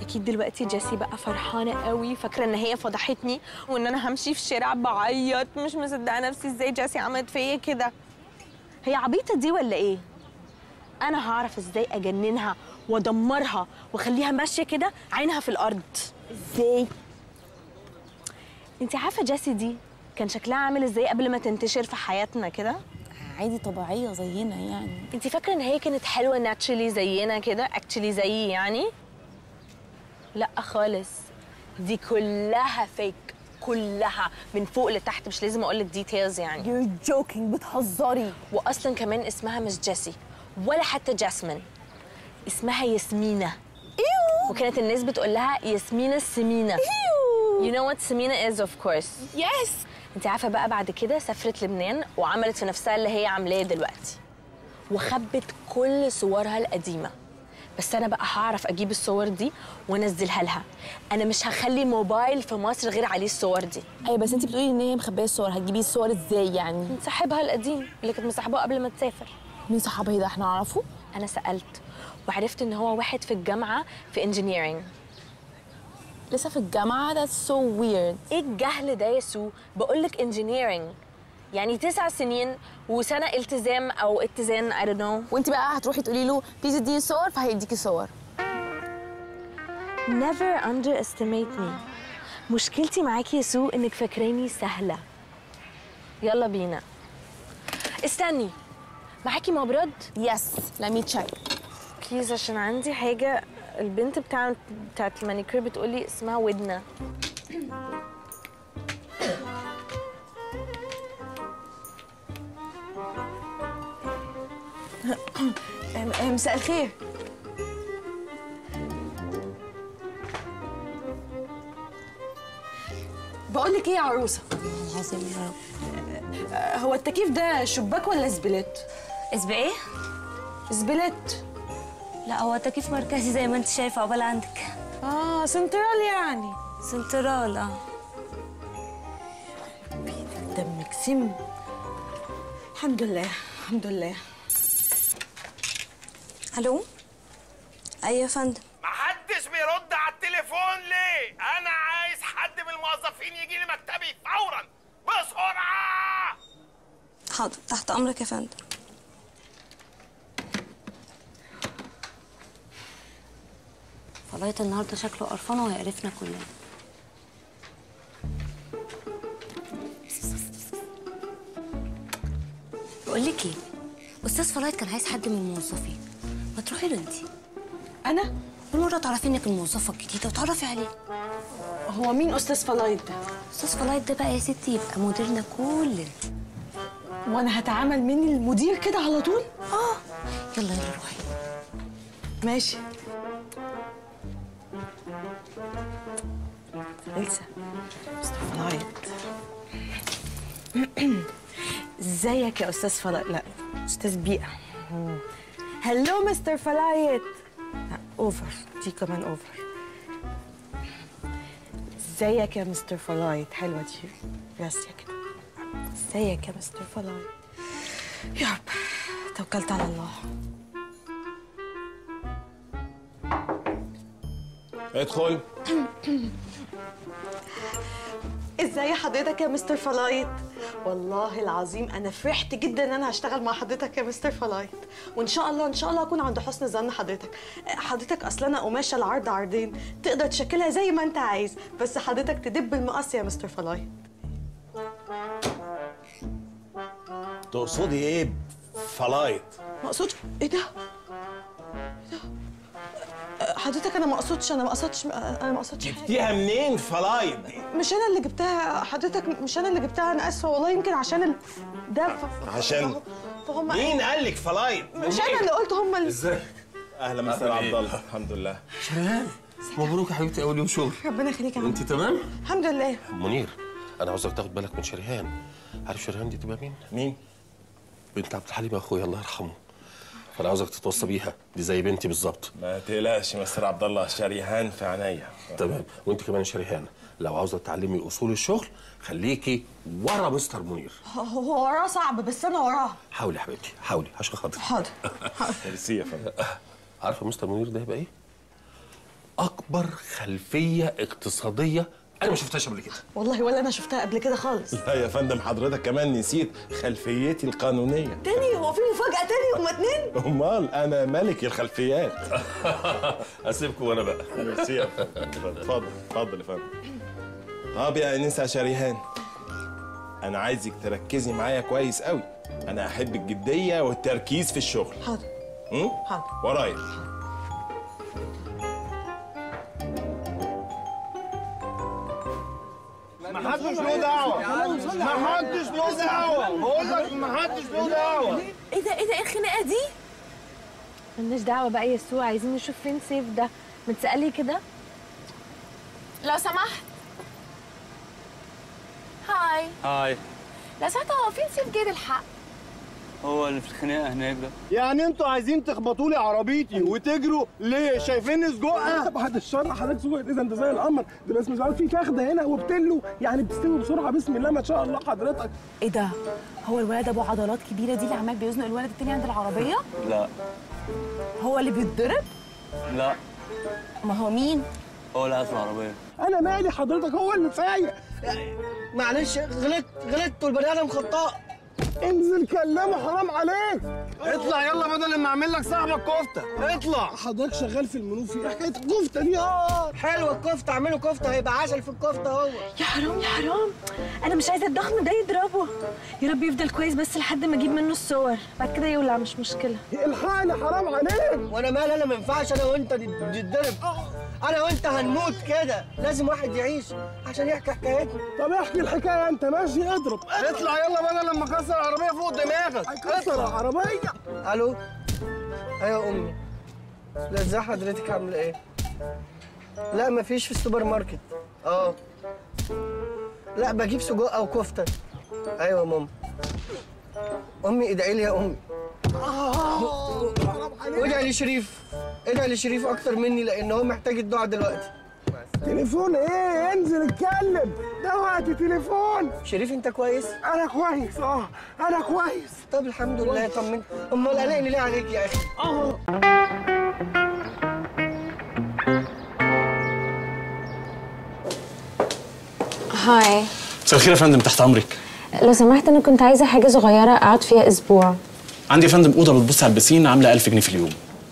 أكيد دلوقتي جيسي بقى فرحانة قوي، فاكرة إن هي فضحتني وإن أنا همشي في الشارع بعيط مش مصدقة نفسي إزاي جيسي عملت فيا كده. هي عبيطة دي ولا إيه؟ أنا هعرف إزاي أجننها وأدمرها وأخليها ماشية كده عينها في الأرض. إزاي؟ أنتِ عارفة جيسي دي كان شكلها عامل إزاي قبل ما تنتشر في حياتنا كده؟ عادي طبيعية زينا يعني. أنتِ فاكرة إن هي كانت حلوة ناتشرلي زينا كده؟ أكشلي زيي يعني؟ لا خالص، دي كلها فيك، كلها من فوق لتحت. مش لازم اقول لك ديتيلز يعني. You're joking. بتهزري. واصلا كمان اسمها مش جيسي ولا حتى جاسمين، اسمها ياسمينه. ايوه. وكانت الناس بتقول لها ياسمينه السمينه. ايوه. You know what سمينه is of course. Yes. انت عارفه بقى بعد كده سافرت لبنان وعملت في نفسها اللي هي عاملاه دلوقتي وخبت كل صورها القديمه. بس أنا بقى هعرف أجيب الصور دي وأنزلها لها. أنا مش هخلي موبايل في مصر غير عليه الصور دي. أيوة بس أنت بتقولي إن هي مخبية الصور، هتجيبي الصور إزاي يعني؟ من صاحبها القديم اللي كانت مصاحباه قبل ما تسافر. مين صاحبها ده؟ إحنا نعرفه؟ أنا سألت وعرفت إن هو واحد في الجامعة في انجينيرنج. لسه في الجامعة؟ ده سو ويرد. إيه الجهل ده يا سو؟ بقول لك انجينيرنج يعني 9 سنين وسنه التزام او اتزان اي دونت نو. وانت بقى هتروحي تقولي له بليز اديني صور فهيديكي صور. never underestimate me. مشكلتي معاكي يا سو انك فاكراني سهله. يلا بينا. استني معاكي مبرد؟ يس لمي تشيك بليز عشان عندي حاجه. البنت بتاعت المانيكير بتقولي اسمها ودنا. مساء الخير. بقول لك ايه يا عروسه؟ العظيم يا رب. هو التكييف ده شباك ولا اسبلت؟ ايه؟ اسبلت. لا هو تكييف مركزي زي ما انت شايفه عقبال عندك. اه سنترال يعني. سنترال اه. دمك سم. الحمد لله الحمد لله. الو؟ ايوه يا فندم. محدش بيرد على التليفون ليه؟ انا عايز حد من الموظفين يجي لي مكتبي فورا بسرعه. حاضر تحت امرك يا فندم. فلايت النهارده شكله قرفان وهيقرفنا كلنا. بقول لك ايه؟ استاذ فلايت كان عايز حد من الموظفين، ما تروحي له انتي. انا؟ بالمره تعرفي انك الموظفه الجديده وتعرفي عليه. هو مين استاذ فلايت ده؟ استاذ فلايت ده بقى يا ستي يبقى مديرنا كلنا. وانا هتعامل مني المدير كده على طول؟ اه يلا يلا روحي. ماشي. إلسا مستر فلايت. ازيك يا استاذ فلايت؟ لا استاذ بيئه. هلو مستر فلايت. اوفر دي كمان اوفر. ازيك يا مستر فلايت؟ حلوه دي راسيه كده. ازيك يا مستر فلايت؟ يا رب توكلت على الله. ادخل. ازاي حضرتك يا مستر فلايت؟ والله العظيم انا فرحت جدا ان انا هشتغل مع حضرتك يا مستر فلايت، وان شاء الله ان شاء الله اكون عند حسن ظن حضرتك. حضرتك اصل انا قماشه العرض عرضين، تقدر تشكلها زي ما انت عايز، بس حضرتك تدب المقص يا مستر فلايت. تقصدي ايه فلايت؟ ما اقصدش. ايه ده؟ حضرتك انا ما قصدتش حاجه. جبتيها منين فلايت؟ مش انا اللي جبتها حضرتك، مش انا اللي جبتها، انا اسفه والله. يمكن عشان ده عشان فهم. مين قال لك فلايت؟ مش انا اللي قلت، هم اللي. ازاي؟ اهلا مستر عبد الله. الحمد لله. شريهان مبروك يا حبيبتي اول يوم شغل. ربنا يخليك يا عم. انت تمام؟ الحمد لله. منير انا عاوزك تاخد بالك من شريهان. عارف شريهان دي تبقى مين؟ مين؟ بنت عبد الحليم اخويا الله يرحمه. أنا عاوزك تتوصى بيها، دي زي بنتي بالظبط. ما تقلقش مستر عبد الله، شريهان في عينيا. تمام، وأنت كمان شريهان، لو عاوزة تتعلمي أصول الشغل خليكي ورا مستر منير. هو وراه صعب بس أنا وراه. حاولي يا حبيبتي، حاولي عشان خاطري. حاضر. ميرسي يا فندم. عارفة مستر منير ده هيبقى إيه؟ أكبر خلفية اقتصادية أنا ما شفتهاش قبل كده. والله ولا أنا شفتها قبل كده خالص. لا يا فندم حضرتك كمان نسيت خلفيتي القانونية. تاني؟ هو في مفاجأة تاني؟ هما اتنين؟ أمال أنا ملك الخلفيات. أسيبكم وأنا بقى. ميرسي يا فندم. اتفضل اتفضل يا فندم. طب يا أنسة شريهان، أنا عايزك تركزي معايا كويس قوي. أنا أحب الجدية والتركيز في الشغل. حاضر. حاضر. ورايا. محدش له دعوة، محدش له دعوة، بقول لك محدش له دعوة. ايه ده ايه ده ايه الخناقة دي؟ مالناش دعوة بقى يا سو، عايزين نشوف فين سيف ده، ما تسألي كده؟ لو سمحت. هاي. هاي. لو سمحت هو فين سيف جه الحق؟ هو اللي في الخناقة هناك ده. يعني انتوا عايزين تخبطوا لي عربيتي وتجروا ليه؟ شايفيني سجقة؟ بعد الشر حضرتك سجقة اذا انت زي القمر، ده بس مش عارف في فخدة هنا وبتلو، يعني بتستوي بسرعة بسم الله ما شاء الله حضرتك. ايه ده؟ هو الولد ابو عضلات كبيرة دي اللي عمال بيزنق الولد التاني عند العربية؟ لا. هو اللي بيتضرب؟ لا. ما هو مين؟ هو اللي قاعد في العربية. أنا مالي حضرتك، هو اللي سايق. معلش غلطت والبني آدم خطاء. انزل كلمه حرام عليك. اطلع يلا بدل ما اعمل لك صاحبك كفته. اطلع حضرتك شغال في المنوفي، ايه حكايه الكفته دي؟ حلوه الكفته، اعمله كفته هيبقى عسل في الكفته. هو يا حرام يا حرام، انا مش عايزه الضخم ده يضربه. يا رب يفضل كويس بس لحد ما اجيب منه الصور، بعد كده يولع مش مشكله. الحقني حرام عليك. وانا مالي، انا ما ينفعش انا وانت نتضرب، انا وانت هنموت كده. لازم واحد يعيش عشان يحكي حكايتنا. طب احكي الحكايه انت ماشي. اضرب اطلع يلا بدل لما كسر العربيه فوق دماغك. كسر العربيه. الو. ايوه يا امي. لا ازاي حضرتك عامله ايه؟ لا مفيش في السوبر ماركت. لا بجيب سجق او كفته. ايوه يا ماما. امي ادعي لي يا امي. وادعي لشريف، ادعي لشريف اكتر مني لان هو محتاج الدعاء دلوقتي. تليفون ايه؟ انزل اتكلم، ده وقت تليفون. شريف انت كويس؟ انا كويس انا كويس. طب الحمد لله طمنت. امال قلقني ليه عليك يا اخي؟ اهو هاي. مساء الخير يا فندم، تحت امرك. لو سمحت انا كنت عايزه حاجه صغيره اقعد فيها اسبوع. عندي يا فندم اوضه بتبص على البسين عامله 1000 جنيه في اليوم.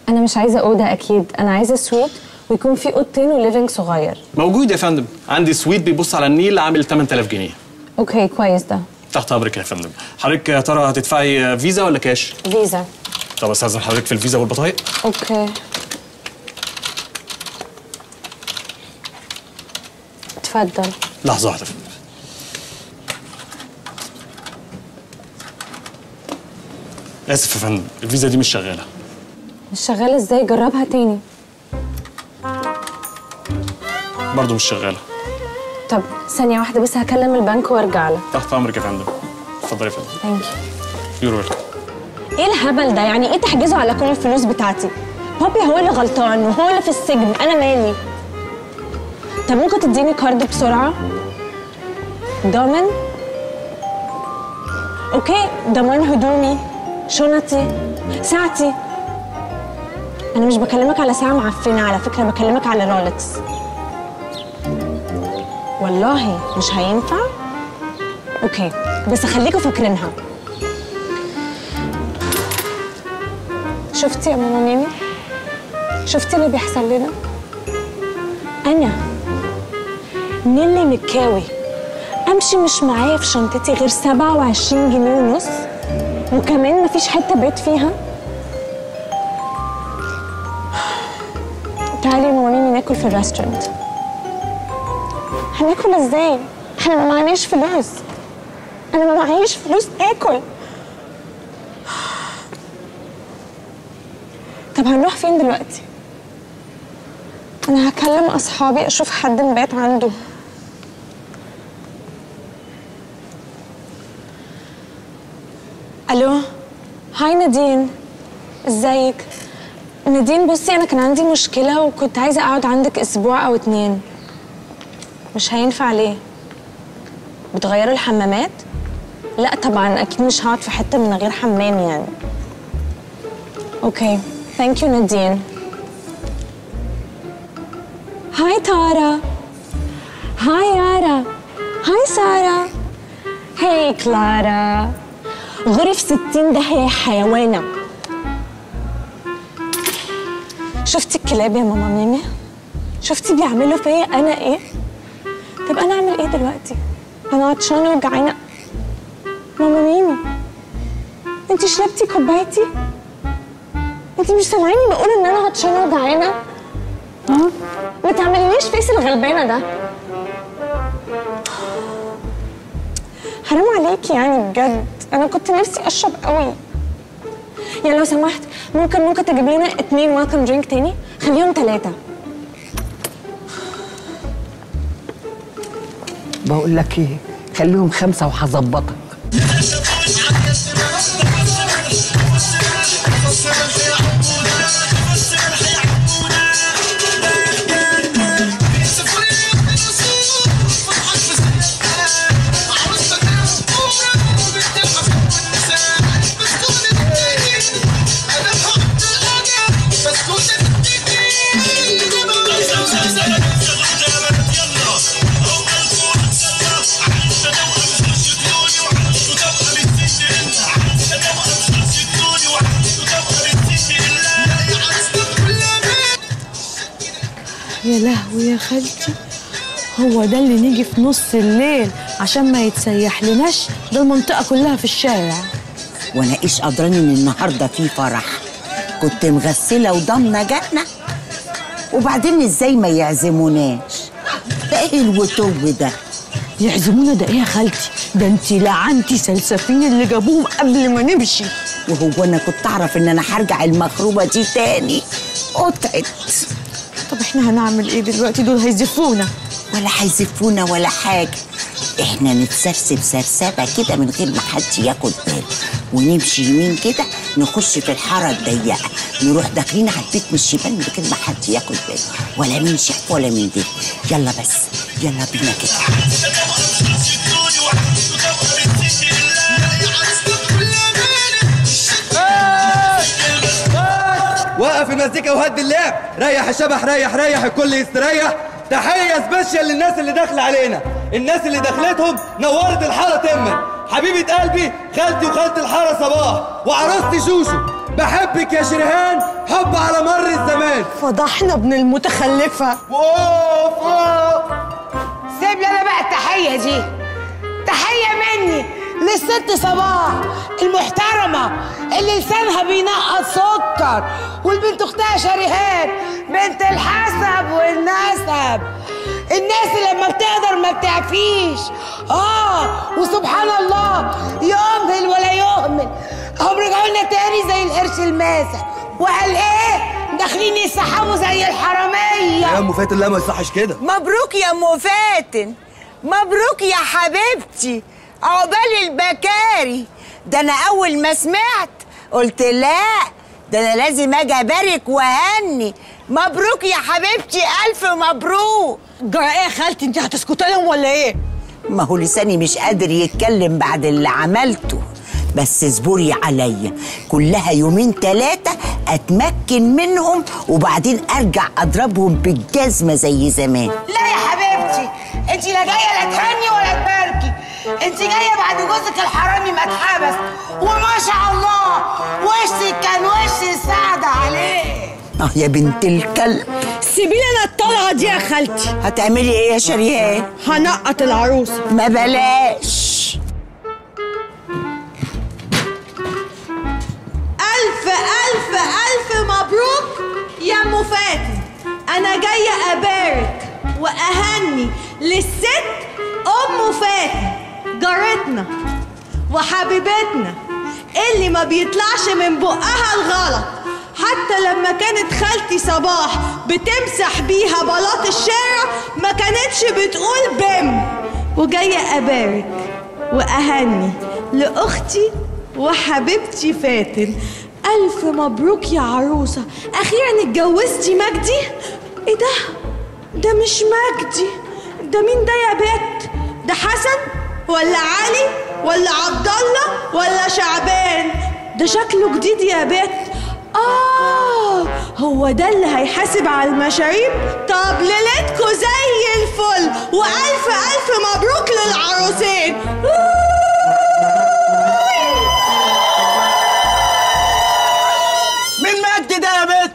انا مش عايزه اوضه اكيد، انا عايزه سويت ويكون في اوضتين وليفنج صغير. موجود يا فندم، عندي سويت بيبص على النيل عامل 8000 جنيه. اوكي كويس ده. تحت امرك يا فندم. حضرتك يا ترى هتدفعي فيزا ولا كاش؟ فيزا. طب استاذن حضرتك في الفيزا والبطايق. اوكي. اتفضل. لحظه واحده يا فندم. اسف يا فندم، الفيزا دي مش شغاله. مش شغاله ازاي؟ جربها تاني. برضه مش شغاله. طب ثانيه واحده بس، هكلم البنك وارجع لك. تحت امرك يا فندم. اتفضلي يا فندم. ثانك يو. يور ويلكم. ايه الهبل ده؟ يعني ايه تحجزوا على كل الفلوس بتاعتي؟ بابي هو اللي غلطان وهو اللي في السجن، انا مالي. طب ممكن تديني كارد بسرعه؟ ضامن؟ اوكي، ضمان هدومي، شنطي، ساعتي. انا مش بكلمك على ساعه معفنه على فكره، بكلمك على رولكس. والله مش هينفع. اوكي بس خليكوا فاكرينها. شفتي يا ماما ميمي؟ شفتي اللي بيحصل لنا؟ انا نيلي مكاوي امشي مش معايا في شنطتي غير 27 جنيه ونص، وكمان مفيش حته بيت فيها. تعالي يا ماما ميمي ناكل في الريستورانت. هناكل ازاي؟ احنا ما معناش فلوس. انا ما معيش فلوس اكل. طب هنروح فين دلوقتي؟ انا هكلم اصحابي اشوف حد مبات عنده. الو، هاي نادين، ازيك؟ نادين بصي، انا كان عندي مشكله وكنت عايزه اقعد عندك اسبوع او اتنين. مش هينفع. ليه؟ بتغيروا الحمامات؟ لا طبعا اكيد مش هقعد في حته من غير حمام يعني. اوكي ثانك يو نادين. هاي تارا، هاي يارا، هاي ساره، هاي كلارا. غرف 60 ده هي حيوانه. شفتي الكلاب يا ماما ميمي؟ شفتي بيعملوا فيا انا ايه؟ طب انا اعمل ايه دلوقتي؟ انا عطشانه وجعانه. ماما ميمي انت شربتي كوبايتي؟ انت مش سامعيني بقول ان انا عطشانه وجعانه؟ ها؟ ما تعمليليش فيس الغلبانه ده. حرام عليكي يعني بجد، انا كنت نفسي اشرب قوي. يعني لو سمحت ممكن تجيب لنا 2 ويلكم درينك تاني؟ خليهم 3. بقول لك ايه، خليهم 5 وهظبطك. يا لهوي يا خالتي، هو ده اللي نيجي في نص الليل عشان ما يتسيحلناش؟ ده المنطقة كلها في الشارع. وانا ايش قدراني ان النهارده في فرح؟ كنت مغسلة وضامنة جاتنا. وبعدين ازاي ما يعزموناش؟ ده ايه الوتوب ده؟ يعزمونا ده ايه يا خالتي؟ ده انت لعنتي سلسفين اللي جابوهم قبل ما نمشي. وهو انا كنت اعرف ان انا هرجع المخروبة دي تاني؟ قطعت. طب احنا هنعمل ايه دلوقتي؟ دول هيزفونا. ولا هيزفونا ولا حاجه، احنا نتسرسب سرسبه كده من غير ما حد ياكل باله، ونمشي يمين كده نخش في الحاره الضيقه، نروح داخلين على البيت من الشمال من غير ما حد ياكل باله، ولا من شاف ولا من ديل. يلا بس يلا بينا كده. وقف المزيكا وهدي اللعب، ريح الشبح، ريح ريح الكل يستريح. تحيه سبيشال للناس اللي داخله علينا، الناس اللي دخلتهم نورت الحاره تما. حبيبه قلبي خالتي وخالت الحاره صباح، وعروستي شوشو، بحبك يا شريهان حب على مر الزمان. فضحنا ابن المتخلفه. اوف اوف، سيب لي انا بقى التحيه دي، تحيه مني للست صباح المحترمة اللي لسانها بينقط سكر، والبنت اختها شريهان بنت الحسب والنسب، الناس اللي لما بتقدر ما بتعفيش. وسبحان الله، يمهل ولا يؤمن. هم رجعوا لنا تاني زي القرش الماسح، وقال ايه؟ داخلين يسحبوا زي الحرامية. يا ام فاتن لا ما يصحش كده. مبروك يا ام فاتن، مبروك يا حبيبتي، عقبال البكاري. ده انا اول ما سمعت قلت لا، ده انا لازم اجي ابارك واهني. مبروك يا حبيبتي، الف مبروك. جرى ايه يا خالتي، انت هتسكتي لهم ولا ايه؟ ما هو لساني مش قادر يتكلم بعد اللي عملته، بس اصبري عليا، كلها يومين ثلاثه اتمكن منهم وبعدين ارجع اضربهم بالجزمه زي زمان. لا يا حبيبتي، انت لا جايه لا تهني ولا تباركي، انت جايه بعد جوزك الحرامي ما اتحبس، وما شاء الله وشك كان وش السعد عليه. يا بنت الكلب، سيبي لي انا الطلعه دي يا خالتي. هتعملي ايه يا شريهان؟ هنقط العروسه. ما بلاش. الف الف الف مبروك يا ام فاتن، انا جايه ابارك واهني للست ام فاتن، جارتنا وحبيبتنا اللي ما بيطلعش من بقها الغلط، حتى لما كانت خالتي صباح بتمسح بيها بلاط الشارع ما كانتش بتقول بم. وجايه ابارك واهني لاختي وحبيبتي فاتن. الف مبروك يا عروسه، اخيرا اتجوزتي مجدي. ايه ده مش مجدي، ده مين ده يا بت؟ ده حسن ولا علي ولا عبد الله ولا شعبان؟ ده شكله جديد يا بت. هو ده اللي هيحاسب على المشاريب. طب ليلتكم زي الفل، والف الف مبروك للعروسين. مين مجدي ده يا بت؟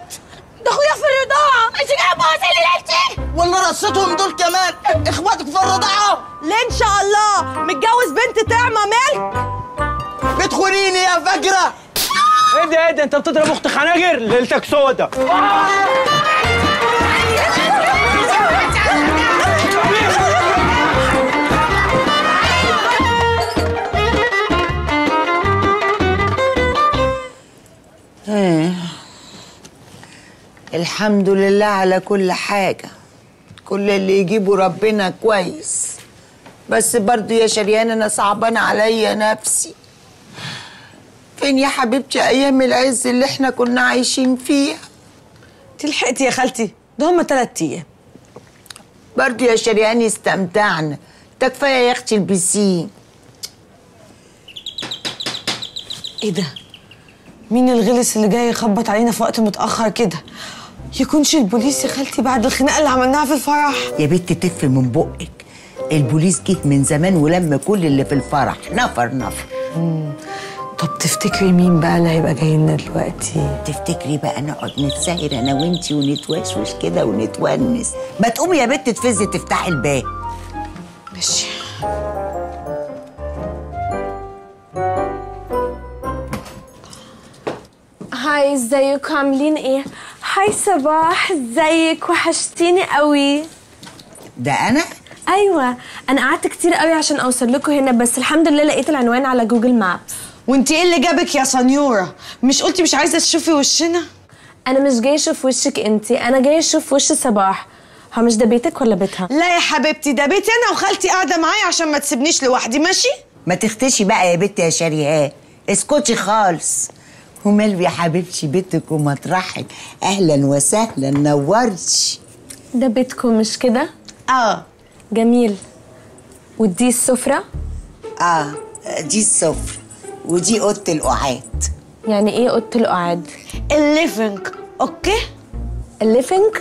ده اخويا في الرضاعه. انت جايه تبوظي ليلتي؟ ولا رصتهم دول كمان اخواتك في الرضاعه؟ ليه ان شاء الله، متجوز بنت تعمى ملك. بتخونيني يا فجره. ايه ده انت بتضرب اخت خناجر؟ ليلتك سودا. الحمد لله على كل حاجه، كل اللي يجيبه ربنا كويس، بس برضو يا شريهان انا صعبان عليا نفسي. فين يا حبيبتي ايام العز اللي احنا كنا عايشين فيها؟ تلحقتي يا خالتي، ده هم 3 ايام. برضو يا شريهان استمتعنا، ده كفايه يا اختي البسين. ايه ده؟ مين الغلس اللي جاي يخبط علينا في وقت متاخر كده؟ يكونش البوليس يا خالتي بعد الخناقه اللي عملناها في الفرح؟ يا بنتي تف من بقك، البوليس جه من زمان ولما كل اللي في الفرح نفر. طب تفتكري مين بقى اللي هيبقى جاي لنا دلوقتي؟ تفتكري بقى نقعد نتساهر انا وانتي ونتوشوش كده ونتونس؟ ما تقومي يا بت تفزي تفتحي الباب. ماشي. هاي، ازيكم عاملين ايه؟ هاي صباح، ازيك؟ وحشتيني قوي. ده انا؟ ايوه، انا قعدت كتير قوي عشان اوصل لكم هنا، بس الحمد لله لقيت العنوان على جوجل مابس. وانتي ايه اللي جابك يا سنيوره؟ مش قلتي مش عايزه تشوفي وشنا؟ انا مش جايه اشوف وشك انتي، انا جايه اشوف وش صباح. ها مش ده بيتك ولا بيتها؟ لا يا حبيبتي ده بيتي انا وخالتي قاعده معايا عشان ما تسيبنيش لوحدي. ماشي؟ ما تختشي بقى يا بنت يا شريهان، اسكتي خالص. ومال يا حبيبتي بيتك ومطرحك، اهلا وسهلا نورتي. ده بيتكم مش كده؟ اه. جميل. ودي السفرة؟ اه دي السفرة ودي اوضة القعاد. يعني ايه اوضة القعاد؟ الليفنج. اوكي؟ الليفنج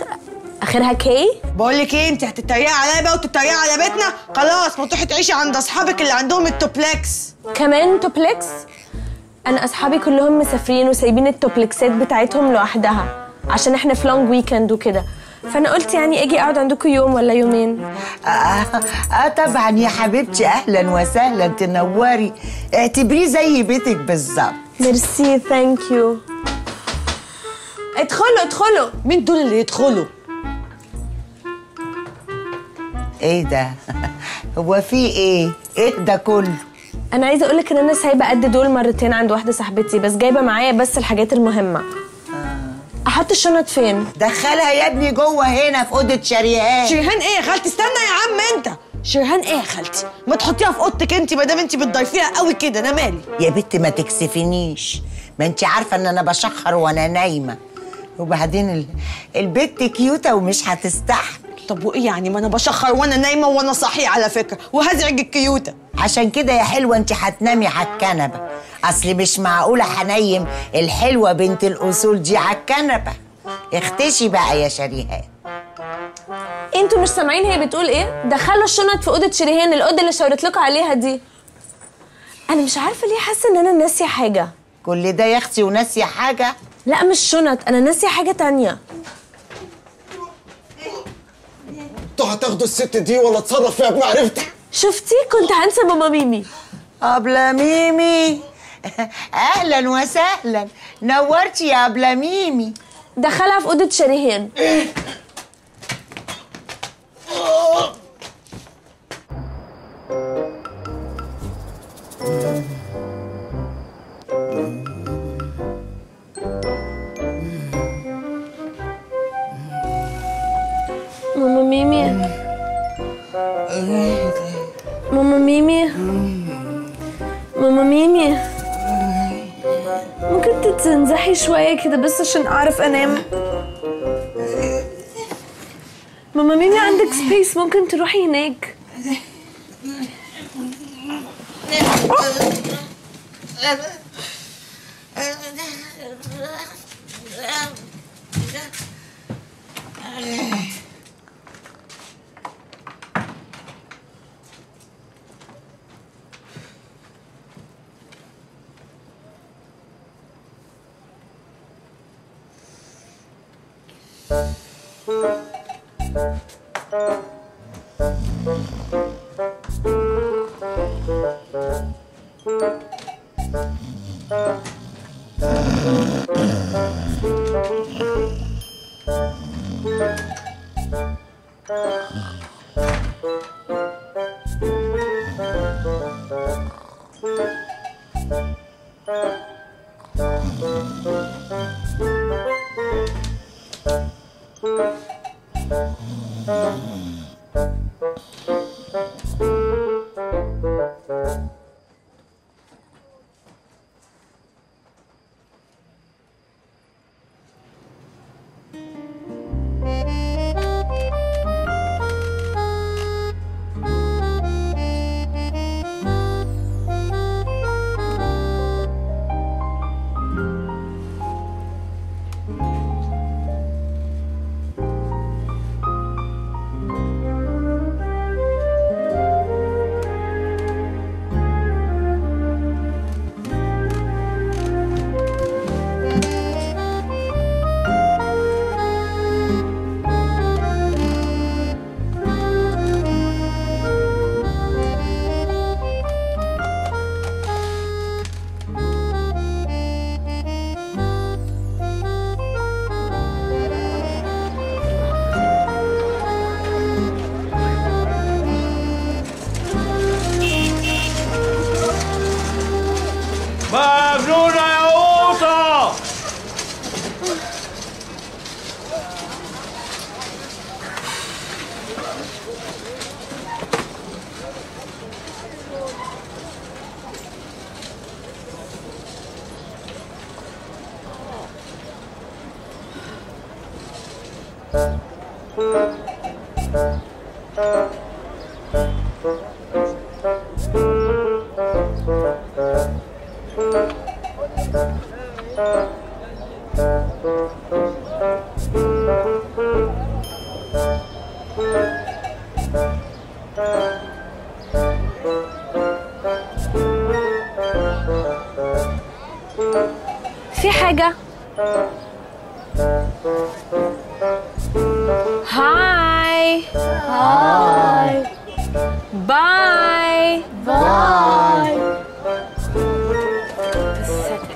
اخرها كي؟ بقول لك ايه، انت هتتريقي عليا بقى وتتريقي على بيتنا؟ خلاص ما تروحي تعيشي عند اصحابك اللي عندهم التوبلكس. كمان توبلكس؟ انا اصحابي كلهم مسافرين وسايبين التوبلكسات بتاعتهم لوحدها عشان احنا في لونج ويكند وكده، فانا قلت يعني اجي اقعد عندكم يوم ولا يومين. طبعا يا حبيبتي اهلا وسهلا تنوري، اعتبريه زي بيتك بالظبط. ميرسي ثانك يو. ادخلوا ادخلوا. مين دول اللي يدخلوا؟ ايه ده؟ هو في ايه؟ ايه ده كله؟ انا عايزه اقولك ان انا سايبه قد دول مرتين عند واحده صاحبتي، بس جايبه معايا بس الحاجات المهمه. احط الشنط فين؟ دخلها يا ابني جوه هنا في اوضه شريهان. شريهان ايه يا خالتي؟ استنى يا عم انت، شريهان ايه يا خالتي؟ ما تحطيها في اوضتك انت ما دام انت بتضيفيها قوي كده. انا مالي يا بنت، ما تكسفينيش، ما انت عارفه ان انا بشخر وانا نايمه، وبعدين البت كيوته ومش هتستحمل. طب وايه يعني؟ ما انا بشخر وانا نايمه وانا صاحيه على فكره، وهزعج الكيوته. عشان كده يا حلوه انت هتنامي على الكنبه، اصل مش معقوله هنيم الحلوه بنت الاصول دي على الكنبه. اختشي بقى يا شريهان. انتوا مش سامعين هي بتقول ايه؟ دخلوا الشنط في اوضه شريهان، الاوضه اللي شاورت لكم عليها دي. انا مش عارفه ليه حاسه ان انا ناسيه حاجه. كل ده يا اختي وناسيه حاجه؟ لا مش شنط، انا ناسيه حاجه تانية. انتوا هتاخدوا الست دي ولا اتصرف فيها بمعرفتك؟ شفتي كنت هنسى ماما ميمي. ابله ميمي اهلا وسهلا نورتي يا ابله ميمي. دخلها في اوضه شريهان. ماما ميمي ماما ميمي ماما ميمي ممكن تتنزحي شوية كده بس عشان أعرف أنام؟ ماما ميمي عندك سبيس ممكن تروحي هناك. في حاجة؟ هاي هاي باي باي قصتك.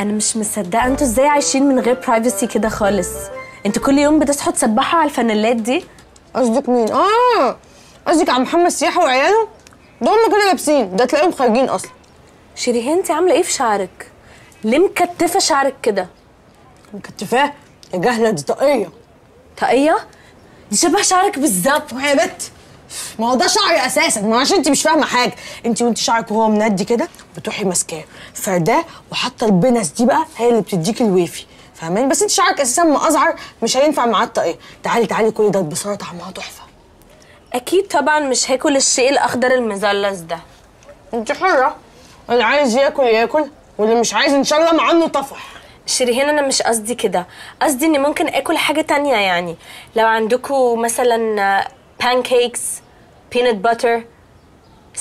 أنا مش مصدقة انتوا ازاي عايشين من غير برايفسي كده خالص؟ انتوا كل يوم بتصحوا تسبحوا على الفانيلات دي؟ قصدك مين؟ آه قصدك عم محمد سياحة وعياله؟ ده هم كده لابسين، ده تلاقيهم خارجين أصلا. شريهان انت عاملة إيه في شعرك؟ ليه مكتفة شعرك كده؟ مكتفاه؟ يا جهلة دي طاقية. طاقية؟ دي شبه شعرك بالظبط. يا بت ما هو ده شعري أساسا، ما عشان انت مش فاهمة حاجة، انت وانت شعرك وهو مندي كده بتروحي ماسكاه، فرداه وحاطة البنس دي بقى هي اللي بتديكي الويفي، فاهماني؟ بس انت شعرك أساسا ما أزعر مش هينفع معاه الطاقية. تعالي تعالي كل ده بصراحة طعمها تحفة. أكيد طبعا مش هاكل الشيء الأخضر المزلس ده. انت حرة، اللي عايز ياكل ياكل واللي مش عايز ان شاء الله مع انه طفح. شريهان انا مش قصدي كده، قصدي اني ممكن اكل حاجه تانية. يعني لو عندكوا مثلا pancakes، peanut butter،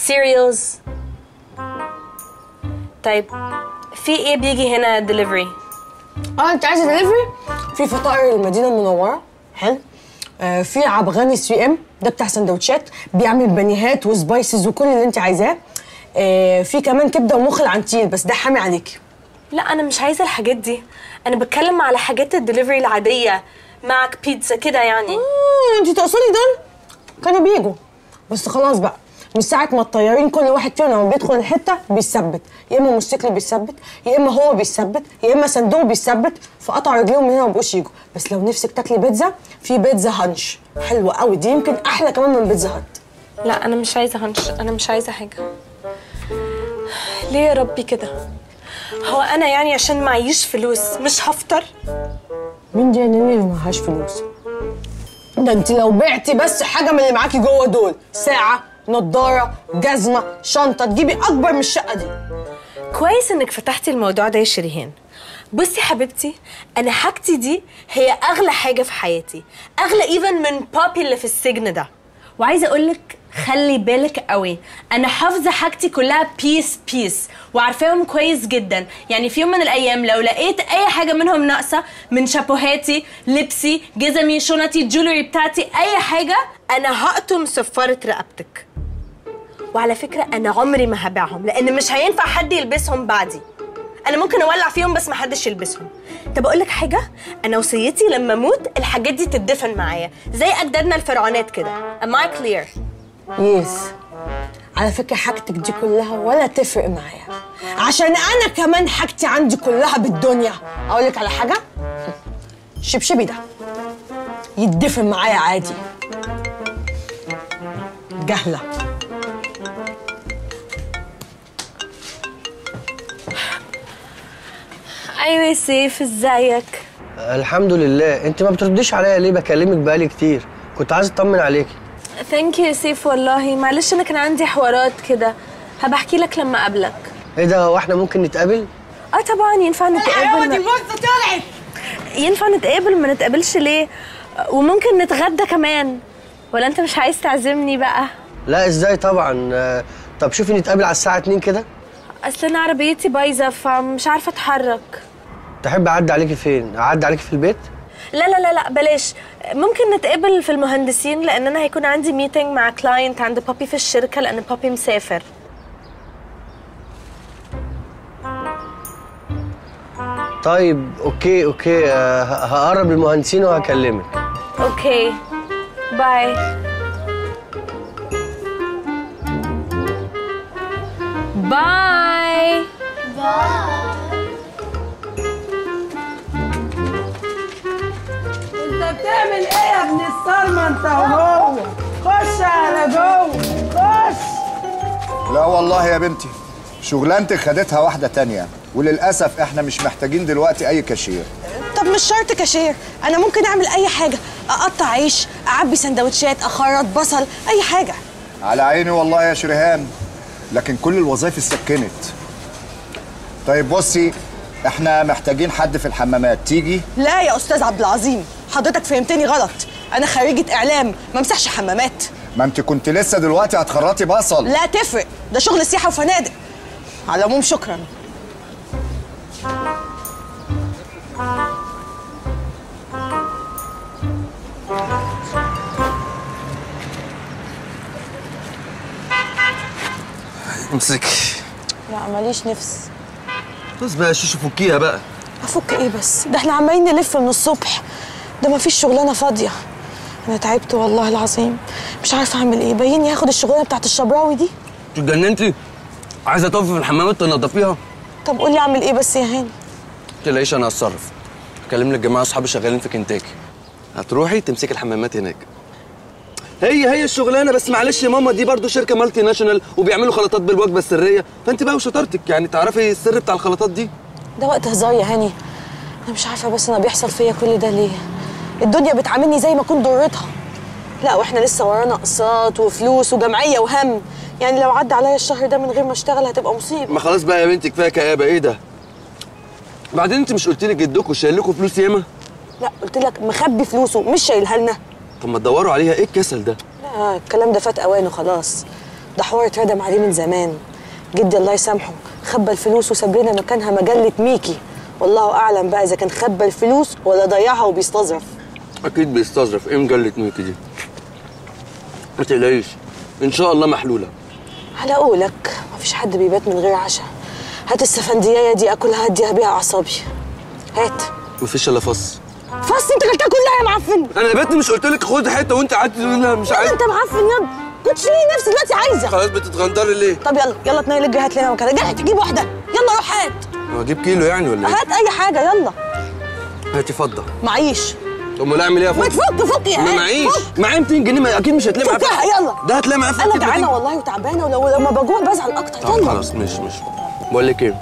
cereals. طيب في ايه بيجي هنا delivery؟ اه انت عايزه delivery؟ في فطائر المدينه المنوره، حلو. في عبغاني 3M ده بتاع سندوتشات، بيعمل بانيهات وسبايسز وكل اللي انت عايزاه. في كمان كبده ومخ العنتيل بس ده حامي عليكي. لا انا مش عايزه الحاجات دي، انا بتكلم على حاجات الدليفري العاديه، معك بيتزا كده يعني. انت تقصدي دول كانوا بيجوا بس خلاص بقى من ساعه ما الطيارين كل واحد فيهم لما بيدخل الحته بيثبت، يا اما الموتوسيكل بيثبت يا اما هو بيثبت يا اما صندوق بيثبت، فقطع رجليهم من هنا ما بقوش يجوا. بس لو نفسك تاكلي بيتزا، في بيتزا هنش حلوه قوي، دي يمكن احلى كمان من بيتزا هت. لا انا مش عايزه هنش، انا مش عايزه حاجه. ليه يا ربي كده؟ هو انا يعني عشان معيش فلوس مش هفطر؟ مين دي يا نيني اللي معهاش فلوس؟ ده انت لو بعتي بس حاجه من اللي معاكي جوه دول، ساعه، نضاره، جزمه، شنطه، تجيبي اكبر من الشقه دي. كويس انك فتحتي الموضوع ده يا شريهان. بصي حبيبتي، انا حاجتي دي هي اغلى حاجه في حياتي، اغلى ايفن من بابي اللي في السجن ده. وعايزه اقولك خلي بالك قوي، انا حافظه حاجتي كلها بيس بيس وعارفاهم كويس جدا. يعني في يوم من الايام لو لقيت اي حاجه منهم ناقصه من شابوهاتي، لبسي، جزمي، شنطي، الجولري بتاعتي، اي حاجه، انا هقطم صفاره رقبتك. وعلى فكره انا عمري ما هبيعهم لان مش هينفع حد يلبسهم بعدي. انا ممكن اولع فيهم بس ما حدش يلبسهم. طب اقول لك حاجه، انا وصيتي لما اموت الحاجات دي تدفن معايا زي اجدادنا الفرعونات كده. Am I clear؟ يس. على فكره حاجتك دي كلها ولا تفرق معايا، عشان انا كمان حاجتي عندي كلها بالدنيا. اقول لك على حاجه، شبشبي ده يتدفن معايا عادي. جهله. ايوه يا سيف ازيك؟ الحمد لله. انت ما بترديش عليا ليه؟ بكلمك بقالي كتير، كنت عايز اطمن عليكي. ثانك يو يا سيف والله، معلش انا كان عندي حوارات كده، هبحكي لك لما اقابلك. ايه ده، هو احنا ممكن نتقابل؟ اه طبعا ينفع نتقابل. دي بصه طلعت. ينفع نتقابل، ما نتقابلش ليه؟ وممكن نتغدى كمان، ولا انت مش عايز تعزمني بقى؟ لا ازاي طبعا. طب شوفي نتقابل على الساعه 2 كده. اصل انا عربيتي بايظه فمش عارفه اتحرك. تحب اعدي عليكي فين؟ اعدي عليكي في البيت؟ لا لا لا لا بلاش، ممكن نتقابل في المهندسين لان انا هيكون عندي ميتنج مع كلاينت عند بابي في الشركه لان بابي مسافر. طيب اوكي اوكي، هقرب للمهندسين وهكلمك. اوكي باي. باي باي. بتعمل ايه يا ابن الصرمه انت وهو؟ خش على جوه، خش. لا والله يا بنتي، شغلانتك خدتها واحده تانيه، وللاسف احنا مش محتاجين دلوقتي اي كاشير. مش شرط كاشير، انا ممكن اعمل اي حاجه، اقطع عيش، اعبي سندوتشات، اخرط بصل، اي حاجه. على عيني والله يا شريهان، لكن كل الوظائف اتسكنت. طيب بصي، احنا محتاجين حد في الحمامات، تيجي؟ لا يا استاذ عبد العظيم، حضرتك فهمتني غلط، انا خريجه اعلام، ما امسحش حمامات. ما انت كنت لسه دلوقتي هتخرطي بصل. لا تفرق، ده شغل سياحه وفنادق. على العموم شكرا. امسك. لا ماليش نفس. بس بقى شوشو فكيها بقى. افك ايه بس؟ ده احنا عمالين نلف من الصبح، ده مفيش شغلانه فاضيه. انا تعبت والله العظيم، مش عارفه اعمل ايه. بايني هاخد الشغلانه بتاعت الشبراوي دي. انت اتجننتي؟ عايزه تقفي في الحمامات تنضفيها؟ طب قولي اعمل ايه بس يا هاني؟ متقلقيش انا هتصرف. هكلم لك جماعه اصحابي شغالين في كنتاكي، هتروحي تمسكي الحمامات هناك. هي الشغلانه، بس معلش يا ماما دي برضو شركه مالتي ناشونال وبيعملوا خلطات بالوجبه السريه، فانت بقى وشطارتك يعني تعرفي السر بتاع الخلطات دي. ده وقت هزار يا هاني، انا مش عارفه بس انا بيحصل فيا كل ده ليه؟ الدنيا بتعاملني زي ما اكون ضرتها. لا واحنا لسه ورانا اقساط وفلوس وجمعيه وهم، يعني لو عدى عليا الشهر ده من غير ما اشتغل هتبقى مصيبه. ما خلاص بقى يا بنتي، كفايه كآبه. ايه ده؟ بعدين انت مش قلت لي جدكوا شايل لكم فلوس ياما؟ لا قلت لك مخبي فلوسه مش شايلها لنا. طب ما تدوروا عليها، ايه الكسل ده؟ لا الكلام ده فات اوانه خلاص، ده حوار اتردم عليه من زمان. جدي الله يسامحه خبى الفلوس وساب لنا مكانها مجله ميكي، والله اعلم بقى اذا كان خبى الفلوس ولا ضيعها وبيستظرف. اكيد بيستظرف. ايه مجله ميكي دي؟ ما تقلقيش ان شاء الله محلوله. على قولك مفيش حد بيبات من غير عشاء. هات السفنديايه دي اكلها، هديها بيها اعصابي. هات. مفيش الا فص. فص انت كلتها كلها يا معفن. انا باتني مش قلت لك خد حته وانت قعدت تقول لها مش عايز؟ انت معفن ياض، كنتش ليه نفسي دلوقتي عايزه. خلاص بتتغندري ليه؟ طب يلا يلا اتنيل الجهه، هات لنا مكانها. جاي تجيب واحده، يلا روح هات. هو اجيب كيلو يعني ولا ايه؟ هات اي حاجه يلا. هاتي فضه. معيش. امال اعمل ايه يا فضه؟ ما تفك فك يا اخي. معيش، معايا 200 جنيه اكيد مش هتلاقي معايا. فكها يلا. ده هتلاقي معايا. انا جعانه والله وتعبانه، ولو لما بجوع بزعل اكتر. طب خلاص مش بقول لك ايه؟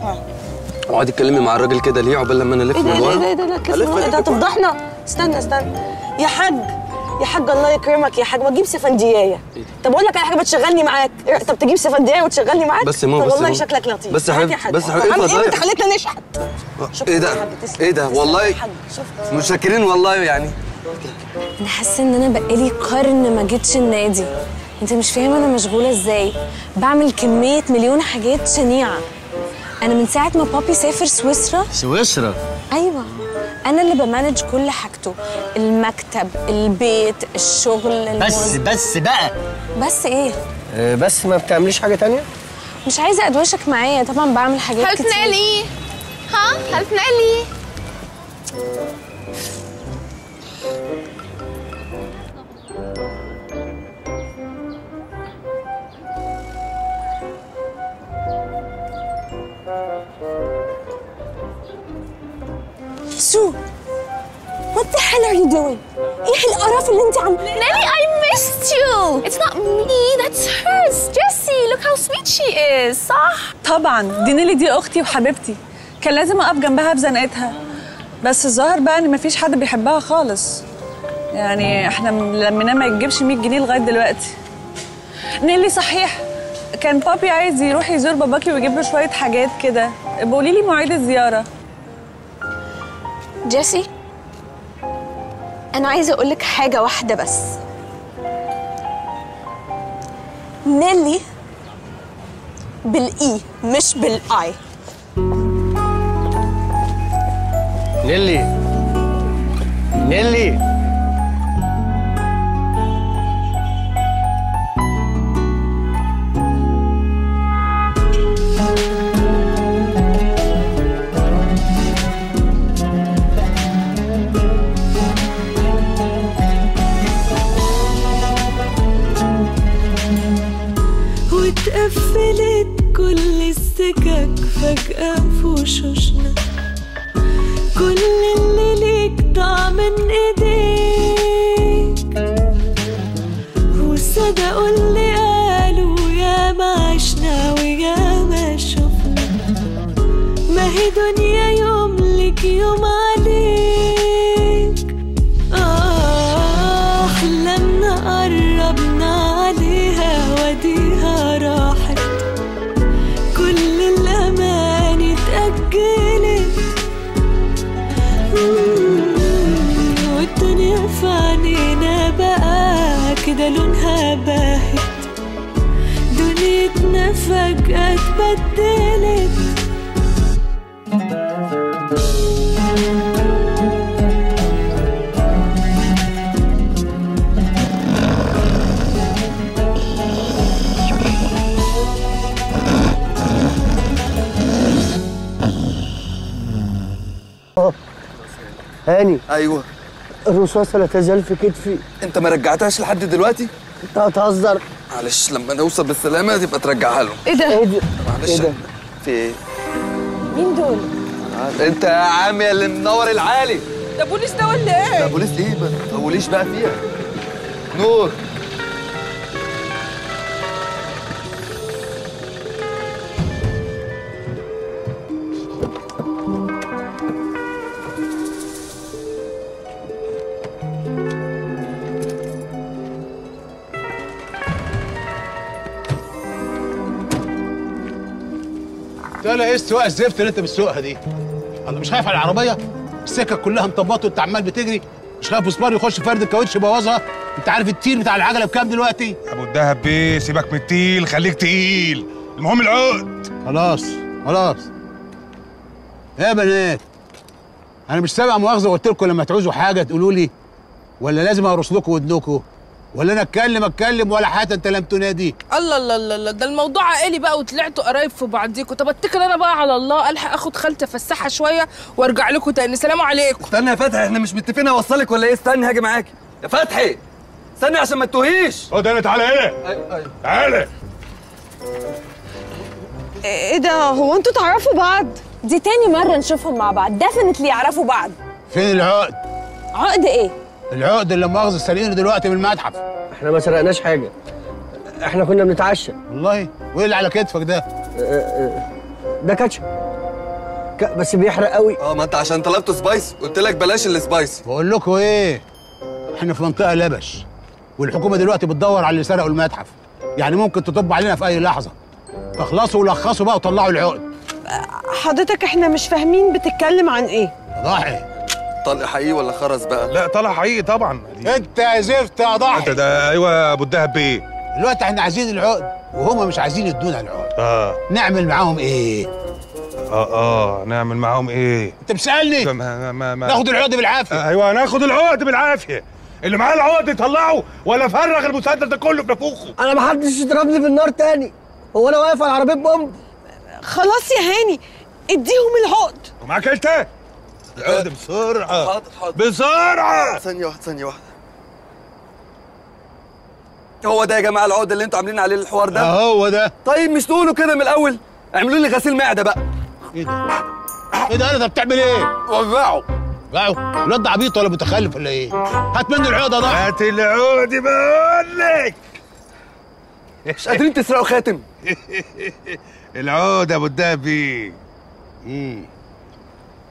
اقعدي اتكلمي مع الراجل كده ليه عقبال لما انا الف من ورا. ايه ده لا كده انت هتفضحنا. استنى يا حاج الله يكرمك يا حاج، ما تجيب سفنديايه. طب اقول لك على حاجه بتشغلني معاك. طب تجيب سفنديايه وتشغلني معاك؟ بس يا ماما بس والله شكلك لطيف. بس يا حاج بس يا حاج انت خليتنا نشحت. ايه ده والله متشكرين والله. يعني انا حاسه ان انا بقالي قرن ما جيتش النادي. انت مش فاهم انا مشغوله ازاي، بعمل كميه مليون حاجات شنيعه. أنا من ساعة ما بابي سافر سويسرا أيوة، أنا اللي بمانج كل حاجته، المكتب، البيت، الشغل، بس بقى. بس إيه؟ بس ما بتعمليش حاجة تانية؟ مش عايزة أدوشك معايا، طبعًا بعمل حاجات كتير. هلتنقلي؟ هلتنقلي؟ Sue, what the hell are you doing? ايه القرف اللي انت عاملاه؟ Nelly, I missed you. It's not me, that's hers. Jessie, look how sweet she is. صح؟ طبعا دي نيلي، دي اختي وحبيبتي، كان لازم اقف جنبها في زنقتها، بس الظاهر بقى ان مفيش حد بيحبها خالص. يعني احنا لمينا ما يجيبش 100 جنيه لغايه دلوقتي. نيلي صحيح كان بابي عايز يروح يزور باباكي ويجيب له شويه حاجات كده، بقولي لي مواعيد الزياره. جيسي أنا عايزة أقولك حاجة واحدة بس، نيلي بالإي مش بالآي. نيلي قفلت كل السكك فجأة في وشوشنا، كل اللي ليك ضاع من ايديك، وصدقوا اللي قالوا يا ما عشنا ويا ما شفنا، ما هي دنيا يوم لك يوم عليك. بقى كده لونها باهت، دنيتنا فجأة اتبدلت. هاني، ايوه الرصاصه لا تزال في كتفي. انت ما رجعتهاش لحد دلوقتي؟ انت هتهزر؟ معلش لما نوصل بالسلامه تبقى ترجعها له. ايه ده؟ معلش إيه في ايه؟ مين دول؟ انت يا عم يا اللي منور العالي. ده بوليس ده ولا ايه؟ ده بوليس ايه؟ ما تطوليش بقى فيها. نور لا ايه السواقه الزفت اللي انت بتسوقها دي؟ انا مش خايف على العربيه؟ السكه كلها مطبطه وانت عمال بتجري، مش خايف مسمار يخش فرد الكاوتش يبوظها؟ انت عارف التيل بتاع العجله بكام دلوقتي؟ يا ابو الدهب بيه سيبك من التيل، خليك تقيل، المهم العقد. خلاص خلاص يا بنات، انا مش سامع مؤاخذه، وقلت لكم لما تعوزوا حاجه تقولوا لي، ولا لازم اهرس لكم ودنكم، ولا انا اتكلم ولا حتى انت لم تنادي؟ الله الله الله، ده الموضوع عائلي بقى وطلعتوا قرايب في بعضيكوا. طب اتكل انا بقى على الله، الحق اخد خالتي افسحها شويه وارجع لكم تاني. سلام عليكم. استنى يا فتحي، احنا مش متفقين اوصلك ولا ايه؟ استنى هاجي معاكي يا فتحي، استنى عشان ما تتوهيش. خد انا، تعالى هنا. ايوه تعالى. ايه ده؟ هو انتوا تعرفوا بعض؟ دي تاني مره نشوفهم مع بعض، ديفنتلي يعرفوا بعض. فين العقد؟ عقد ايه؟ العقد اللي مؤاخذة سارقينه دلوقتي من المتحف. احنا ما سرقناش حاجه، احنا كنا بنتعشى. والله؟ وايه اللي على كتفك ده؟ ده كاتشب بس بيحرق قوي. ما انت عشان طلبت سبايسي، قلت لك بلاش السبايسي. بقول لكم ايه، احنا في منطقه لبش، والحكومه دلوقتي بتدور على اللي سرقوا المتحف، يعني ممكن تطب علينا في اي لحظه. فخلصوا ولخصوا بقى وطلعوا العقد. حضرتك احنا مش فاهمين بتتكلم عن ايه يا ضاحي؟ طلق حقيقي ولا خرز بقى؟ لا طلق حقيقي طبعا. انت يا زفت يا ضحي. انت ده ايوه يا ابو الدهب بيه. دلوقتي احنا عايزين العقد وهما مش عايزين يدونا العقد. نعمل معاهم ايه؟ نعمل معاهم ايه؟ انت بتسالني؟ ناخد العقد بالعافيه. ايوه ناخد العقد بالعافيه. اللي معاه العقد يطلعه ولا فرغ المسدس ده كله بنفوخه. انا ما حدش يضربني في النار تاني، هو انا واقف على عربيه بومب؟ خلاص يا هاني اديهم العقد. ومعاك انت؟ العقد بسرعة. حاضر حاضر بسرعة. ثانية واحدة ثانية واحدة، هو ده يا جماعة العقد اللي انتوا عاملين عليه الحوار ده؟ هو ده. طيب مش تقولوا كده من الأول؟ اعملوا لي غسيل معدة بقى. ايه ده؟ ايه ده؟ انت بتعمل ايه؟ وزعوا وزعوا. الواد ده عبيط ولا متخلف ولا ايه؟ هات مني العقد يا ضحى. هات العقد بقول لك. مش قادرين تسرقوا خاتم؟ العقد يا ابو الدهبي.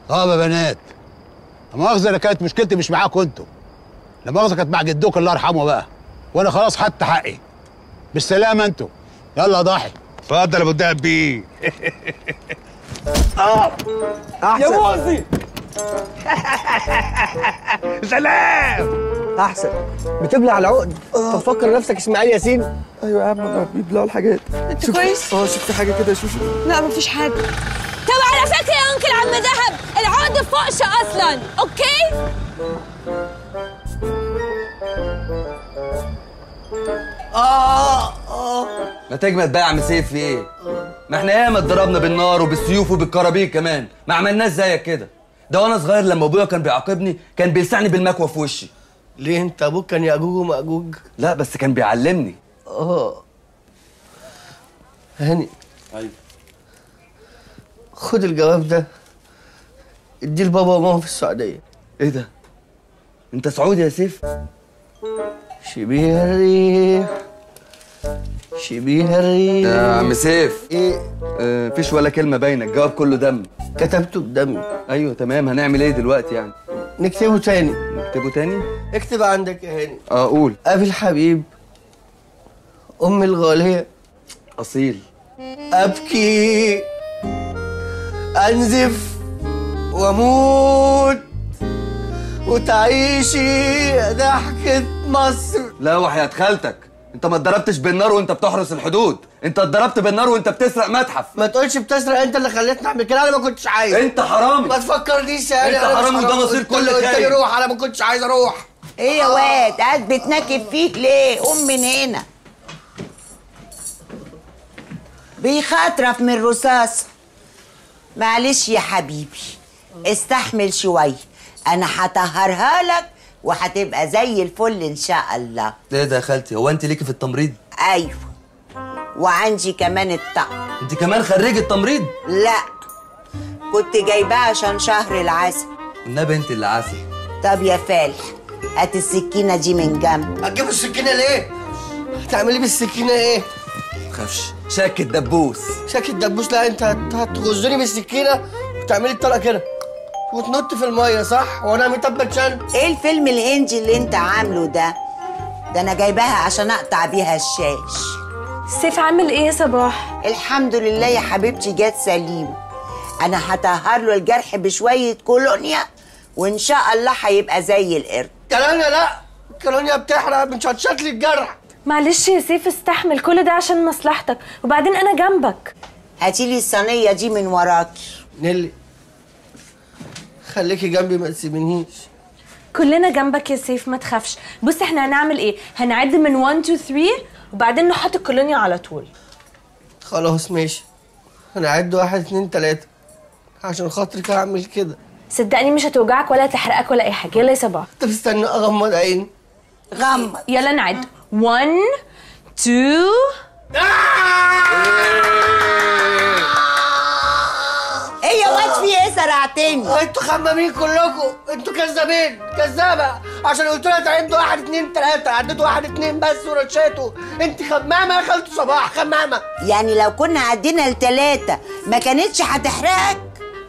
طب يا بنات، لا مؤاخذة أنا كانت مشكلتي مش معاكم أنتوا، لا مؤاخذة كانت مع جدوك الله يرحمه بقى، وأنا خلاص خدت حقي. بالسلامة أنتوا، يلا يا ضاحي. اتفضل يا أبو الدهب بيه. أحسن يا موزي. سلام. أحسن بتبلع العقد، تفكر نفسك إسماعيل ياسين. أيوة يا عم أنا بيبلعوا الحاجات. أنت كويس؟ شفت حاجة كده يا شوشو؟ لا مفيش حاجة. طب على فكرة يا أنكل عم دهب، العقد فقش أصلاً، أوكي؟ ما تجمد بقى يا عم سيف، في إيه؟ ما إحنا ياما اتضربنا بالنار وبالسيوف وبالكرابيك كمان، ما عملناش زيك كده. ده وأنا صغير لما أبويا كان بيعاقبني كان بيلسعني بالمكوى في وشي. ليه أنت أبوك كان يأجوج ومأجوج؟ لا بس كان بيعلمني. هاني. أيوه خد الجواب ده اديه لبابا وماما في السعودية. ايه ده؟ انت سعودي يا سيف؟ شبيه الريح شبيه الريح. يا عم سيف ايه؟ مفيش ولا كلمة باينة، الجواب كله دم. كتبته بدمي. ايوه تمام، هنعمل ايه دلوقتي يعني؟ نكتبه تاني. نكتبه تاني؟ اكتب عندك يا هاني. قول. ابي الحبيب، امي الغالية، اصيل، ابكي انزف واموت وتعيشي ضحكة مصر. لا وحياة خالتك، انت ما اتضربتش بالنار وانت بتحرس الحدود، انت اتضربت بالنار وانت بتسرق متحف. ما تقولش بتسرق، انت اللي خليتني اعمل كده، انا ما كنتش عايز. انت حرامي، ما تفكرنيش يعني، انت حرامي وده مصير كل خايف. روح، انا ما كنتش عايز اروح. ايه يا واد قاعد بتنكب فيك ليه؟ قوم من هنا. بيخاطرف من الرصاص. معلش يا حبيبي، استحمل شويه، انا هطهرها لك وهتبقى زي الفل ان شاء الله. ايه ده يا خالتي، هو انت ليكي في التمريض؟ ايوه، وعندي كمان الطقم. انت كمان خريجه تمريض؟ لا، كنت جايباها عشان شهر العسل. والنبي انت اللي عسل. طب يا فالح، هات السكينه دي من جنب. هتجيب السكينه ليه؟ هتعملي بالسكينه ايه؟ متخافش، شك الدبوس. شك الدبوس؟ لا، انت هتغزني بالسكينه وتعملي الطلقه كده وتنط في الميه، صح؟ وانا متبت شن. ايه الفيلم الهندي اللي انت عامله ده؟ ده انا جايباها عشان اقطع بيها الشاش. سيف عامل ايه يا صباح؟ الحمد لله يا حبيبتي، جات سليم. انا هطهر له الجرح بشويه كولونيا وان شاء الله هيبقى زي القرد. كولونيا؟ لا، الكولونيا بتحرق، بنشطشط لي الجرح. معلش يا سيف، استحمل كل ده عشان مصلحتك، وبعدين انا جنبك. هاتي لي الصينيه دي من وراكي. نيلي خليكي جنبي، ما تسيبنيش. كلنا جنبك يا سيف، ما تخافش. بص احنا هنعمل ايه؟ هنعد من 1 2 3 وبعدين نحط الكولونيا على طول. خلاص ماشي، هنعد 1 2 3 عشان خاطرك هعمل كده. صدقني مش هتوجعك ولا هتحرقك ولا اي حاجه. يلا يا صباح. طب استنى اغمض عيني. غمض. يلا نعد 1 2 ايه يا واد، في ايه سرعتني؟ انتوا خمامين كلكم، انتوا كذابين، كذابه. عشان قلت لها تعدوا 1 2 3، عديتوا 1 2 بس ورشيتوا. انت خمامه يا خالته صباح، خمامه. يعني لو كنا عدينا ل3 ما كانتش هتحرقك؟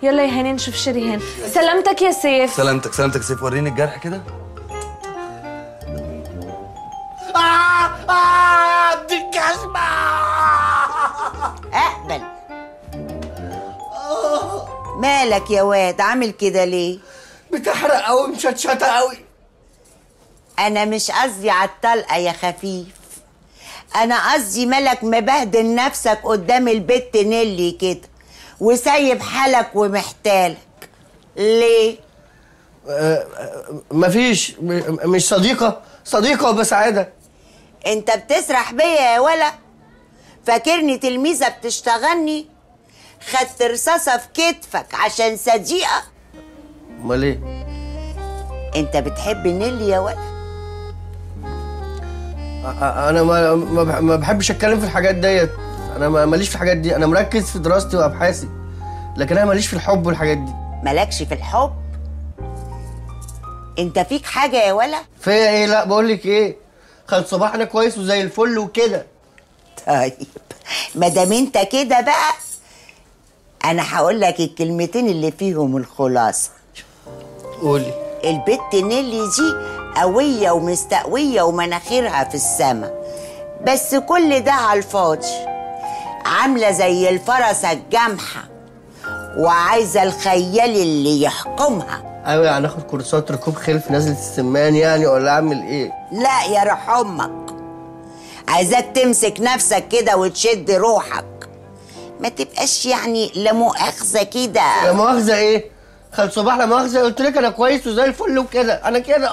يلا يا هاني نشوف شريهان. سلامتك يا سيف. سلامتك سلامتك سيف. وريني الجرح كده. دي الكشمه. اقبل. مالك يا واد عامل كده ليه؟ بتحرق قوي، مشطشطه قوي. انا مش قصدي على الطلقه يا خفيف، انا قصدي مالك مبهدل نفسك قدام البت نيلي كده وسايب حالك ومحتالك ليه؟ مفيش، مش صديقه، صديقه وبسعاده. انت بتسرح بيا يا ولا؟ فاكرني تلميذه بتشتغلني؟ خدت رصاصة في كتفك عشان صديقة؟ امال ايه؟ انت بتحب نيلي يا ولد؟ انا ما بحبش اتكلم في الحاجات ديت، انا ماليش في الحاجات دي، انا مركز في دراستي وابحاثي، لكن انا ماليش في الحب والحاجات دي. مالكش في الحب؟ انت فيك حاجة يا ولد؟ فيا ايه؟ لا بقول لك ايه، خالد صباح انا كويس وزي الفل وكده. طيب ما دام انت كده بقى، أنا هقول لك الكلمتين اللي فيهم الخلاصة. قولي. البت نيلي دي قوية ومستقوية ومناخيرها في السما، بس كل ده على الفاضي. عاملة زي الفرسة الجامحة وعايزة الخيال اللي يحكمها. أيوة يعني آخد كورسات ركوب خيل في نزلة السمان يعني، ولا أعمل إيه؟ لا يا روح أمك، عايزاك تمسك نفسك كده وتشد روحك، ما تبقاش يعني لا مؤاخذه كده. لا مؤاخذه ايه؟ خالد صباح لا مؤاخذه، قلت لك انا كويس وزي الفل وكده، انا كده.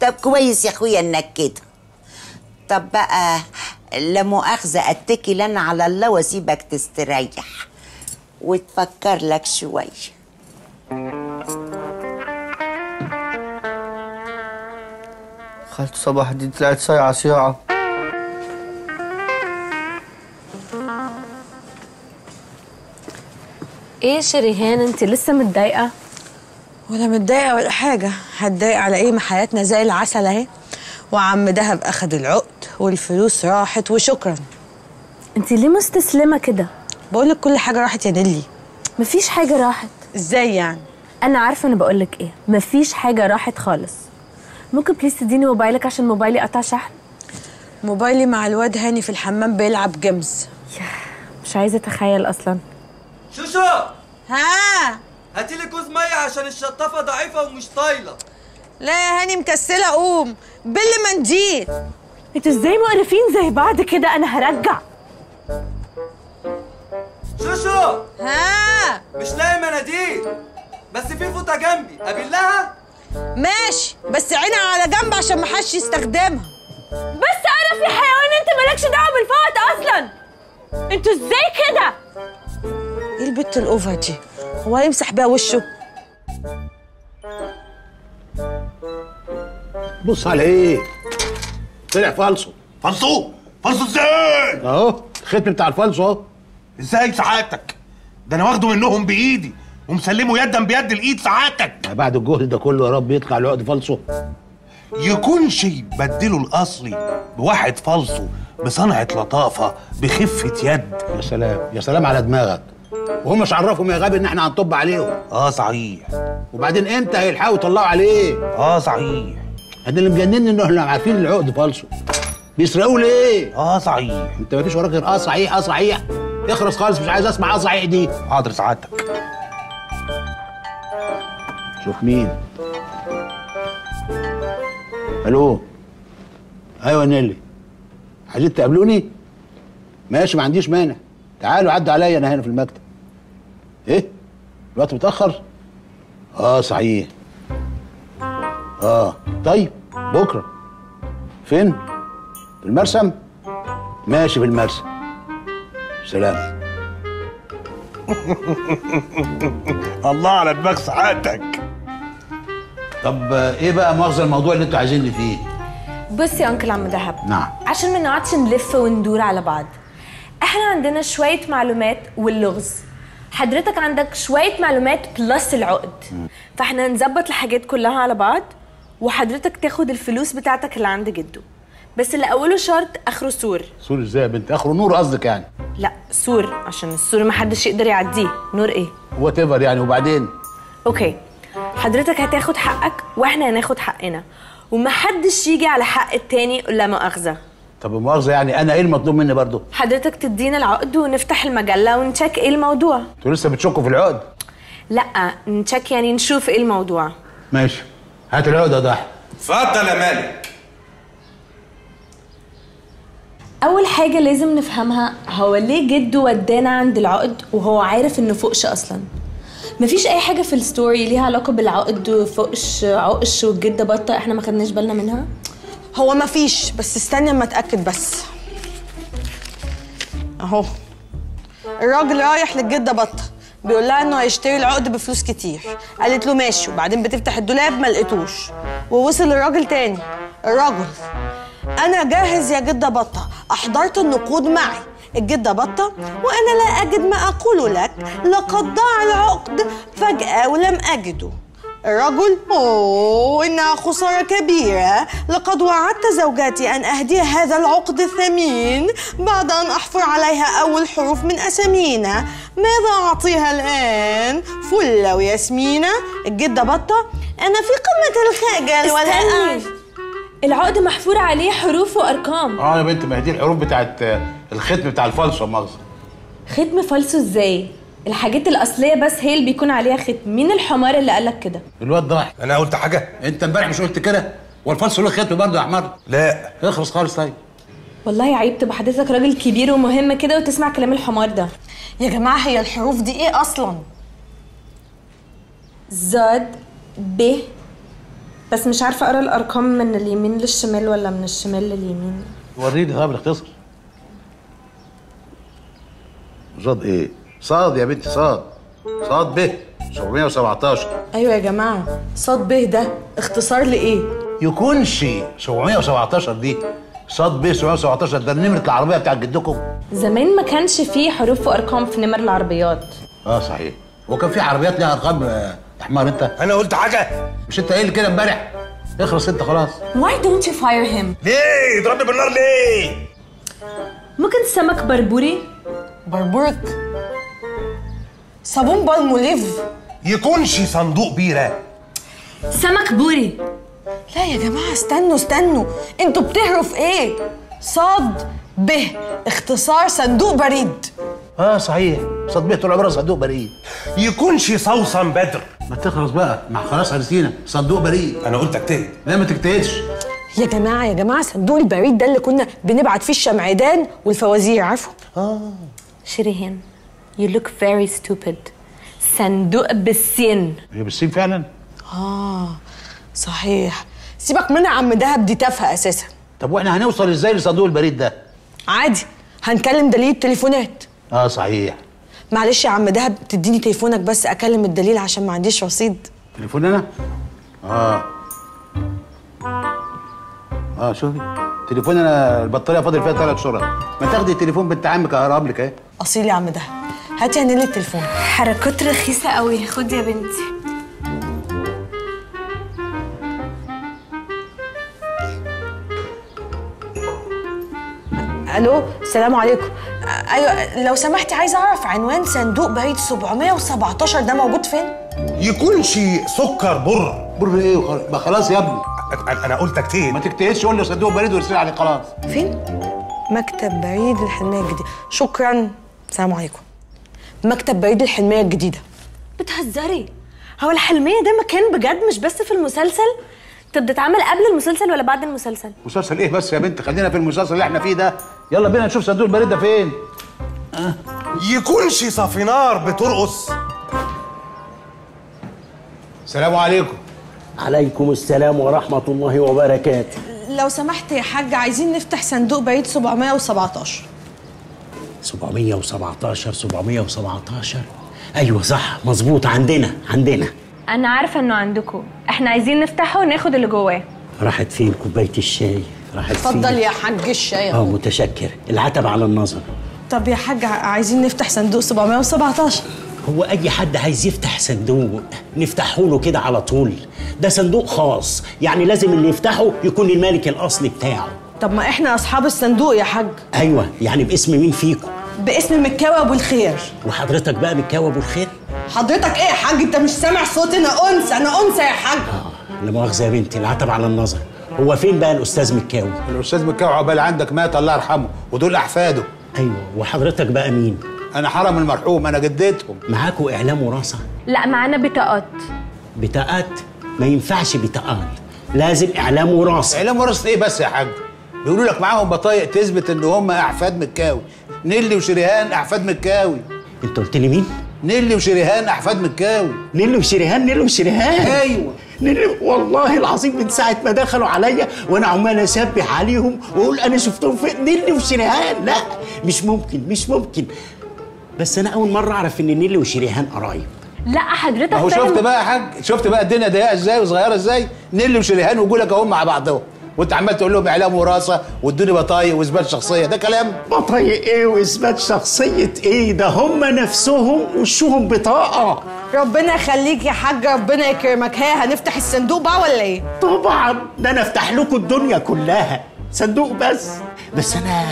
طب كويس يا اخويا انك كده. طب بقى لا مؤاخذه، اتكل انا على الله واسيبك تستريح وتفكر لك شويه. خالد صباح دي طلعت صيعه صياعه. ايه شريهان، انت لسه متضايقه؟ ولا متضايقه ولا حاجه، هتضايق على ايه؟ ما حياتنا زي العسل اهي، وعم دهب اخد العقد والفلوس راحت وشكرا. انت ليه مستسلمه كده؟ بقولك كل حاجه راحت يا نيلي. مفيش حاجه راحت. ازاي يعني؟ انا عارفه انا بقولك ايه، مفيش حاجه راحت خالص. ممكن بليز تديني موبايلك عشان موبايلي قطع شحن؟ موبايلي مع الواد هاني في الحمام بيلعب جيمز. مش عايزه اتخيل اصلا. شوشو، ها هاتيلي كوز ميه عشان الشطافه ضعيفه ومش طايله. لا يا هاني مكسلة قوم بالمنديل. انتوا ازاي مقرفين زي بعض كده؟ انا هرجع. شوشو ها مش لاقي مناديل بس في فوطة جنبي قابلها. ماشي بس عينها على جنب عشان ما حدش يستخدمها. بس قرف يا حيوان، انت مالكش دعوه بالفوط اصلا. انتوا ازاي كده؟ ايه البت الاوفر دي؟ هو هيمسح بيها وشه؟ بص على ايه؟ طلع فالصو. فالصو؟ فالصو ازاي؟ اهو الختم بتاع الفالصو اهو. ازاي سعادتك؟ ده انا واخده منهم بايدي ومسلمه يدا بيد الايد سعادتك. بعد الجهد ده كله يا رب يطلع العقد فالصو. يكونش يبدلوا الاصلي بواحد فالصو بصنعه لطافه بخفه يد. يا سلام يا سلام على دماغك. وهم مش عرفهم يا غبي ان احنا هنطب عليهم. اه صحيح. وبعدين امتى هيلحقوا يطلعوا عليه؟ اه صحيح. احنا اللي مجنننا ان احنا عارفين العقد فالصو. بيسرقوه ليه؟ اه صحيح. انت مفيش وراك غير اه صحيح اه صحيح. اخرس خالص مش عايز اسمع اه صحيح دي. حاضر سعادتك. شوف مين. الو. ايوه نيلي. عايزين تقابلوني؟ ماشي ما عنديش مانع. تعالوا عدوا عليا انا هنا في المكتب. ايه؟ الوقت متأخر؟ اه صحيح. اه طيب بكره. فين؟ في المرسم؟ ماشي في المرسم. سلام. الله على دماغ سعادتك. طب ايه بقى مؤاخذة الموضوع اللي انتوا عايزيني فيه؟ بص يا انكل عم دهب. نعم. عشان ما نقعدش نلف وندور على بعض، احنا عندنا شوية معلومات واللغز، حضرتك عندك شوية معلومات بلس العقد، فاحنا هنظبط الحاجات كلها على بعض وحضرتك تاخد الفلوس بتاعتك اللي عند جده، بس اللي اوله شرط اخره سور. سور ازاي يا بنت؟ اخره نور قصدك يعني؟ لا سور، عشان السور ما حدش يقدر يعديه. نور ايه؟ وات ايفر يعني. وبعدين؟ اوكي حضرتك هتاخد حقك واحنا هناخد حقنا ومحدش يجي على حق التاني الا مؤاخذه. طب مؤاخذه يعني انا ايه المطلوب مني برضه؟ حضرتك تدينا العقد ونفتح المجله ونشيك ايه الموضوع. انتوا لسه بتشكوا في العقد؟ لا نشيك يعني نشوف ايه الموضوع. ماشي هات العقد يا ضحى. اتفضل يا مالك. اول حاجه لازم نفهمها هو ليه جده ودانا عند العقد وهو عارف انه فوقش اصلا. مفيش اي حاجه في الستوري ليها علاقه بالعقد وفوقش عقش والجده بطه، احنا ما خدناش بالنا منها. هو مفيش بس استني اما اتاكد بس. اهو الراجل رايح للجده بطه بيقول لها انه هيشتري العقد بفلوس كتير، قالت له ماشي، وبعدين بتفتح الدولاب ما لقيتوش، ووصل الراجل تاني. الراجل انا جاهز يا جده بطه، احضرت النقود معي. الجدة بطة وأنا لا أجد ما أقول لك، لقد ضاع العقد فجأة ولم أجده. الرجل أوه إنها خسارة كبيرة، لقد وعدت زوجاتي أن أهديها هذا العقد الثمين بعد أن أحفر عليها أول حروف من أسامينا، ماذا أعطيها الآن؟ فلة وياسمينة. الجدة بطة أنا في قمة الخجل ولا أعرف. العقد محفور عليه حروف وارقام. اه يا بنت ما هي دي الحروف بتاعت الختم بتاع الفالصو. مؤاخذه ختم فالصو ازاي؟ الحاجات الاصليه بس هي اللي بيكون عليها ختم. مين الحمار اللي قالك كده؟ الواد ضاحي. انا قلت حاجه؟ انت امبارح مش قلت كده؟ والفالصو له ختم برضه يا حمار؟ لا اخلص خالص. طيب والله عيب تبقى حضرتك راجل كبير ومهم كده وتسمع كلام الحمار ده. يا جماعه هي الحروف دي ايه اصلا؟ زاد ب، بس مش عارفه اقرا الارقام من اليمين للشمال ولا من الشمال لليمين. وريني. طب اختصر. صاد ايه؟ صاد يا بنتي صاد. صاد ب 717. ايوه يا جماعه صاد ب ده اختصار لايه؟ يكونش 717 دي صاد ب 717 ده نمره العربيه بتاعت جدكم. زمان ما كانش فيه حروف وارقام في نمر العربيات. اه صحيح. وكان في عربيات ليها ارقام يا حمار. انت انا قلت حاجه؟ مش انت قايل كده امبارح؟ اخلص انت خلاص. Why don't you fire him؟ ليه؟ اضربني بالنار ليه؟ ممكن سمك بربوري؟ بربورك؟ صابون بالموليف؟ يكونش صندوق بيره. سمك بوري. لا يا جماعه استنوا استنوا، انتوا بتهروا في ايه؟ صاد ب اختصار صندوق بريد. اه صحيح صاد ب طول عمرها صندوق بريد. يكونش صوصن بدر. ما تخلص بقى، ما خلاص عرفتينا صندوق بريد. انا قلت اجتهد. لا ما تجتهدش يا جماعه، يا جماعه صندوق البريد ده اللي كنا بنبعت فيه الشمعدان والفوازير، عارفه؟ اه شريهان you look very stupid. صندوق بالسين. هي بالسين فعلا؟ اه صحيح. سيبك منها عم دهب، دي تافهه اساسا. طب واحنا هنوصل ازاي لصندوق البريد ده؟ عادي هنكلم دليل تليفونات. اه صحيح. معلش يا عم دهب تديني تليفونك بس اكلم الدليل عشان ما عنديش رصيد. تليفون انا؟ اه شوفي تليفون انا البطاريه فاضل فيها 3 شهور. ما تاخدي التليفون بنت عمك اقرب لك اهي. اصيل يا عم دهب، هاتي هني لي التليفون. حركات رخيصه قوي، خدي يا بنتي. الو السلام عليكم. ايوه لو سمحتي عايزه اعرف عنوان صندوق بريد 717 ده موجود فين؟ يكونش سكر بره. بره ايه؟ ما خلاص يا ابني انا قلت اجتهد. ما تجتهدش، قول لي صندوق بريد وارسل عليه خلاص. فين؟ مكتب بريد الحلمية الجديدة. شكرا السلام عليكم. مكتب بريد الحلمية الجديدة؟ بتهزري؟ هو الحلمية ده مكان بجد مش بس في المسلسل؟ طب ده اتعمل قبل المسلسل ولا بعد المسلسل؟ مسلسل ايه بس يا بنت، خلينا في المسلسل اللي احنا فيه ده. يلا بينا نشوف صندوق البريد ده فين. يكونش صافينار بترقص. السلام عليكم. عليكم السلام ورحمة الله وبركاته. لو سمحت يا حاج عايزين نفتح صندوق بريد 717. 717. ايوه صح مظبوط، عندنا. أنا عارفة إنه عندكم، إحنا عايزين نفتحه وناخد اللي جواه. راحت فين كوباية الشاي؟ راحت فين؟ اتفضل يا حاج الشاي. اه متشكر، العتب على النظر. طب يا حاج عايزين نفتح صندوق 717. هو أي حد عايز يفتح صندوق نفتحه له كده على طول؟ ده صندوق خاص، يعني لازم اللي يفتحه يكون المالك الأصلي بتاعه. طب ما إحنا أصحاب الصندوق يا حاج. أيوه يعني باسم مين فيكم؟ باسم مكاوي أبو الخير. وحضرتك بقى مكاوي أبو الخير؟ حضرتك ايه يا حاج؟ انت مش سامع صوتي، انا انثى يا حاج. لا مؤاخذه يا بنتي، العتب على النظر. هو فين بقى الاستاذ مكاوي؟ الاستاذ مكاوي عقبال عندك مات الله يرحمه، ودول احفاده. ايوه وحضرتك بقى مين؟ انا حرم المرحوم، انا جدتهم. معاكوا اعلام وراثه؟ لا معانا بطاقات. بطاقات؟ ما ينفعش بطاقات، لازم اعلام وراثه. اعلام وراثه ايه بس يا حاج؟ بيقولوا لك معاهم بطايق تثبت ان هم احفاد مكاوي. نيلي وشريهان احفاد مكاوي. انت قلت لي مين؟ نيلي وشريهان احفاد مكاوي. نيلي وشريهان ايوه نيلي، والله العظيم من ساعه ما دخلوا عليا وانا عمال اسبح عليهم واقول انا شفتهم فين. نيلي وشريهان لا مش ممكن، بس انا اول مره اعرف ان نيلي وشريهان قرايب. لا حضرتك هو شفت بقى يا حاج، شفت بقى الدنيا ضيقه ازاي وصغيره ازاي. نيلي وشريهان وجولك اهو مع بعضهم، وانت عمال تقول لهم اعلام وراثه وادوني بطايق واثبات شخصيه. ده كلام؟ بطايق ايه واثبات شخصيه ايه؟ ده هم نفسهم وشهم بطاقه. ربنا يخليك يا حاج، ربنا يكرمك. ها هنفتح الصندوق بقى ولا ايه؟ طبعا ده انا افتح لكم الدنيا كلها صندوق بس انا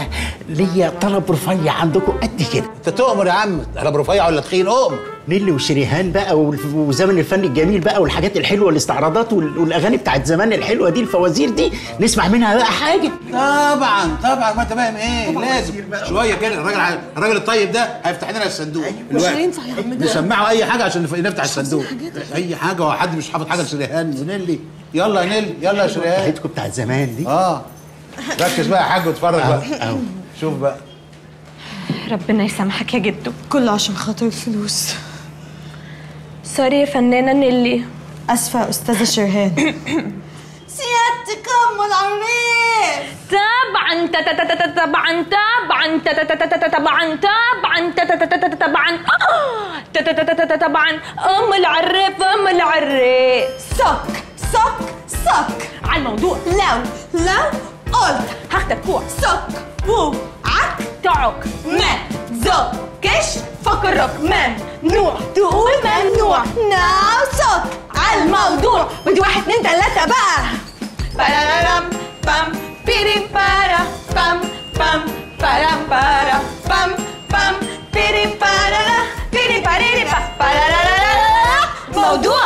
ليا طلب رفيع عندكم قد كده. انت تؤمر يا عم، طلب رفيع ولا تخين؟ اؤمر. نيلي وشريهان بقى وزمن الفن الجميل بقى والحاجات الحلوه، الاستعراضات والاغاني بتاعت زمان الحلوه دي، الفوازير دي نسمع منها بقى حاجه. طبعا ما انت فاهم ايه، لازم شويه كده. الراجل الطيب ده هيفتح لنا الصندوق. ايوه صح يا عم ده، نسمعه اي حاجه عشان نفتح الصندوق. اي حاجه، هو حد مش حافظ حاجه لشريهان ونيلي؟ يلا يا نيلي، يلا يا شريهان. حاجتكم بتاعت زمان دي. ركز بقى يا حاج واتفرج بقى. شوف بقى. ربنا يسامحك يا جدو، كله عشان خاطر الفلوس. سوري يا فنانة نيلي. اسفة يا استاذة شريهان. سيادتكم العريس. طبعا ام العريس. سك على الموضوع. لو قلت هاخدك فوق سك وعك تعك ما تزكش فكرك ممنوع تقول ممنوع. ناو سك على الموضوع. ودي 1 2 3 بقى. بارارام بام بيريم بارا بام بام بارام بارا بام بام بيريم بارا بيريم باريري بارارارارا. موضوع.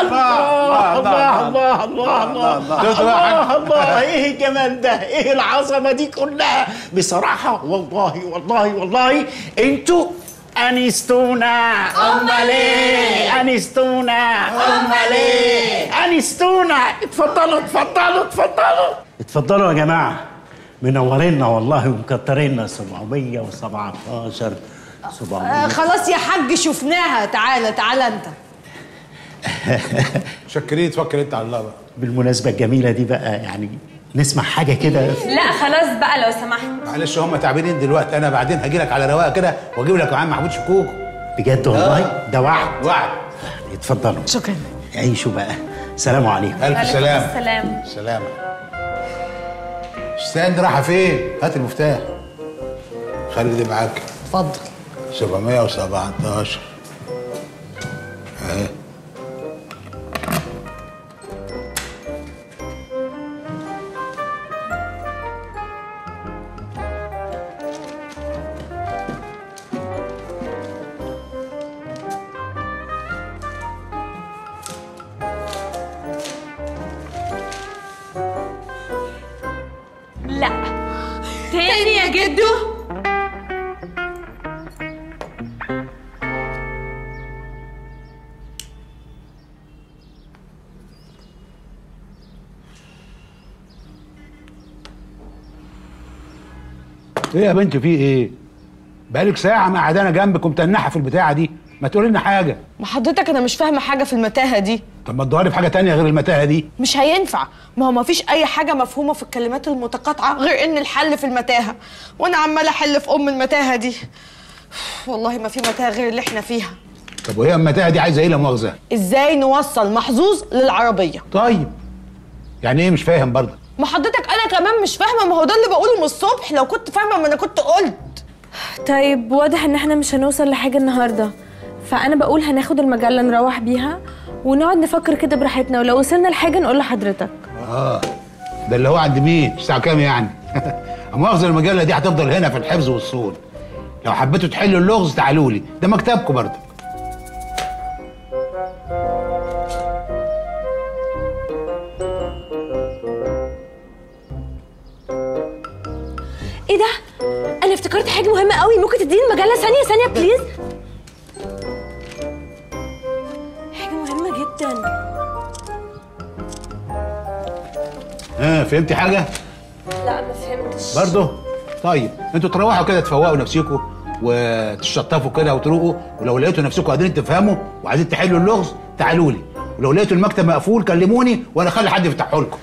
الله الله الله الله الله الله الله. ايه الجمال ده؟ ايه العظمه دي كلها؟ بصراحه والله انتوا انستونا. امال ايه؟ انستونا. امال ايه؟ انستونا. اتفضلوا اتفضلوا اتفضلوا اتفضلوا يا جماعه، منورينا والله ومكترينا. 717 خلاص يا حاج شفناها. تعالى تعالى انت. شكريني تفكر انت على الله بقى. بالمناسبه الجميله دي بقى يعني نسمع حاجه كده. لا خلاص بقى لو سمحت. معلش هم تعبانين دلوقتي، انا بعدين هاجي لك على رواقه كده واجيب لك يا عم محمود شكوكو. بجد والله؟ ده وعد وعد. اتفضلوا. شكرا. عيشوا بقى. سلام عليكم. الف سلام. السلام. سلام. الشتان دي رايحه فين؟ هات المفتاح. خلي دي معاك. اتفضل. 717 اهي. ايه يا بنت في ايه؟ بقالك ساعة قاعدانة جنبك ومتنحة في البتاعة دي، ما تقولي لنا حاجة. ما حضرتك أنا مش فاهمة حاجة في المتاهة دي. طب ما تدوري في حاجة تانية غير المتاهة دي. مش هينفع، ما هو ما فيش أي حاجة مفهومة في الكلمات المتقاطعة غير إن الحل في المتاهة، وأنا عمالة أحل في أم المتاهة دي. والله ما في متاهة غير اللي إحنا فيها. طب وهي المتاهة دي عايزة إيه لا مؤاخذة؟ إزاي نوصل محظوظ للعربية؟ طيب. يعني إيه مش فاهم برضه؟ ما حضرتك انا كمان مش فاهمه، ما هو ده اللي بقوله من الصبح. لو كنت فاهمه ما انا كنت قلت. طيب واضح ان احنا مش هنوصل لحاجه النهارده، فانا بقول هناخد المجله نروح بيها ونقعد نفكر كده براحتنا، ولو وصلنا لحاجه نقول لحضرتك. ده اللي هو عند مين؟ الساعه كام يعني؟ مؤاخذه المجله دي هتفضل هنا في الحفظ والصون، لو حبيتوا تحلوا اللغز تعالوا لي، ده مكتبكم برضه. ايه ده؟ انا افتكرت حاجه مهمه قوي، ممكن تديني المجله ثانيه بليز؟ حاجه مهمه جدا. ها فهمتي حاجه؟ لا ما فهمتش برضه. طيب انتوا تروحوا كده تفوقوا نفسكم وتشطفوا كده وتروقوا، ولو لقيتوا نفسكم قادرين تفهموا وعايزين تحلوا اللغز تعالوا لي، ولو لقيتوا المكتب مقفول كلموني وانا اخلي حد يفتحه لكم.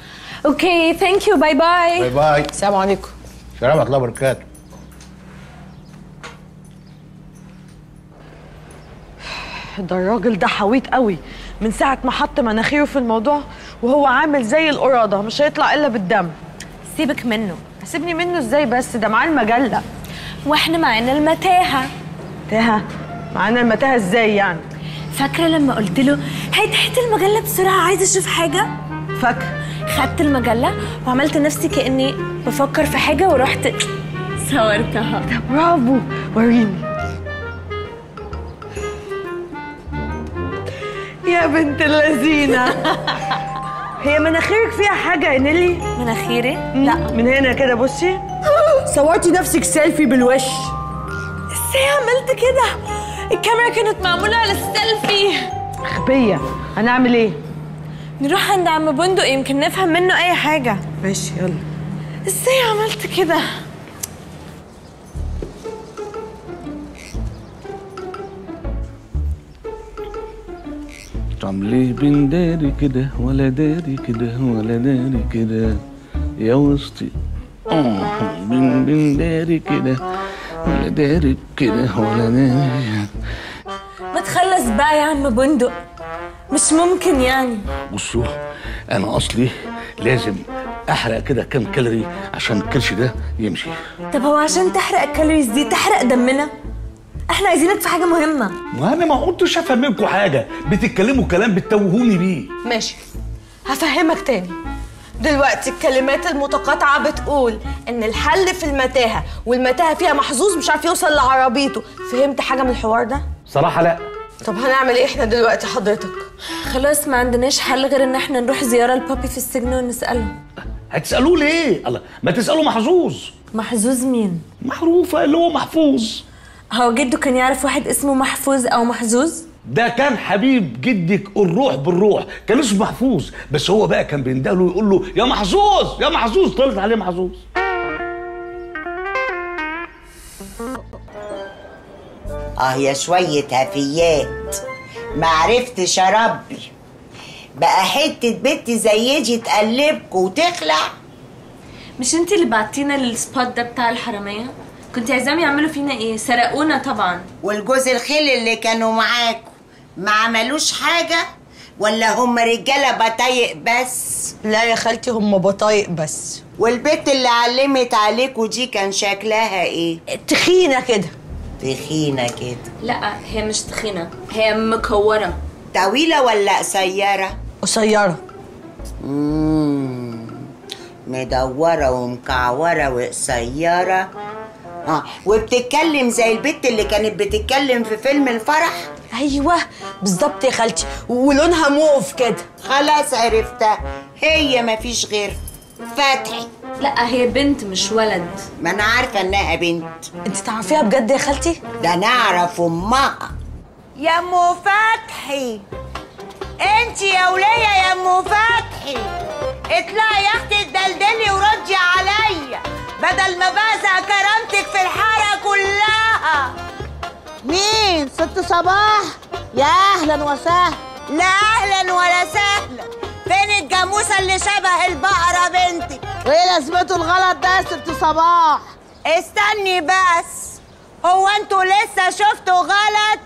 اوكي ثانك يو، باي باي. باي باي. السلام عليكم. السلام ورحمة الله وبركاته. ده الراجل ده حويط قوي، من ساعة ما حط مناخيره في الموضوع وهو عامل زي القرادة مش هيطلع إلا بالدم. سيبك منه. هسيبني منه إزاي بس؟ ده معاه المجلة وإحنا معانا المتاهة. متاهة؟ معانا المتاهة إزاي يعني؟ فاكرة لما قلت له هات هات المجلة بسرعة عايزة أشوف حاجة؟ فاكرة. خدت المجلة وعملت نفسي كأني بفكر في حاجة ورحت صورتها. ده برافو، وريني. يا بنت اللذينة. هي مناخيرك فيها حاجة يا نيلي؟ مناخيري؟ لا. من هنا كده بصي. صورتي نفسك سيلفي بالوش. ازاي عملت كده؟ الكاميرا كانت معمولة على السيلفي. أخبية. هنعمل إيه؟ نروح عند عم بندق يمكن نفهم منه أي حاجة. ماشي يلا. إزاي عملت كده؟ طب ليه بنداري كده ولا داري كده ولا داري كده يا وسطي؟ بنداري كده ولا داري كده ولا داري. ما تخلص بقى يا عم بندق، مش ممكن يعني. بصوا انا اصلي لازم احرق كده كام كالوري عشان الكرش ده يمشي. طب هو عشان تحرق الكالوريز دي تحرق دمنا؟ احنا عايزينك في حاجه مهمه. ما انا ما قلتش افهم منكم حاجه، بتتكلموا كلام بتتوهوني بيه. ماشي هفهمك تاني دلوقتي. الكلمات المتقاطعه بتقول ان الحل في المتاهه والمتاهه فيها محظوظ مش عارف يوصل لعربيته. فهمت حاجه من الحوار ده؟ صراحه لا. طب هنعمل ايه احنا دلوقتي حضرتك؟ خلاص ما عندناش حل غير ان احنا نروح زياره لبابي في السجن ونساله. هتسالوه ليه؟ الله، ما تسالوا محظوظ. محظوظ مين؟ معروفه اللي هو محفوظ. هو جده كان يعرف واحد اسمه محفوظ او محظوظ؟ ده كان حبيب جدك الروح بالروح، كان اسمه محفوظ، بس هو بقى كان بيندهله ويقول له يا محظوظ يا محظوظ، طلعت عليه محظوظ. يا شوية هفيات، معرفتش اربي بقى حتة بنت زي دي تقلبكوا وتخلع. مش انت اللي بعتينا للسبوت ده بتاع الحرامية؟ كنت عايزاهم يعملوا فينا ايه؟ سرقونا طبعا. والجوز الخيل اللي كانوا معاكوا ما عملوش حاجة، ولا هم رجالة بطايق بس؟ لا يا خالتي، هم بطايق بس. والبنت اللي علمت عليكوا دي كان شكلها ايه؟ تخينة كده. تخينة كده؟ لا هي مش تخينة، هي مكورة. طويلة ولا قصيرة؟ قصيرة. مدورة ومكعورة وقصيرة. وبتتكلم زي البت اللي كانت بتتكلم في فيلم الفرح؟ ايوه بالظبط يا خالتي، ولونها موف كده. خلاص عرفتها، هي مفيش غير فتحي. لا هي بنت مش ولد. ما انا عارفه انها بنت. انت تعرفيها بجد يا خالتي؟ ده انا اعرف امها. يا ام فتحي، انت يا وليه يا ام فتحي، اطلعي يا اختي اتدلدلي وردي عليا بدل ما بأذى كرامتك في الحاره كلها. مين؟ ست صباح؟ يا اهلا وسهلا. لا اهلا ولا سهلا، فين الجاموسه اللي شبه البقره بنتك؟ وايه لازمته الغلط ده يا ست صباح؟ استني بس، هو انتوا لسه شفتوا غلط؟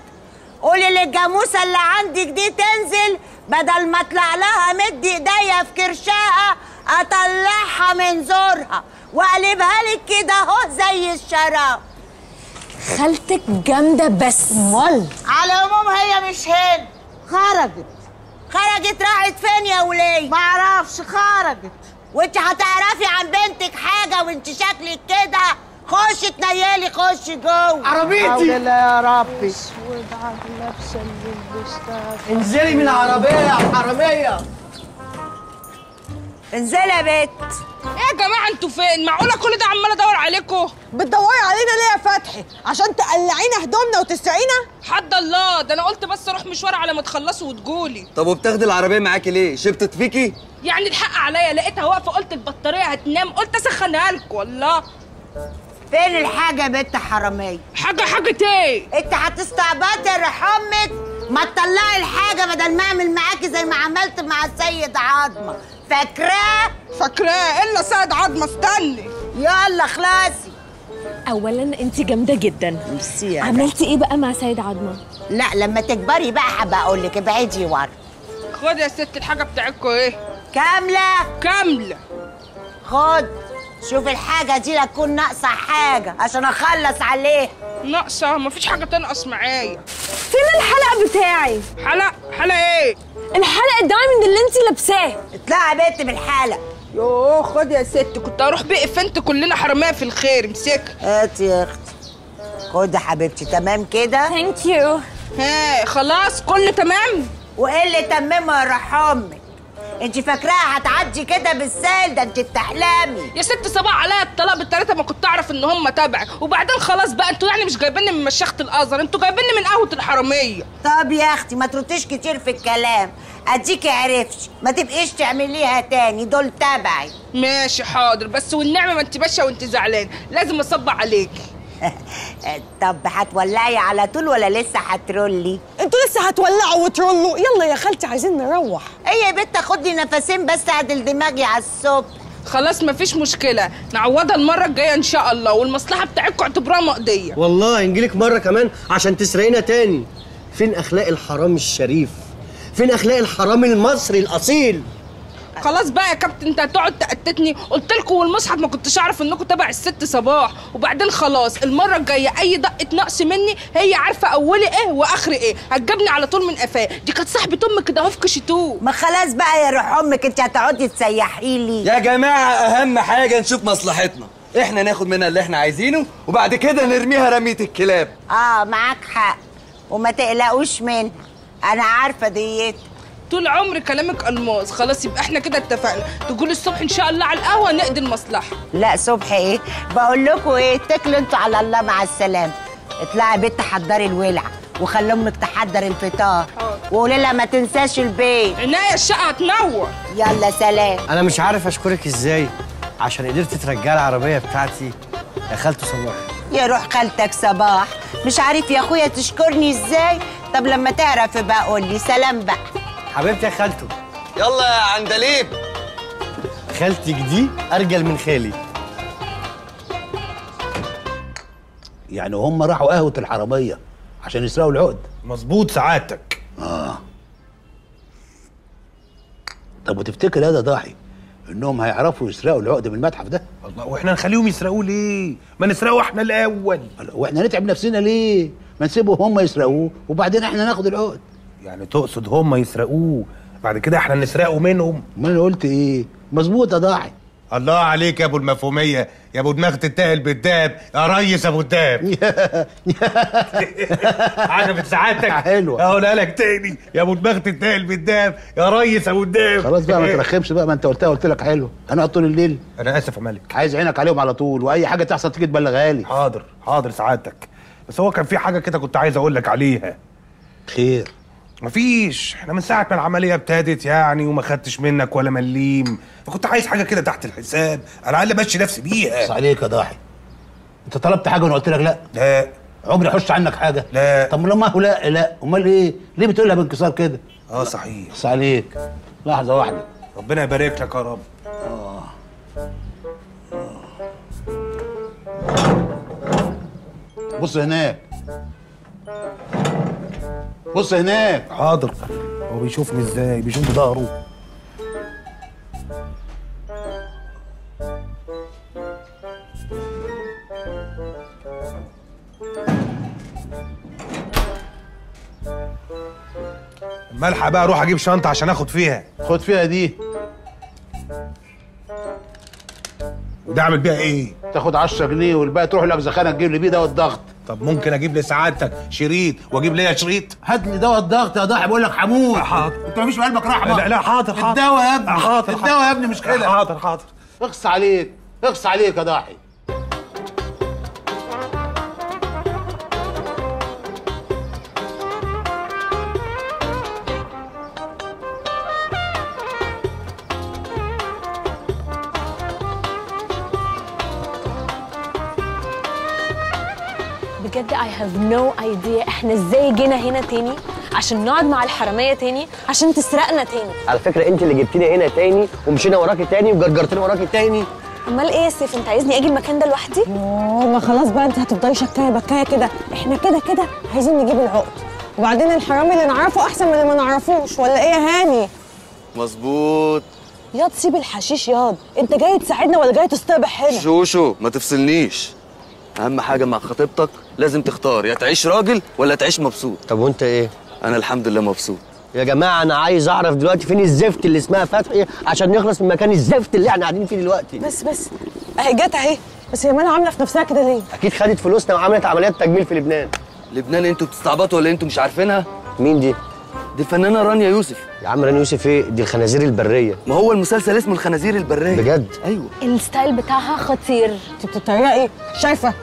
قولي للجاموسه اللي عندك دي تنزل بدل ما اطلع لها مد ايديا في كرشها اطلعها من زورها واقلبها لك كده اهو زي الشراب. خالتك جامده بس. امال؟ على العموم هي مش هنا. خرجت. خرجت راحت فين يا وليه؟ معرفش. خرجت. وانت هتعرفي عن بنتك حاجه وانت شكلك كده؟ خشي تنيلي، خشي جوه عربيتي. الحمد لله يا ربي. اسود على اللبسه اللي لبستها. انزلي من العربيه يا حراميه. انزلي يا بت. ايه يا جماعه انتوا فين؟ معقوله كل ده عماله ادور عليكم؟ بتدوري علينا ليه يا فتحي؟ عشان تقلعينا هدومنا وتسرقينا؟ حد الله، ده انا قلت بس اروح مشوار على ما تخلصوا وتجولي. طب وبتاخدي العربيه معاكي ليه؟ شبطت فيكي؟ يعني الحق عليا، لقيتها واقفه قلت البطاريه هتنام قلت اسخنها لكم. والله فين الحاجه يا بنت حراميه؟ حاجه ايه؟ انت هتستعبطي ريح امك، ما تطلعي الحاجه بدل ما اعمل معاكي زي ما عملت مع السيد عظمه. فاكراه الا سيد عظمه. استني يلا خلاصي. اولا انت جامده جدا. ميرسي. عملتي ايه بقى مع سيد عظمه؟ لا لما تكبري بقى هبقى اقول لك. ابعدي ورا. خدي يا ست الحاجه بتاعتكم. ايه؟ كامله. خد شوف الحاجه دي لا تكون ناقصه حاجه عشان اخلص عليها. ناقصه؟ مفيش حاجه تنقص معايا. فين الحلق بتاعي؟ حلق ايه؟ الحلق الدايموند اللي انت لابساه. اطلعي يا بنت بالحلق. يوه خد يا ست، كنت هروح بقف. انت كلنا حراميه في الخير. امسكها. هاتي يا اختي. خدي حبيبتي. تمام كده؟ ثانك يو. ها خلاص كله تمام؟ وايه اللي تممه يا راح امك؟ انت فاكراها هتعدي كده بالسهل؟ ده انت بتحلمي يا ست صباح. عليا الطلاق بالتلاته، ما كنت اعرف ان هم تبعك. وبعدين خلاص بقى، انتوا يعني مش جايبيني من مشيخه الازهر، انتوا جايبيني من قهوه الحراميه. طب يا اختي ما ترديش كتير في الكلام، اديكي عرفتي، ما تبقيش تعمليها تاني، دول تبعي. ماشي حاضر، بس والنعمه ما انت ماشيه وانت زعلانه، لازم اصبع عليكي. طب هتولعي على طول ولا لسه هترولي؟ انتوا لسه هتولعوا وترولوا. يلا يا خالتي عايزين نروح. ايه يا بت خد لي نفسين بس اعدل دماغي على الصبح. خلاص مفيش مشكله، نعوضها المره الجايه ان شاء الله، والمصلحه بتاعتكم اعتبروها مقضيه. والله نجيلك مره كمان عشان تسرقينا تاني. فين اخلاق الحرام الشريف؟ فين اخلاق الحرام المصري الاصيل؟ خلاص بقى يا كابتن، انت هتقعد تقتتني. قلت لكم والمصحف ما كنتش اعرف انكم تبع الست صباح. وبعدين خلاص المره الجايه اي دقه نقص مني هي عارفه اولي ايه واخري ايه، هتجيبني على طول من قفاه. دي كانت صاحبه امك كده اهو في كشتوه. ما خلاص بقى يا روح امك، انت هتقعدي تسيحي لي. يا جماعه اهم حاجه نشوف مصلحتنا، احنا ناخد منها اللي احنا عايزينه وبعد كده نرميها رميه الكلاب. معاك حق، وما تقلقوش منها، انا عارفه ديتها. طول عمر كلامك الماس. خلاص يبقى احنا كده اتفقنا، تقولي الصبح ان شاء الله على القهوه نقضي المصلحه. لا صبح ايه، بقول لكم ايه، اتكلوا انتوا على الله مع السلامه. اطلعي يا بت حضري الولعه. وخلي امك تحضر الفطار وقولي لها ما تنساش البيت. عناية، الشقة هتنور. يلا سلام. انا مش عارف اشكرك ازاي عشان قدرت ترجعي العربية بتاعتي يا خالته صباح. يا روح خالتك صباح، مش عارف يا اخويا تشكرني ازاي. طب لما تعرف بقى قول لي. سلام بقى حبيبتي يا خالته. يلا يا عندليب. خالتك دي ارجل من خالي. يعني هم راحوا قهوة الحرامية عشان يسرقوا العقد. مظبوط سعادتك. اه. طب وتفتكر يا ضاحي انهم هيعرفوا يسرقوا العقد من المتحف ده؟ الله، واحنا نخليهم يسرقوه ليه؟ ما نسرقه احنا الاول. واحنا نتعب نفسنا ليه؟ ما نسيبه هم يسرقوه وبعدين احنا ناخد العقد. يعني تقصد هم يسرقوه بعد كده احنا نسرقه منهم؟ ما انا قلت ايه؟ مظبوط يا ضاحي. الله عليك يا ابو المفهوميه، يا ابو دماغ تتاهل بالدهب، يا ريس ابو الدهب. عجبت سعادتك؟ حلوه. اقولها لك تاني، يا ابو دماغ تتاهل بالدهب، يا ريس ابو الدهب. خلاص بقى ما ترخمش بقى، ما انت قلتها. قلت لك حلوه، انا طول الليل. انا اسف يا ملك. عايز عينك عليهم على طول، واي حاجه تحصل تيجي تبلغها لي. حاضر حاضر سعادتك. بس هو كان في حاجه كده كنت عايز اقول لك عليها. خير؟ مفيش، احنا من ساعة ما العملية ابتدت يعني وما خدتش منك ولا مليم، فكنت عايز حاجة كده تحت الحساب، على الأقل ماشي نفسي بيها. بس عليك يا ضاحي، أنت طلبت حاجة وأنا قلت لك لا؟ لا. عمري أحش عنك حاجة؟ لا. طب لما هو لا لا، أمال إيه؟ ليه بتقولها بانكسار كده؟ أه صحيح. بس عليك، لحظة واحدة. ربنا يبارك لك يا رب. آه. بص هناك. بص هناك. حاضر. هو بيشوفني ازاي؟ بيشوف بظهره. ملحق بقى اروح اجيب شنطه عشان اخد فيها. خد فيها دي. وده اعمل بيها ايه؟ تاخد 10 جنيه والباقي تروح لابزخانه تجيب لي بيه دواء الضغط. طب ممكن اجيب لسعادتك شريط واجيب ليا شريط؟ هات لي دواء الضغط يا ضاحي، بقول لك هموت. حاضر. انت مفيش في قلبك رحمه. لا لا حاضر حاضر. الدواء يا ابني. حاضر الدواء يا ابني. مش كده. حاضر حاضر. اقص عليك اقص عليك يا ضاحي. بجد I have no idea احنا ازاي جينا هنا تاني عشان نقعد مع الحراميه تاني عشان تسرقنا تاني. على فكره انت اللي جبتيني هنا تاني ومشينا وراكي تاني وجرجرتيني وراكي تاني. امال ايه يا سيف؟ انت عايزني اجي المكان ده لوحدي؟ ما خلاص بقى انت هتفضلي شكايه بكايه كده. احنا كده كده عايزين نجيب العقد، وبعدين الحرامي اللي نعرفه احسن من اللي ما نعرفوش، ولا ايه يا هاني؟ مظبوط. ياض سيب الحشيش. ياض انت جاي تساعدنا ولا جاي تستبح هنا؟ شوشو ما تفصلنيش. اهم حاجه مع خطيبتك لازم تختار، يا تعيش راجل ولا تعيش مبسوط. طب وانت ايه؟ انا الحمد لله مبسوط. يا جماعه انا عايز اعرف دلوقتي فين الزفت اللي اسمها فتحي عشان نخلص من مكان الزفت اللي احنا قاعدين فيه دلوقتي. بس اهي جت اهي. بس هي مالها عامله في نفسها كده ليه؟ اكيد خدت فلوسنا وعملت عمليات تجميل في لبنان. لبنان انتوا بتستعبطوا ولا انتوا مش عارفينها؟ مين دي؟ دي الفنانه رانيا يوسف. يا عم رانيا يوسف ايه؟ دي الخنازير البريه. ما هو المسلسل اسمه الخنازير البريه. بجد؟ ايوه. الستايل بتاعها خطير. انت بتتريقي؟ شايفه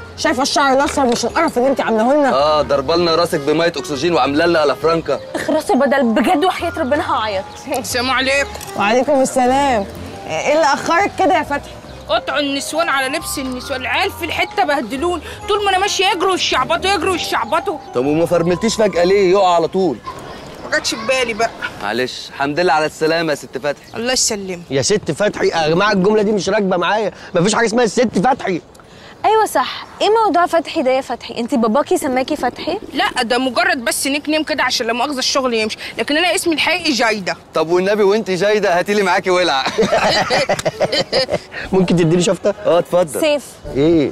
الشعر الاصفر مش القرف اللي انت عاملاه لنا؟ ضربه لنا راسك بميه اكسجين وعامله لنا على فرانكا. اخرسي بدل بجد وحياه ربنا هعيط. السلام عليكم. وعليكم السلام. ايه اللي اخرك كده يا فتحي؟ قطعوا النسوان على لبس النسوان، العيال في الحته بهدلون، طول ما انا ماشيه يجروا الشعبطه يجروا الشعبطه. طب وما فرملتيش فجاه ليه؟ يقع على طول. ما جاتش في بالي بقى. معلش. الحمد لله على السلامه يا ست فتحي. الله يسلمك يا ست فتحي. يا جماعه الجمله دي مش راكبه معايا، مفيش حاجه اسمها الست فتحي. ايوه صح. ايه موضوع فتحي ده يا فتحي؟ انت باباكي سماكي فتحي؟ لا ده مجرد بس نيك نيم كده عشان لا مؤاخذه الشغل يمشي، لكن انا اسمي الحقيقي جايده. طب والنبي وانت جايده هاتي لي معاكي ولع. ممكن تديني شفطه؟ اتفضل. سيف. ايه؟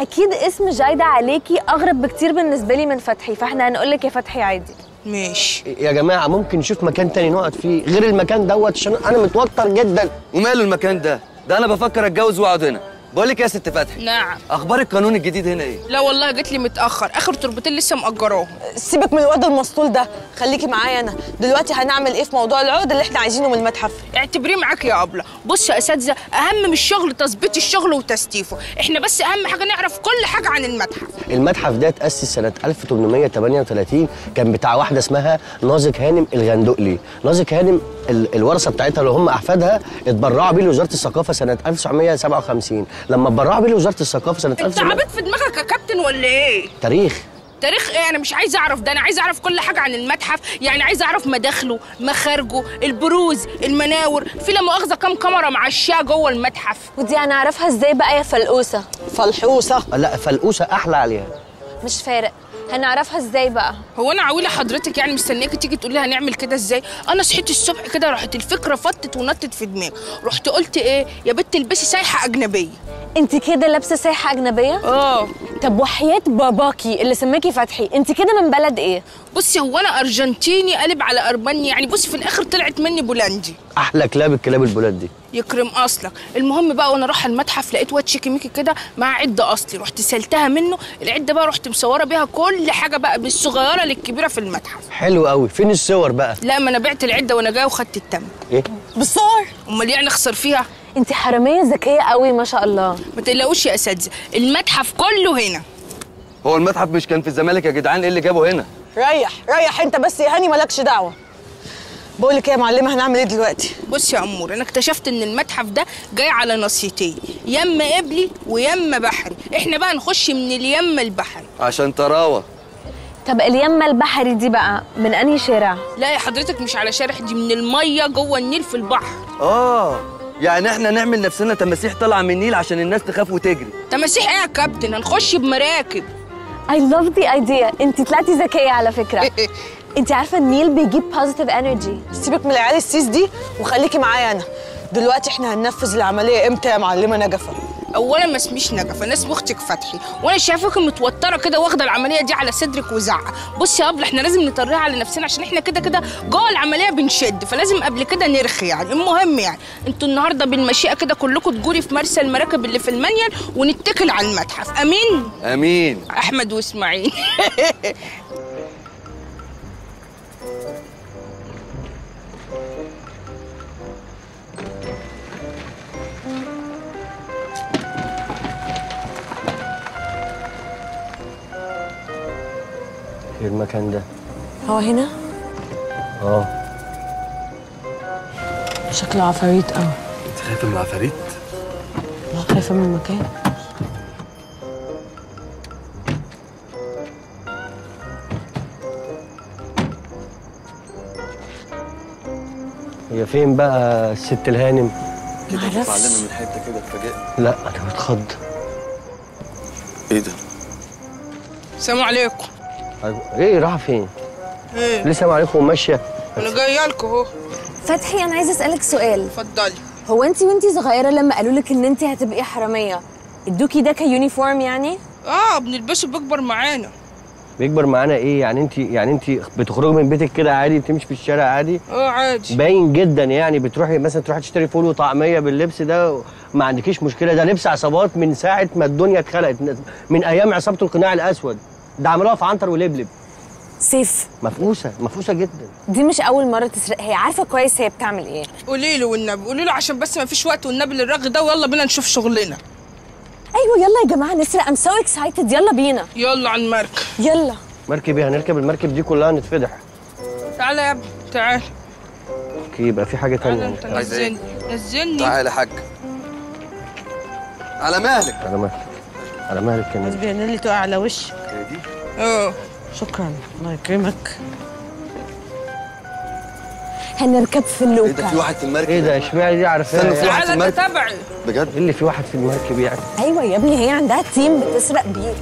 اكيد اسم جايده عليكي اغرب بكتير بالنسبه لي من فتحي، فاحنا هنقول لك يا فتحي عادي. ماشي يا جماعه. ممكن نشوف مكان تاني نقعد فيه غير المكان دوت عشان انا متوتر جدا. وماله المكان ده؟ ده انا بفكر اتجوز واقعد هنا. بقول لك يا ست فتحي. نعم. اخبار القانون الجديد هنا ايه؟ لا والله جت لي متاخر، اخر تربتين لسه ماجراهم. سيبك من الواد المسطول ده، خليكي معايا انا. دلوقتي هنعمل ايه في موضوع العقد اللي احنا عايزينه من المتحف؟ اعتبريه معاك يا ابله. بص يا اساتذه، اهم من الشغل تظبيط الشغل وتستيفه، احنا بس اهم حاجه نعرف كل حاجه عن المتحف. المتحف ده اتاسس سنه 1838، كان بتاع واحده اسمها نازك هانم الغندقلي. نازك هانم الورثه بتاعتها اللي هم احفادها اتبرعوا بيه لوزاره الثقافه سنه 1957. لما اتبرعوا بيه لوزاره الثقافه سنه 1900. انت عبيط في دماغك يا كابتن ولا ايه؟ تاريخ ايه؟ انا مش عايزه اعرف ده، انا عايزه اعرف كل حاجه عن المتحف، يعني عايزه اعرف مداخله، مخارجه، البروز، المناور، في لا مؤاخذه كام كاميرا معشيه جوه المتحف. ودي انا اعرفها ازاي بقى يا فلقوسه؟ فلحوسه؟ لا فلقوسه احلى عليها. مش فارق، هنعرفها ازاي بقى؟ هو انا عويله حضرتك يعني مستنياكي تيجي تقولي هنعمل كده ازاي؟ انا صحيت الصبح كده راحت الفكره فتت ونطت في دماغي، رحت قلت ايه؟ يا بنت تلبسي سايحه اجنبيه. انت كده لابسه سايحه اجنبيه؟ اه. طب وحياه باباكي اللي سماكي فتحي، انت كده من بلد ايه؟ بصي هو انا ارجنتيني قلب على ارمني، يعني بصي في الاخر طلعت مني بولندي. احلى كلاب الكلاب البولندي. يكرم اصلك. المهم بقى وانا رايحه المتحف لقيت واد شيكي ميكي كده مع عده اصلي، رحت سالتها منه، العده بقى رحت مصوره بيها كل حاجه بقى من الصغيره للكبيره في المتحف. حلو قوي، فين الصور بقى؟ لا ما انا بعت العده وانا جايه وخدت التمن. ايه؟ بالصور؟ امال يعني اخسر فيها؟ انت حراميه ذكيه قوي ما شاء الله. ما تقلقوش يا اساتذه، المتحف كله هنا. هو المتحف مش كان في الزمالك يا جدعان؟ ايه اللي جابه هنا؟ ريح ريح انت بس يا هاني، مالكش دعوه. بقول لك ايه يا معلمه، هنعمل ايه دلوقتي؟ بصي يا امور، انا اكتشفت ان المتحف ده جاي على نصيتين، يما قبلي ويما بحري، احنا بقى نخش من اليما البحري عشان تراوه. طب اليما البحري دي بقى من انهي شارع؟ لا يا حضرتك مش على شارع، دي من الميه جوه النيل في البحر. اه يعني احنا نعمل نفسنا تماسيح طالعه من النيل عشان الناس تخاف وتجري. تماسيح ايه يا كابتن؟ هنخش بمراكب. I love the idea. انت طلعتي ذكيه على فكره. انت عارفه النيل بيجيب بوزيتيف انرجي. سيبك من العيال السيس دي وخليكي معايا انا. دلوقتي احنا هننفذ العمليه امتى يا معلمه نجفه؟ اولا ما اسميش نجفه، انا اسمي اختك فتحي، وانا شايفاكي متوتره كده واخده العمليه دي على صدرك وزعقه. بصي يا ابله احنا لازم نطريها على نفسنا عشان احنا كده كده جوه العمليه بنشد، فلازم قبل كده نرخي يعني. المهم يعني انتوا النهارده بالمشيئه كده كلكم تجوري في مرسى المراكب اللي في المنيل ونتكل على المتحف. امين امين. احمد واسماعيل. المكان ده هو هنا؟ اه شكله عفاريت قوي. انت خايفه من العفاريت؟ لا خايفه من المكان. هي فين بقى الست الهانم؟ كده بتعلمها من حته كده اتفاجئت. لا انا بتخض. ايه ده؟ السلام عليكم. ايه رايحه فين؟ ايه؟ لسه معاكم وماشيه؟ انا جايه لكم اهو. فتحي انا عايزه اسالك سؤال. اتفضلي. هو انت وانت صغيره لما قالوا لك ان انت هتبقي حراميه ادوكي ده كيونيفورم يعني؟ اه بنلبسه بيكبر معانا. بيكبر معانا ايه؟ يعني انت بتخرجي من بيتك كده عادي، بتمشي في الشارع عادي؟ اه عادي. باين جدا يعني، بتروحي مثلا تروحي تشتري فول وطعميه باللبس ده ما عندكيش مشكله، ده لبس عصابات من ساعه ما الدنيا اتخلقت، من ايام عصابه القناع الاسود. ده عملوها في عنتر ولبلب. سيف مفقوسه، مفقوسه جدا. دي مش اول مره تسرق، هي عارفه كويس هي بتعمل ايه. قولي له والنبي، قولي له عشان بس ما فيش وقت والنبي للرغي ده، ويلا بينا نشوف شغلنا. ايوه يلا يا جماعه نسرق، ام سو اكسايتد، يلا بينا. يلا على المركب. يلا مركب ايه؟ هنركب المركب دي كلها نتفضح. تعالى يا ابني تعالى. اوكي يبقى في حاجه ثانيه. انت نزلني نزلني. تعالى يا حاج. على مهلك على مهلك على مهلك. كمان بس بينلي تقع على وشي. اه شكرا الله يكرمك. هنركب في اللوكا. ايه ده في واحد في المركب؟ ايه ده اشمعنى دي عارفاها؟ تعالى انت تبعي بجد. ايه اللي في واحد في المركب يعني؟ ايوه يا ابني هي عندها تيم بتسرق بيه.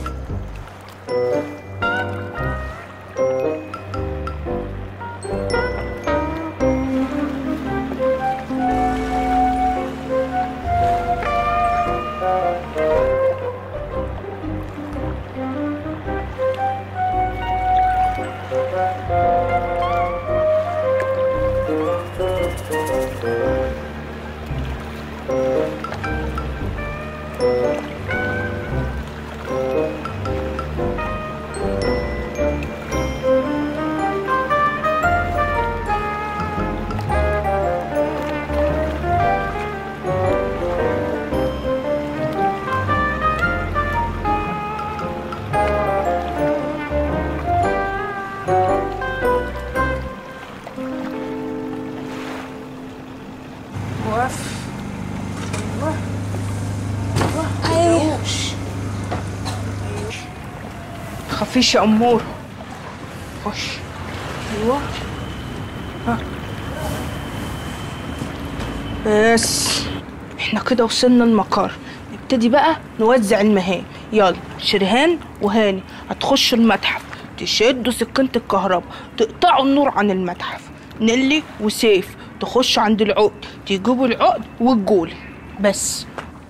مفيش يا أمور. خش. أيوه. ها. بس احنا كده وصلنا المقر. نبتدي بقى نوزع المهام. يلا شريهان وهاني هتخشوا المتحف، تشدوا سكينة الكهرباء، تقطعوا النور عن المتحف. نيلي وسيف تخش عند العقد، تجيبوا العقد والجولة. بس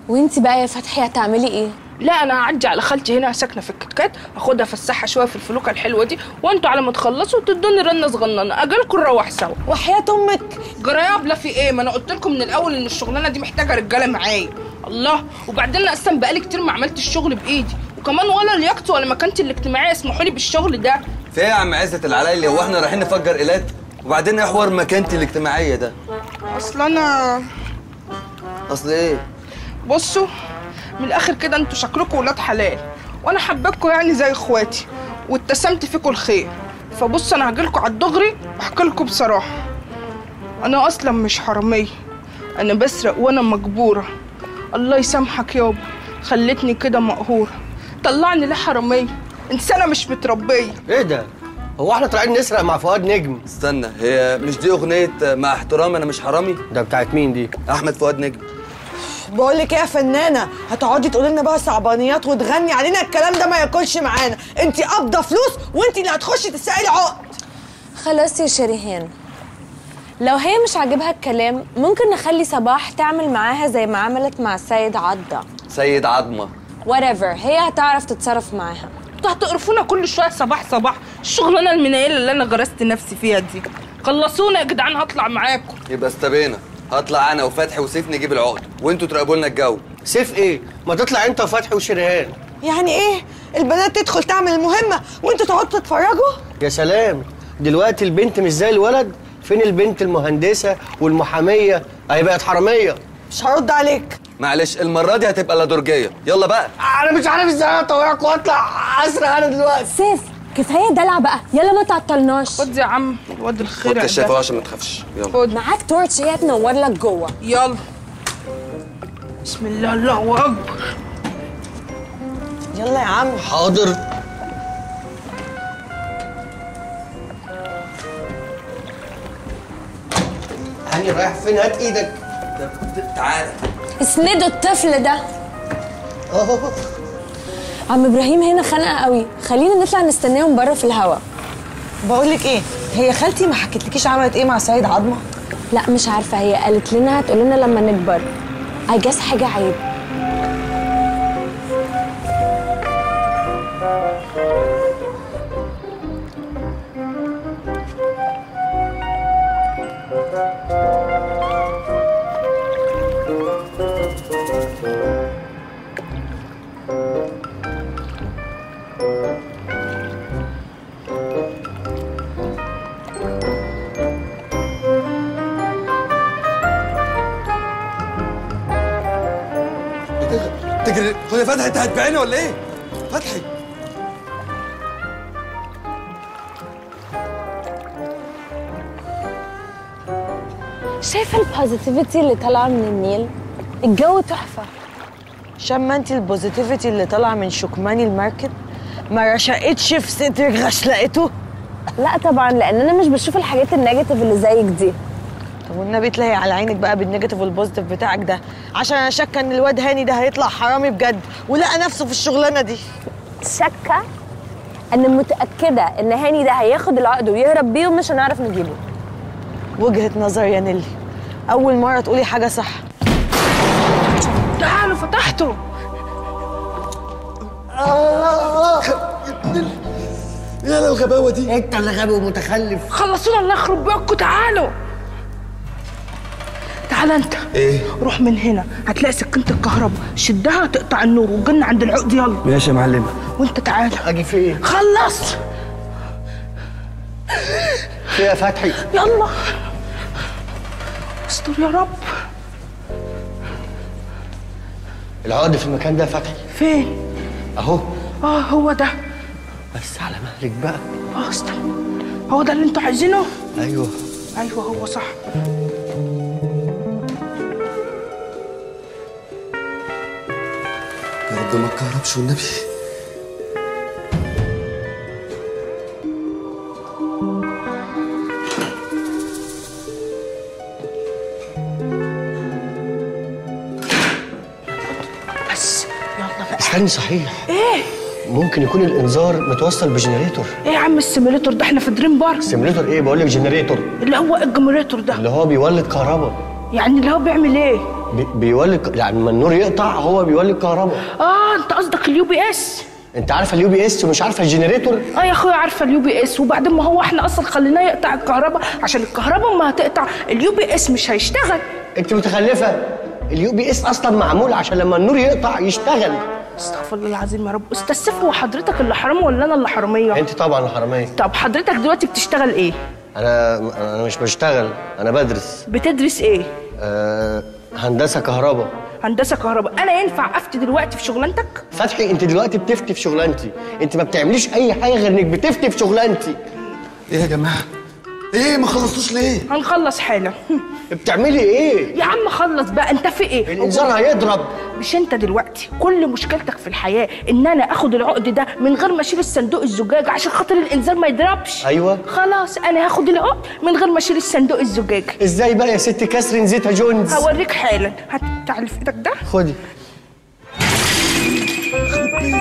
وانتي بقى يا فتحي هتعملي ايه؟ لا انا هعدي على خالتي هنا ساكنه في الكتكات، اخدها فسحها شويه في الفلوكه الحلوه دي، وانتوا على ما تخلصوا تدوني رنه صغننه اجالكم نروح سوا. وحياه امك جرايابله في ايه؟ ما انا قلت لكم من الاول ان الشغلانه دي محتاجه رجاله معايا. الله، وبعدين انا اصلا بقالي كتير ما عملتش الشغل بايدي، وكمان ولا لياقتي ولا مكانتي الاجتماعيه يسمحوا لي بالشغل ده. في ايه يا عم عزة العلايلي؟ هو احنا رايحين نفجر ايلات؟ وبعدين ايه حوار مكانتي الاجتماعيه ده؟ اصل ايه؟ بصوا من الاخر كده، انتوا شكلكم ولاد حلال وانا حبيتكم يعني زي اخواتي واتسمت فيكم الخير، فبص انا هجيلكم على الدغري واحكي لكم بصراحه. انا اصلا مش حراميه، انا بسرق وانا مجبوره. الله يسامحك يابا، خلتني كده مقهوره، طلعني ليه حراميه؟ انسانه مش متربيه. ايه ده؟ هو احنا طالعين نسرق مع فؤاد نجم؟ استنى، هي مش دي اغنيه مع احترامي انا مش حرامي؟ ده بتاعت مين دي؟ احمد فؤاد نجم. بقول لك ايه يا فنانه، هتقعدي تقولي لنا بقى صعبانيات وتغني علينا؟ الكلام ده ما ياكلش معانا، انت قابضه فلوس وانت اللي هتخشي تسألي عقد. خلاص يا شريهان، لو هي مش عاجبها الكلام ممكن نخلي صباح تعمل معاها زي ما عملت مع سيد عضه. سيد عضمه whatever، هي هتعرف تتصرف معاها. انتوا هتقرفونا كل شويه صباح صباح، الشغلانه المنيله اللي انا غرست نفسي فيها دي. خلصونا يا جدعان، هطلع معاكم. يبقى استبينا، هطلع انا وفتحي وسيف نجيب العقد وانتوا تراقبوا لنا الجو. سيف ايه؟ ما تطلع انت وفتحي وشريهان. يعني ايه؟ البنات تدخل تعمل المهمه وانتوا تقعدوا تتفرجوا؟ يا سلام، دلوقتي البنت مش زي الولد. فين البنت المهندسه والمحاميه؟ اهي بقت حراميه. مش هرد عليك، معلش المره دي هتبقى لا درجيه. يلا بقى، انا مش عارف ازاي اطوعكم واطلع اسرع انا دلوقتي. سيف كفايه دلع بقى، يلا ما تعطلناش. خد يا عم الواد الخير ده، خد كشافه عشان ما تخافش. يلا خد معاك تورتش، هي تنور لك جوه. يلا بسم الله الله اكبر. يلا يا عم. حاضر. هاني رايح فين؟ هات ايدك. تعالى اسندوا الطفل ده اهو. عم ابراهيم هنا خانقه قوي، خلينا نطلع نستناهم بره في الهوا. بقول لك ايه، هي خالتي ما حكتلكيش عملت ايه مع سيد عضمه؟ لا مش عارفه، هي قالت لنا هتقول لنا لما نكبر. اي جاس حاجه عيب. هو يا فتحي انت هتبيعني ولا ايه؟ فتحي شايفه البوزيتيفيتي اللي طالعه من النيل؟ الجو تحفه. شامه انت البوزيتيفيتي اللي طالعه من شكماني المركب؟ ما رشقتش في صدرك غشلقته؟ لا طبعا، لان انا مش بشوف الحاجات النيجاتيف اللي زيك دي. طب والنبي تلاقي على عينك بقى بالنيجاتيف والبوزيتيف بتاعك ده، عشان انا شاكه ان الواد هاني ده هيطلع حرامي بجد ولقى نفسه في الشغلانه دي. شاكه؟ انا متاكده ان هاني ده هياخد العقد ويهرب بيه ومش هنعرف نجيبه. وجهه نظر يا نيلي، اول مره تقولي حاجه صح. تعالوا فتحته. يا الغباوه دي، انت اللي غبي ومتخلف. خلصونا الله يخرب بيتكم. تعالوا تعالى انت. ايه؟ روح من هنا هتلاقي سكينة الكهرباء، شدها تقطع النور وجن عند العقد. يلا ماشي يا معلمة. وانت تعالى. اجي فين؟ خلص. فين يا فتحي؟ يلا استر يا رب. العقد في المكان ده يا فتحي. فين؟ اهو. اه هو ده. بس على مهلك بقى. اه استنى، هو ده اللي انتوا عايزينه؟ ايوه ايوه هو صح. ما تكهربش والنبي. حالي صحيح. ايه؟ ممكن يكون الانذار متوصل بجنريتور. ايه يا عم السيميليتور ده، احنا في دريم بارك. سيميليتور ايه؟ بقول لك جنريتور، اللي هو الجنريتور ده اللي هو بيولد كهرباء. يعني اللي هو بيعمل ايه؟ بيولد، يعني لما النور يقطع هو بيولد كهرباء. اه انت قصدك اليو بي اس. انت عارفه اليو بي اس ومش عارفه الجنريتور؟ اه يا اخويا عارفه اليو بي اس، وبعدين ما هو احنا اصلا خليناه يقطع الكهرباء عشان الكهرباء ما هتقطع اليو بي اس مش هيشتغل. انت متخلفه، اليو بي اس اصلا معمول عشان لما النور يقطع يشتغل. استغفر الله العظيم يا رب. استاذ سيف، هو حضرتك اللي حرام ولا انا اللي حراميه؟ انت طبعا اللي حراميه. طب حضرتك دلوقتي بتشتغل ايه؟ انا مش بشتغل، انا بدرس. بتدرس ايه؟ هندسه كهرباء. هندسه كهرباء. انا ينفع افتي دلوقتي في شغلانتك؟ فتحي انت دلوقتي بتفتي في شغلانتي، انت ما بتعمليش اي حاجه غير انك بتفتي في شغلانتي. ايه يا جماعه؟ ايه ما خلصتوش ليه؟ هنخلص حالا. بتعملي ايه؟ يا عم خلص بقى، انت في ايه؟ الانذار هيضرب. مش انت دلوقتي كل مشكلتك في الحياه ان انا اخد العقد ده من غير ما اشيل الصندوق الزجاج عشان خاطر الانذار ما يضربش؟ ايوه خلاص، انا هاخد العقد من غير ما اشيل الصندوق الزجاج. ازاي بقى يا ست كاسرين زيتها جونز؟ هوريك حالا. هتعلي في ايدك ده، خدي.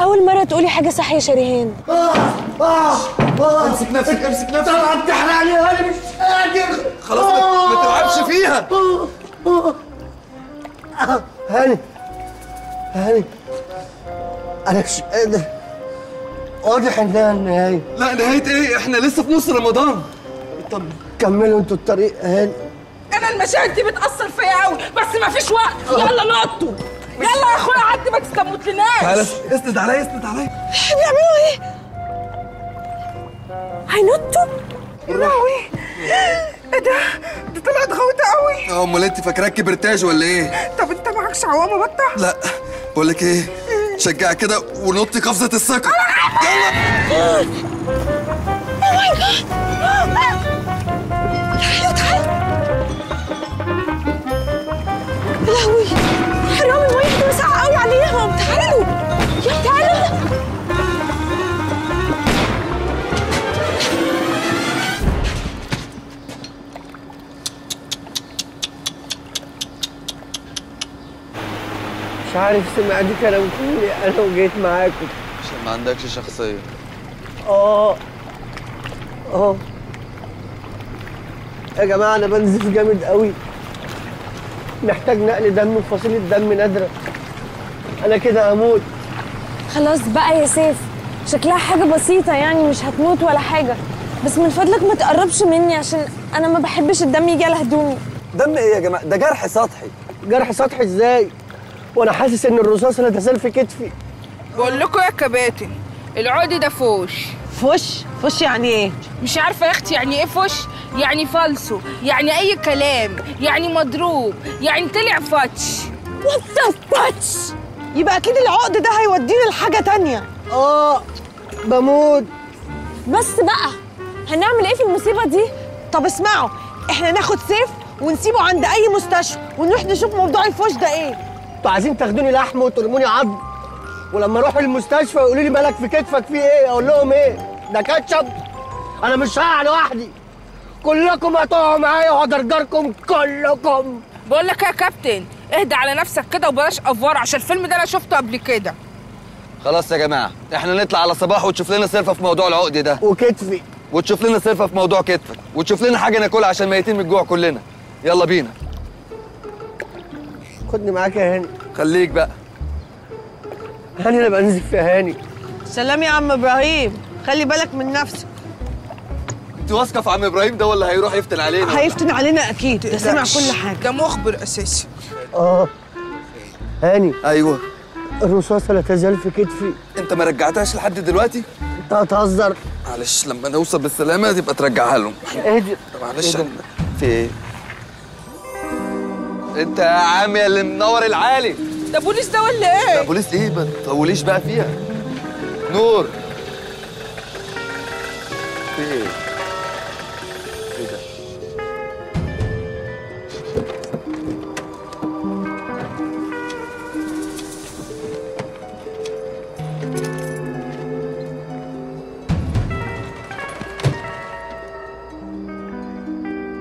أول مرة تقولي حاجة صح يا شريهان. امسك نفسك، امسك نفسك. طبعا بتحرقني أنا مش قادر. خلاص ما تلعبش فيها. هاني هاني، أنا مش قادر. واضح إنها النهاية. لا نهاية إيه؟ إحنا لسه في نص رمضان. طب كملوا أنتوا الطريق يا هاني. أنا المشاهد دي بتأثر فيا أوي، بس مفيش وقت. يلا نقطوا. يلا يا اخويا عدي، ما تستموتلناش. تعالى اسند عليا، اسند عليا. بيعملوا ايه؟ هينطوا؟ يا لهوي، ايه ده؟ دي طلعت غوطه قوي. اه امال انت فاكراك كبرتاج ولا ايه؟ طب انت معكش عوامه بطه؟ لا بقول لك ايه؟ شجعك كده ونطي قفزه الثقه. يلا. اوه ماي جاد، تعالى. يا لهوي عليهم، تعالوا يلا تعالوا. مش عارف سمعتي كلامكم، انا وجيت معاكم عشان ما عندكش شخصية. اه يا جماعة انا بنزف جامد قوي، محتاج نقل دم وفصيلة دم نادرة، أنا كده هموت. خلاص بقى يا سيف، شكلها حاجة بسيطة يعني، مش هتموت ولا حاجة، بس من فضلك ما تقربش مني عشان أنا ما بحبش الدم يجي على هدومي. دم إيه يا جماعة؟ ده جرح سطحي. جرح سطحي إزاي؟ وأنا حاسس إن الرصاص لتزال في كتفي. بقول لكم يا كباتن، العقد ده فوش. فوش؟ فوش يعني إيه؟ مش عارفة يا أختي يعني إيه فوش؟ يعني فالسو، يعني أي كلام، يعني مضروب، يعني طلع فاتش. وات ذا فاتش؟ يبقى اكيد العقد ده هيودينا لحاجه تانية. بموت. بس بقى هنعمل ايه في المصيبه دي؟ طب اسمعوا، احنا ناخد سيف ونسيبه عند اي مستشفى ونروح نشوف موضوع الفوش ده ايه. انتوا عايزين تاخدوني لحم وترموني عظم، ولما اروح المستشفى يقولوا لي مالك في كتفك فيه ايه؟ اقول لهم ايه؟ ده كاتشب. انا مش هقع لوحدي، كلكم هتقعوا معايا وهجرجركم كلكم. بقول لك يا كابتن، اهدى على نفسك كده وبلاش افوار، عشان الفيلم ده انا شفته قبل كده. خلاص يا جماعه، احنا نطلع على صباح وتشوف لنا سيرفه في موضوع العقد ده وكتفي، وتشوف لنا سيرفه في موضوع كتفك، وتشوف لنا حاجه ناكلها عشان ميتين من الجوع كلنا. يلا بينا. خدني معاك يا هاني. خليك بقى هاني، انا بنزف يا هاني. سلام يا عم ابراهيم، خلي بالك من نفسك. انت واثقه في عم ابراهيم ده ولا هيروح يفتن علينا؟ هيفتن علينا اكيد، ده سمع كل حاجه، ده مخبر اساسي. هاني. ايوه. الرصاصه لا تزال في كتفي. انت ما رجعتهاش لحد دلوقتي؟ انت هتهزر. معلش لما نوصل بالسلامه تبقى ترجعها لهم. اهدي. معلش في ايه؟ انت يا عم يا اللي منور العالي. ده بوليس ده ولا ايه؟ ده بوليس ايه؟ ما تطوليش بقى فيها. نور. في ايه؟ ايه ده؟